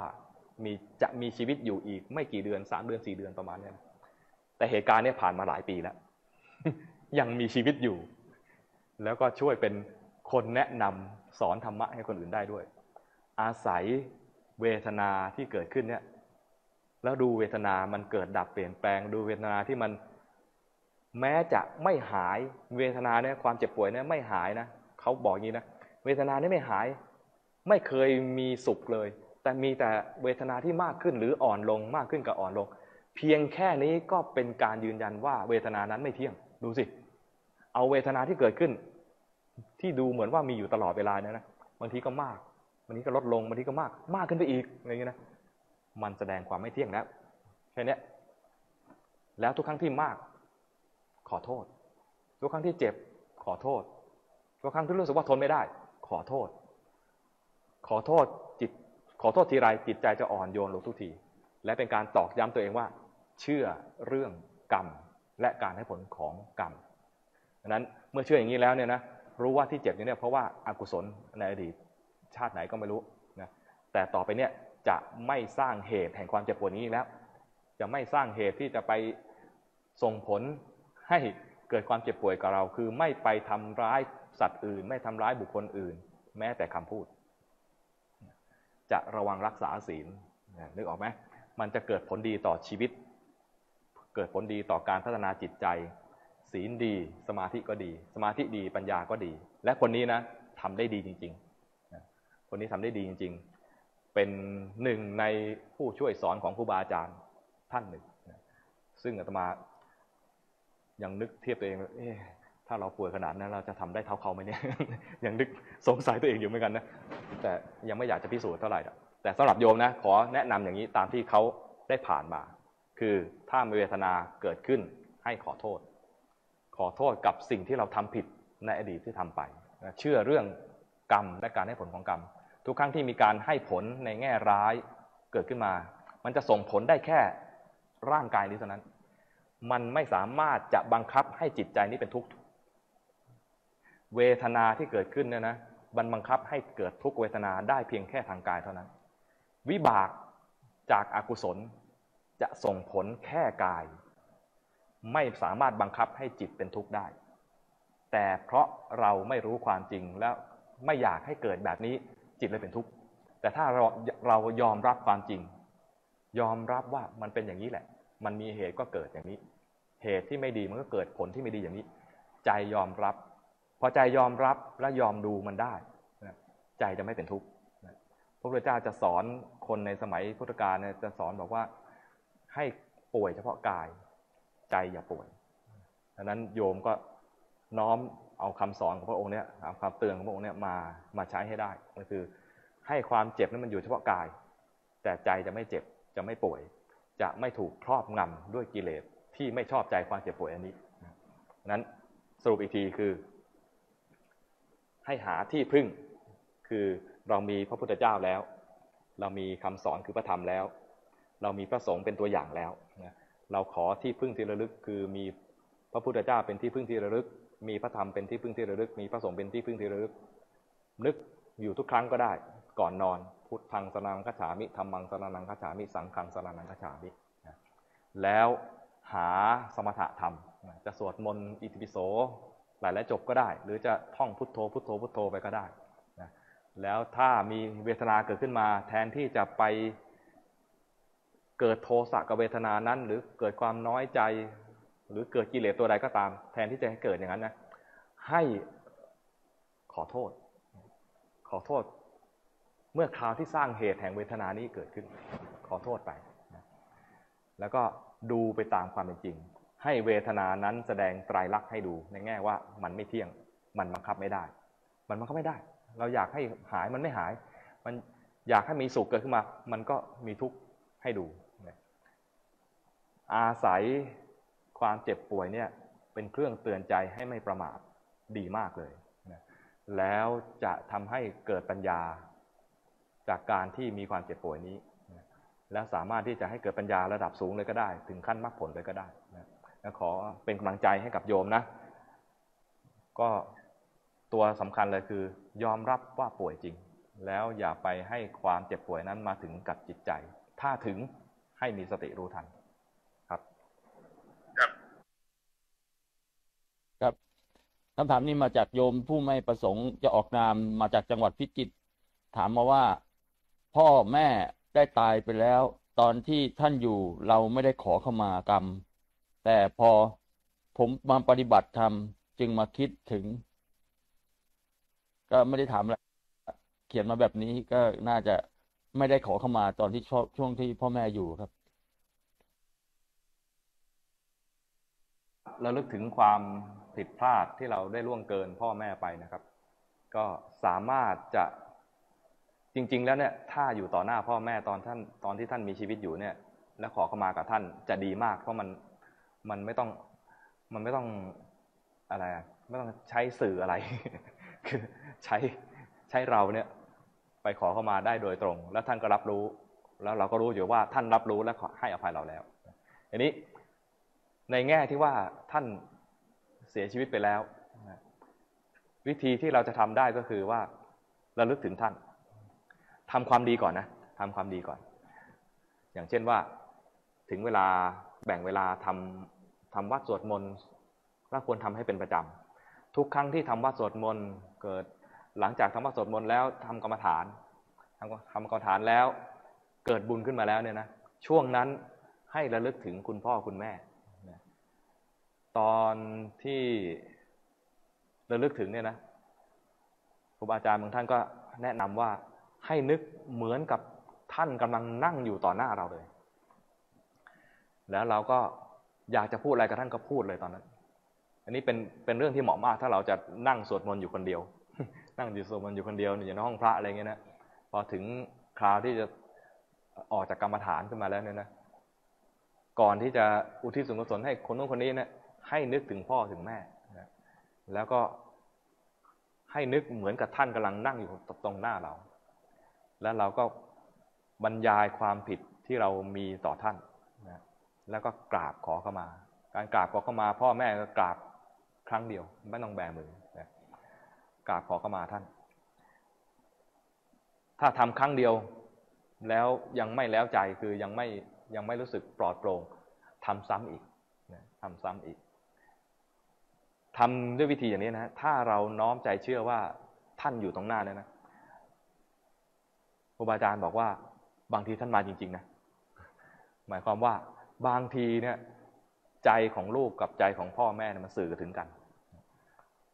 จะมีชีวิตอยู่อีกไม่กี่เดือน3 เดือน4 เดือนประมาณนี้แต่เหตุการณ์เนี่ยผ่านมาหลายปีแล้ว ยังมีชีวิตอยู่แล้วก็ช่วยเป็นคนแนะนำสอนธรรมะให้คนอื่นได้ด้วยอาศัยเวทนาที่เกิดขึ้นเนี่ยแล้วดูเวทนามันเกิดดับเปลี่ยนแปลงดูเวทนาที่มันแม้จะไม่หายเวทนาเนี่ยความเจ็บป่วยเนี่ยไม่หายนะเขาบอกงี้นะเวทนาเนี่ยไม่หายไม่เคยมีสุขเลยแต่มีแต่เวทนาที่มากขึ้นหรืออ่อนลงมากขึ้นกับอ่อนลงเพียงแค่นี้ก็เป็นการยืนยันว่าเวทนานั้นไม่เที่ยงดูสิเอาเวทนาที่เกิดขึ้นที่ดูเหมือนว่ามีอยู่ตลอดเวลาเนี่ยนะบางทีก็มากบางทีก็ลดลงบางทีก็มากขึ้นไปอีกอะไรอย่างนี้นะมันแสดงความไม่เที่ยงแล้วแค่นี้แล้วทุกครั้งที่มากขอโทษทุกครั้งที่เจ็บขอโทษทุกครั้งที่รู้สึกว่าทนไม่ได้ขอโทษขอโทษทีไรจิตใจจะอ่อนโยนลงทุกทีและเป็นการตอกย้ำตัวเองว่าเชื่อเรื่องกรรมและการให้ผลของกรรมดังนั้นเมื่อเชื่ออย่างนี้แล้วเนี่ยนะรู้ว่าที่เจ็บเนี่ยเพราะว่าอกุศลในอดีตชาติไหนก็ไม่รู้นะแต่ต่อไปเนี่ยจะไม่สร้างเหตุแห่งความเจ็บปวดนี้แล้วจะไม่สร้างเหตุที่จะไปส่งผลให้เกิดความเจ็บป่วยกับเราคือไม่ไปทำร้ายสัตว์อื่นไม่ทำร้ายบุคคลอื่นแม้แต่คำพูดจะระวังรักษาศีลนึกออกไหมมันจะเกิดผลดีต่อชีวิตเกิดผลดีต่อการพัฒนาจิตใจ ศีลดีสมาธิก็ดีสมาธิดีปัญญาก็ดีและคนนี้นะทำได้ดีจริงๆคนนี้ทำได้ดีจริงๆเป็นหนึ่งในผู้ช่วยสอนของครูบาอาจารย์ท่านหนึ่งซึ่งอาตมายังนึกเทียบตัวเองถ้าเราป่วยขนาดนั้นเราจะทำได้เท่าเขาไหมเนี่ย ยังนึกสงสัยตัวเองอยู่เหมือนกันนะแต่ยังไม่อยากจะพิสูจน์เท่าไหร่แต่สำหรับโยมนะขอแนะนำอย่างนี้ตามที่เขาได้ผ่านมาคือถ้ามีเวทนาเกิดขึ้นให้ขอโทษกับสิ่งที่เราทำผิดในอดีตที่ทำไปเชื่อเรื่องกรรมและการให้ผลของกรรมทุกครั้งที่มีการให้ผลในแง่ร้ายเกิดขึ้นมามันจะส่งผลได้แค่ร่างกายนี้เท่านั้นมันไม่สามารถจะบังคับให้จิตใจนี้เป็นทุกข์เวทนาที่เกิดขึ้นเนี่ยนะมันบังคับให้เกิดทุกเวทนาได้เพียงแค่ทางกายเท่านั้นวิบากจากอกุศลจะส่งผลแค่กายไม่สามารถบังคับให้จิตเป็นทุกข์ได้แต่เพราะเราไม่รู้ความจริงแล้วไม่อยากให้เกิดแบบนี้จิตเลยเป็นทุกข์แต่ถ้าเรายอมรับความจริงยอมรับว่ามันเป็นอย่างนี้แหละมันมีเหตุก็เกิดอย่างนี้เหตุที่ไม่ดีมันก็เกิดผลที่ไม่ดีอย่างนี้ใจยอมรับพอใจยอมรับและยอมดูมันได้ใจจะไม่เป็นทุกข์พระพุทธเจ้าจะสอนคนในสมัยพุทธกาลจะสอนบอกว่าให้ป่วยเฉพาะกายใจอย่าป่วยดังนั้นโยมก็น้อมเอาคำสอนของพระองค์เนี่ยความเตือนของพระองค์เนี่ยมาใช้ให้ได้ก็คือให้ความเจ็บนั้นมันอยู่เฉพาะกายแต่ใจจะไม่เจ็บจะไม่ป่วยจะไม่ถูกครอบงำด้วยกิเลสที่ไม่ชอบใจความเจ็บป่วยอันนี้นั้นสรุปอีกทีคือให้หาที่พึ่งคือเรามีพระพุทธเจ้าแล้วเรามีคำสอนคือพระธรรมแล้วเรามีพระสงฆ์เป็นตัวอย่างแล้วเราขอที่พึ่งที่ระลึกคือมีพระพุทธเจ้าเป็นที่พึ่งที่ระลึกมีพระธรรมเป็นที่พึ่งที่ระลึกมีพระสงฆ์เป็นที่พึ่งที่ระลึกนึกอยู่ทุกครั้งก็ได้ก่อนนอนพุทธังสรณังคัจฉามิธัมมังสรณังคัจฉามิสังฆังสรณังคัจฉามิแล้วหาสมถะธรรมจะสวดมนต์อิติปิโสหลายๆจบก็ได้หรือจะท่องพุทโธพุทโธพุทโธไปก็ได้แล้วถ้ามีเวทนาเกิดขึ้นมาแทนที่จะไปเกิดโทสะกับเวทนานั้นหรือเกิดความน้อยใจหรือเกิดกิเลสตัวใดก็ตามแทนที่จะให้เกิดอย่างนั้นนะให้ขอโทษเมื่อคราวที่สร้างเหตุแห่งเวทนานี้เกิดขึ้นขอโทษไปแล้วก็ดูไปตามความเป็นจริงให้เวทนานั้นแสดงไตรลักษณ์ให้ดูในแง่ว่ามันไม่เที่ยงมันบังคับไม่ได้เราอยากให้หายมันไม่หายมันอยากให้มีสุขเกิดขึ้นมามันก็มีทุกข์ให้ดูอาศัยความเจ็บป่วยเนี่ยเป็นเครื่องเตือนใจให้ไม่ประมาทดีมากเลยแล้วจะทำให้เกิดปัญญาจากการที่มีความเจ็บป่วยนี้แล้วสามารถที่จะให้เกิดปัญญาระดับสูงเลยก็ได้ถึงขั้นมรรคผลเลยก็ได้ขอเป็นกำลังใจให้กับโยมนะก็ตัวสำคัญเลยคือยอมรับว่าป่วยจริงแล้วอย่าไปให้ความเจ็บป่วยนั้นมาถึงกับจิตใจถ้าถึงให้มีสติรู้ทันครับคำถามนี้มาจากโยมผู้ไม่ประสงค์จะออกนามมาจากจังหวัดพิจิตรถามมาว่าพ่อแม่ได้ตายไปแล้วตอนที่ท่านอยู่เราไม่ได้ขอเข้ามากรรมแต่พอผมมาปฏิบัติธรรมจึงมาคิดถึงก็ไม่ได้ถามอะไรเขียนมาแบบนี้ก็น่าจะไม่ได้ขอเข้ามาตอนที่ช่วงที่พ่อแม่อยู่ครับเราลึกถึงความผิดพลาดที่เราได้ล่วงเกินพ่อแม่ไปนะครับก็สามารถจะจริงๆแล้วเนี่ยถ้าอยู่ต่อหน้าพ่อแม่ตอนที่ท่านมีชีวิตอยู่เนี่ยแล้วขอเข้ามากับท่านจะดีมากเพราะมันไม่ต้องอะไรไม่ต้องใช้สื่ออะไรคือใช้เราเนี่ยไปขอเข้ามาได้โดยตรงแล้วท่านก็รับรู้แล้วเราก็รู้อยู่ว่าท่านรับรู้และให้อภัยเราแล้วอันนี้ในแง่ที่ว่าท่านเสียชีวิตไปแล้ววิธีที่เราจะทำได้ก็คือว่าระลึกถึงท่านทำความดีก่อนนะทำความดีก่อนอย่างเช่นว่าถึงเวลาแบ่งเวลาทำวัดสวดมนต์เราควรทำให้เป็นประจำทุกครั้งที่ทำวัดสวดมนต์เกิดหลังจากทำวัดสวดมนต์แล้วทำกรรมฐานแล้วเกิดบุญขึ้นมาแล้วเนี่ยนะช่วงนั้นให้ระลึกถึงคุณพ่อคุณแม่ ตอนที่ระลึกถึงเนี่ยนะครูบาอาจารย์บางท่านก็แนะนำว่าให้นึกเหมือนกับท่านกำลังนั่งอยู่ต่อหน้าเราเลยแล้วเราก็อยากจะพูดอะไรกับท่านก็พูดเลยตอนนั้นอันนี้เป็นเรื่องที่เหมาะมากถ้าเราจะนั่งสวดมนต์อยู่คนเดียวนั่งอยู่สวดมนต์อยู่คนเดียวอยู่ในห้องพระอะไรเงี้ยนะพอถึงคราวที่จะออกจากกรรมฐานขึ้นมาแล้วเนี่ยนะก่อนที่จะอุทิศส่วนกุศลให้คนนู้นคนนี้นะให้นึกถึงพ่อถึงแม่นะแล้วก็ให้นึกเหมือนกับท่านกำลังนั่งอยู่ตรงหน้าเราแล้วเราก็บรรยายความผิดที่เรามีต่อท่านนะแล้วก็กราบขอเข้ามาการกราบขอเข้ามาพ่อแม่ก็กราบครั้งเดียวไม่ต้องแบมือนะกราบขอเข้ามาท่านถ้าทำครั้งเดียวแล้วยังไม่แล้วใจคือยังไม่รู้สึกปลอดโปร่งทำซ้ำอีกนะทำซ้ำอีกทำด้วยวิธีอย่างนี้นะถ้าเราน้อมใจเชื่อว่าท่านอยู่ตรงหน้าเนี่ยนะครูบาอาจารย์บอกว่าบางทีท่านมาจริงๆนะหมายความว่าบางทีเนี่ยใจของลูกกับใจของพ่อแม่มันสื่อถึงกัน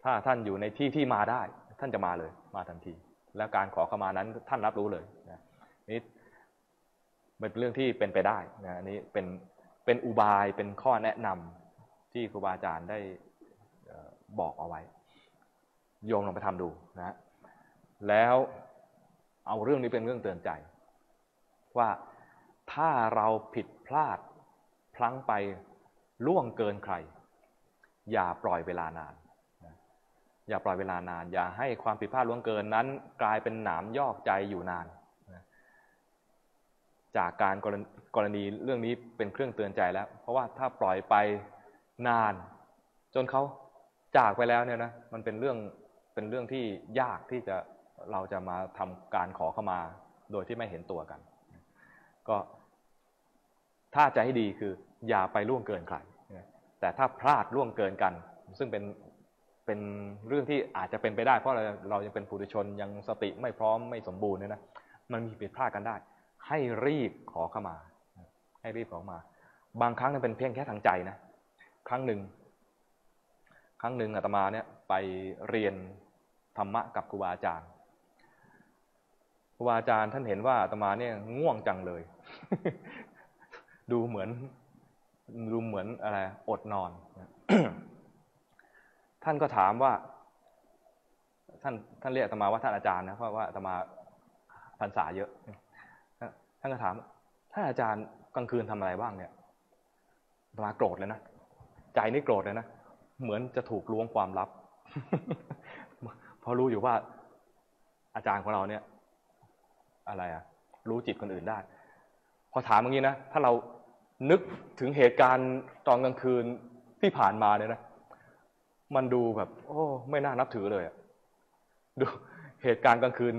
ถ้าท่านอยู่ในที่ที่มาได้ท่านจะมาเลยมาทันทีแล้วการขอขมานั้นท่านรับรู้เลยนะนี่เป็นเรื่องที่เป็นไปได้นะอันนี้เป็นอุบายเป็นข้อแนะนำที่ครูบาอาจารย์ได้บอกเอาไว้โยมลองไปทำดูนะแล้วเอาเรื่องนี้เป็นเรื่องเตือนใจว่าถ้าเราผิดพลาดพลั้งไปล่วงเกินใครอย่าปล่อยเวลานานอย่าปล่อยเวลานานอย่าให้ความผิดพลาดล่วงเกินนั้นกลายเป็นหนามยอกใจอยู่นานจากการกรณีเรื่องนี้เป็นเครื่องเตือนใจแล้วเพราะว่าถ้าปล่อยไปนานจนเขาจากไปแล้วเนี่ยนะมันเป็นเรื่องที่ยากที่จะเราจะมาทำการขอเข้ามาโดยที่ไม่เห็นตัวกันก็ถ้าใจให้ดีคืออย่าไปล่วงเกินใครแต่ถ้าพลาดล่วงเกินกันซึ่งเป็นเรื่องที่อาจจะเป็นไปได้เพราะเรายังเป็นปุถุชนยังสติไม่พร้อมไม่สมบูรณ์เนี่ยนะมันมีผิดพลาดกันได้ให้รีบขอเข้ามาให้รีบขอมาบางครั้งเป็นเพียงแค่ทางใจนะครั้งหนึ่งอาตมาเนี่ยไปเรียนธรรมะกับครูบาอาจารย์ครูบาอาจารย์ท่านเห็นว่าอาตมาเนี่ยง่วงจังเลย ดูเหมือนอะไรอดนอน ท่านก็ถามว่าท่านเรียกอาตมาว่าท่านอาจารย์นะเพราะว่าอาตมาพรรษาเยอะท่านก็ถามท่านอาจารย์กลางคืนทำอะไรบ้างเนี่ยอาตมาโกรธเลยนะใจนี่โกรธเลยนะเหมือนจะถูกล้วงความลับ เพราะรู้อยู่ว่าอาจารย์ของเราเนี่ยอะไรอะรู้จิตคนอื่นได้พอถามอย่างนี้นะถ้าเรานึกถึงเหตุการณ์ตอนกลางคืนที่ผ่านมาเนี่ยนะมันดูแบบโอ้ไม่น่านับถือเลยอะดูเหตุการณ์กลางคืน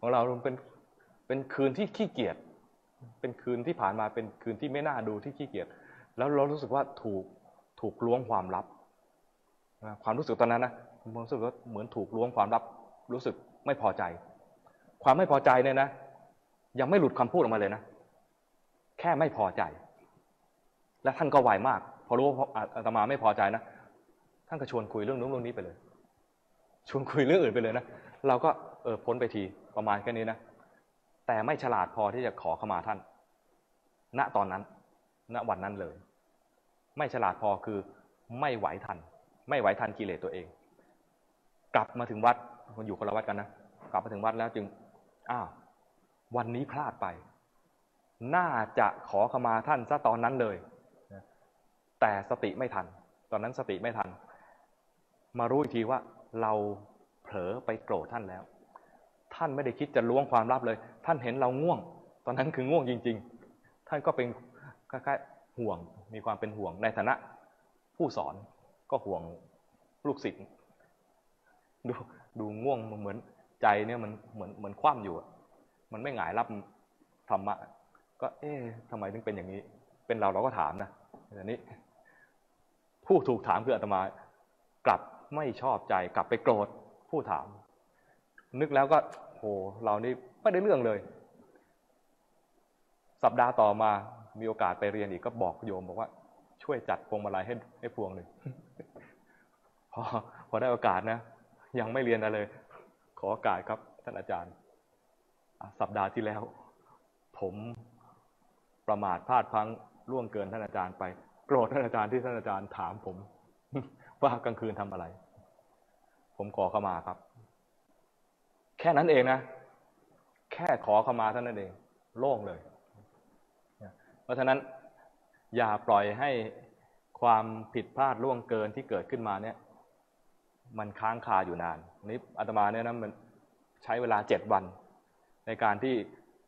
ของเราเป็นคืนที่ขี้เกียจเป็นคืนที่ผ่านมาเป็นคืนที่ไม่น่าดูที่ขี้เกียจแล้วเรารู้สึกว่าถูกล้วงความลับความรู้สึกตอนนั้นนะผมรู้สึกว่าเหมือนถูกล้วงความลับรู้สึกไม่พอใจความไม่พอใจเนี่ยนะยังไม่หลุดคำพูดออกมาเลยนะแค่ไม่พอใจและท่านก็ไวมากพอรู้ว่าอาตมาไม่พอใจนะท่านก็ชวนคุยเรื่องนู้นเรื่องนี้ไปเลยชวนคุยเรื่องอื่นไปเลยนะเราก็พ้นไปทีประมาณแค่นี้นะแต่ไม่ฉลาดพอที่จะขอขมาท่านณตอนนั้นณวันนั้นเลยไม่ฉลาดพอคือไม่ไหวทันกิเลสตัวเองกลับมาถึงวัดคนอยู่คนละวัดกันนะกลับมาถึงวัดแล้วจึงวันนี้พลาดไปน่าจะขอขมาท่านซะตอนนั้นเลยแต่สติไม่ทันตอนนั้นสติไม่ทันมารู้อีกทีว่าเราเผลอไปโกรธท่านแล้วท่านไม่ได้คิดจะล้วงความลับเลยท่านเห็นเราง่วงตอนนั้นคือง่วงจริงๆท่านก็เป็นคล้ายๆห่วงมีความเป็นห่วงในฐานะผู้สอนก็ห่วงลูกศิษย์ดูง่วงเหมือนใจเนี่ยมันเหมือนคว่ำอยู่มันไม่หงายรับธรรมะก็ทำไมถึงเป็นอย่างนี้เป็นเราก็ถามนะแต่นี้ผู้ถูกถามคืออาตมากลับไม่ชอบใจกลับไปโกรธผู้ถามนึกแล้วก็โหเรานี่ไม่ได้เรื่องเลยสัปดาห์ต่อมามีโอกาสไปเรียนอีกก็บอกโยมบอกว่า ช่วยจัดพวงมาลัยให้พวงหนึ่ง พอได้โอกาสนะยังไม่เรียนอะไรเลยขอโอกาสครับท่านอาจารย์สัปดาห์ที่แล้วผมประมาทพลาดพลั้งล่วงเกินท่านอาจารย์ไปโกรธท่านอาจารย์ที่ท่านอาจารย์ถามผมว่ากลางคืนทำอะไรผมขอขมาครับแค่นั้นเองนะแค่ขอขมาเท่านั้นเองโล่งเลยเพราะฉะนั้นอย่าปล่อยให้ความผิดพลาดล่วงเกินที่เกิดขึ้นมาเนี่ยมันค้างคาอยู่นานนี่อาตมาเนี่ยนะมันใช้เวลา7 วันในการที่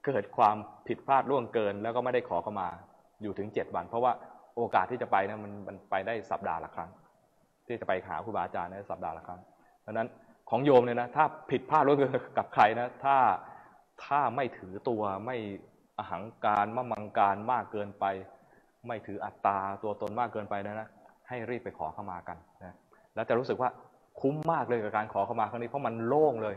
เกิดความผิดพลาดล่วงเกินแล้วก็ไม่ได้ขอขมาอยู่ถึง7 วันเพราะว่าโอกาสที่จะไปนะมันไปได้สัปดาห์ละครั้งที่จะไปหาครูบาอาจารย์ในสัปดาห์ละครั้งเพราะฉะนั้นของโยมเนี่ยนะถ้าผิดพลาดล่วงเกินกับใครนะถ้าไม่ถือตัวไม่อหังการมะมังการมากเกินไปไม่ถืออัตตาตัวตนมากเกินไปนะให้รีบไปขอขมากันนะแล้วจะรู้สึกว่าคุ้มมากเลยกับการขอขมาครั้งนี้เพราะมันโล่งเลย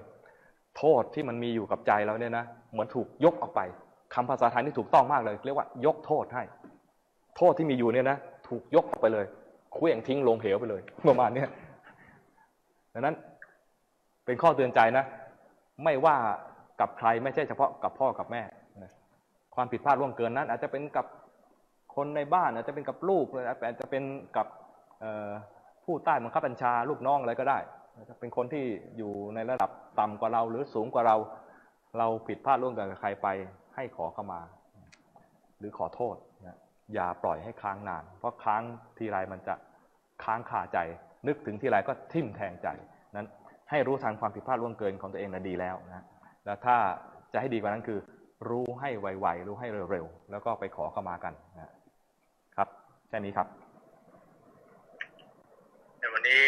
โทษที่มันมีอยู่กับใจเราเนี่ยนะเหมือนถูกยกออกไปคำภาษาไทยนี่ถูกต้องมากเลยเรียกว่ายกโทษให้โทษที่มีอยู่เนี่ยนะถูกยกออกไปเลยเคว้งทิ้งลงเหวไปเลยประมาณนี้ดังนั้นเป็นข้อเตือนใจนะไม่ว่ากับใครไม่ใช่เฉพาะกับพ่อกับแม่ความผิดพลาดล่วงเกินนั้นอาจจะเป็นกับคนในบ้านอาจจะเป็นกับลูกอาจจะเป็นกับผู้ใต้บังคับบัญชาลูกน้องอะไรก็ได้เป็นคนที่อยู่ในระดับต่ำกว่าเราหรือสูงกว่าเราเราผิดพลาดล่วงเกินกับใครไปให้ขอขมาหรือขอโทษนะอย่าปล่อยให้ค้างนานเพราะค้างทีไรมันจะค้างคาใจนึกถึงทีไรก็ทิ่มแทงใจนั้นให้รู้ทันความผิดพลาดล่วงเกินของตัวเองนะดีแล้วนะแล้วถ้าจะให้ดีกว่านั้นคือรู้ให้ไวๆรู้ให้เร็วๆแล้วก็ไปขอขมากันนะครับแค่นี้ครับในวันนี้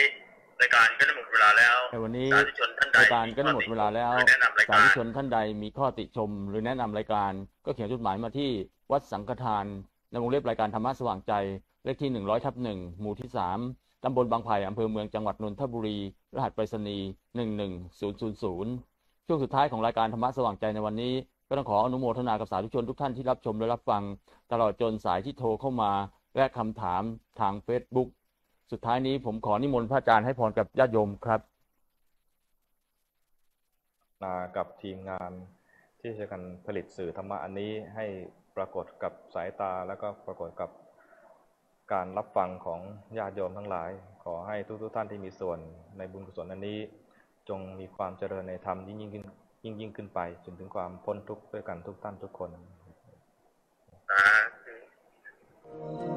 รายการก็ได้หมดเวลาแล้วสาธุชนท่านใดมีข้อติชมหรือแนะนำรายการก็เขียนจดหมายมาที่วัดสังฆทานในวงเล็บรายการธรรมะสว่างใจเลขที่100/1 หมู่ที่3ตำบลบางไผ่อำเภอเมืองจังหวัดนนทบุรีรหัสไปรษณีย์11000ช่วงสุดท้ายของรายการธรรมะสว่างใจในวันนี้ก็ต้องขออนุโมทนากับสาธุชนทุกท่านที่รับชมและรับฟังตลอดจนสายที่โทรเข้ามาและคำถามทาง Facebook สุดท้ายนี้ผมขอนิมนต์พระอาจารย์ให้พรกับญาติโยมครับกับทีมงานที่จะกันผลิตสื่อธรรมะอันนี้ให้ปรากฏกับสายตาและก็ปรากฏกับการรับฟังของญาติโยมทั้งหลายขอให้ทุกท่านที่มีส่วนในบุญกุศลอันนี้จงมีความเจริญในธรรมยิ่งขึ้นไปจนถึงความพ้นทุกข์ด้วยกันทุกท่านทุกคน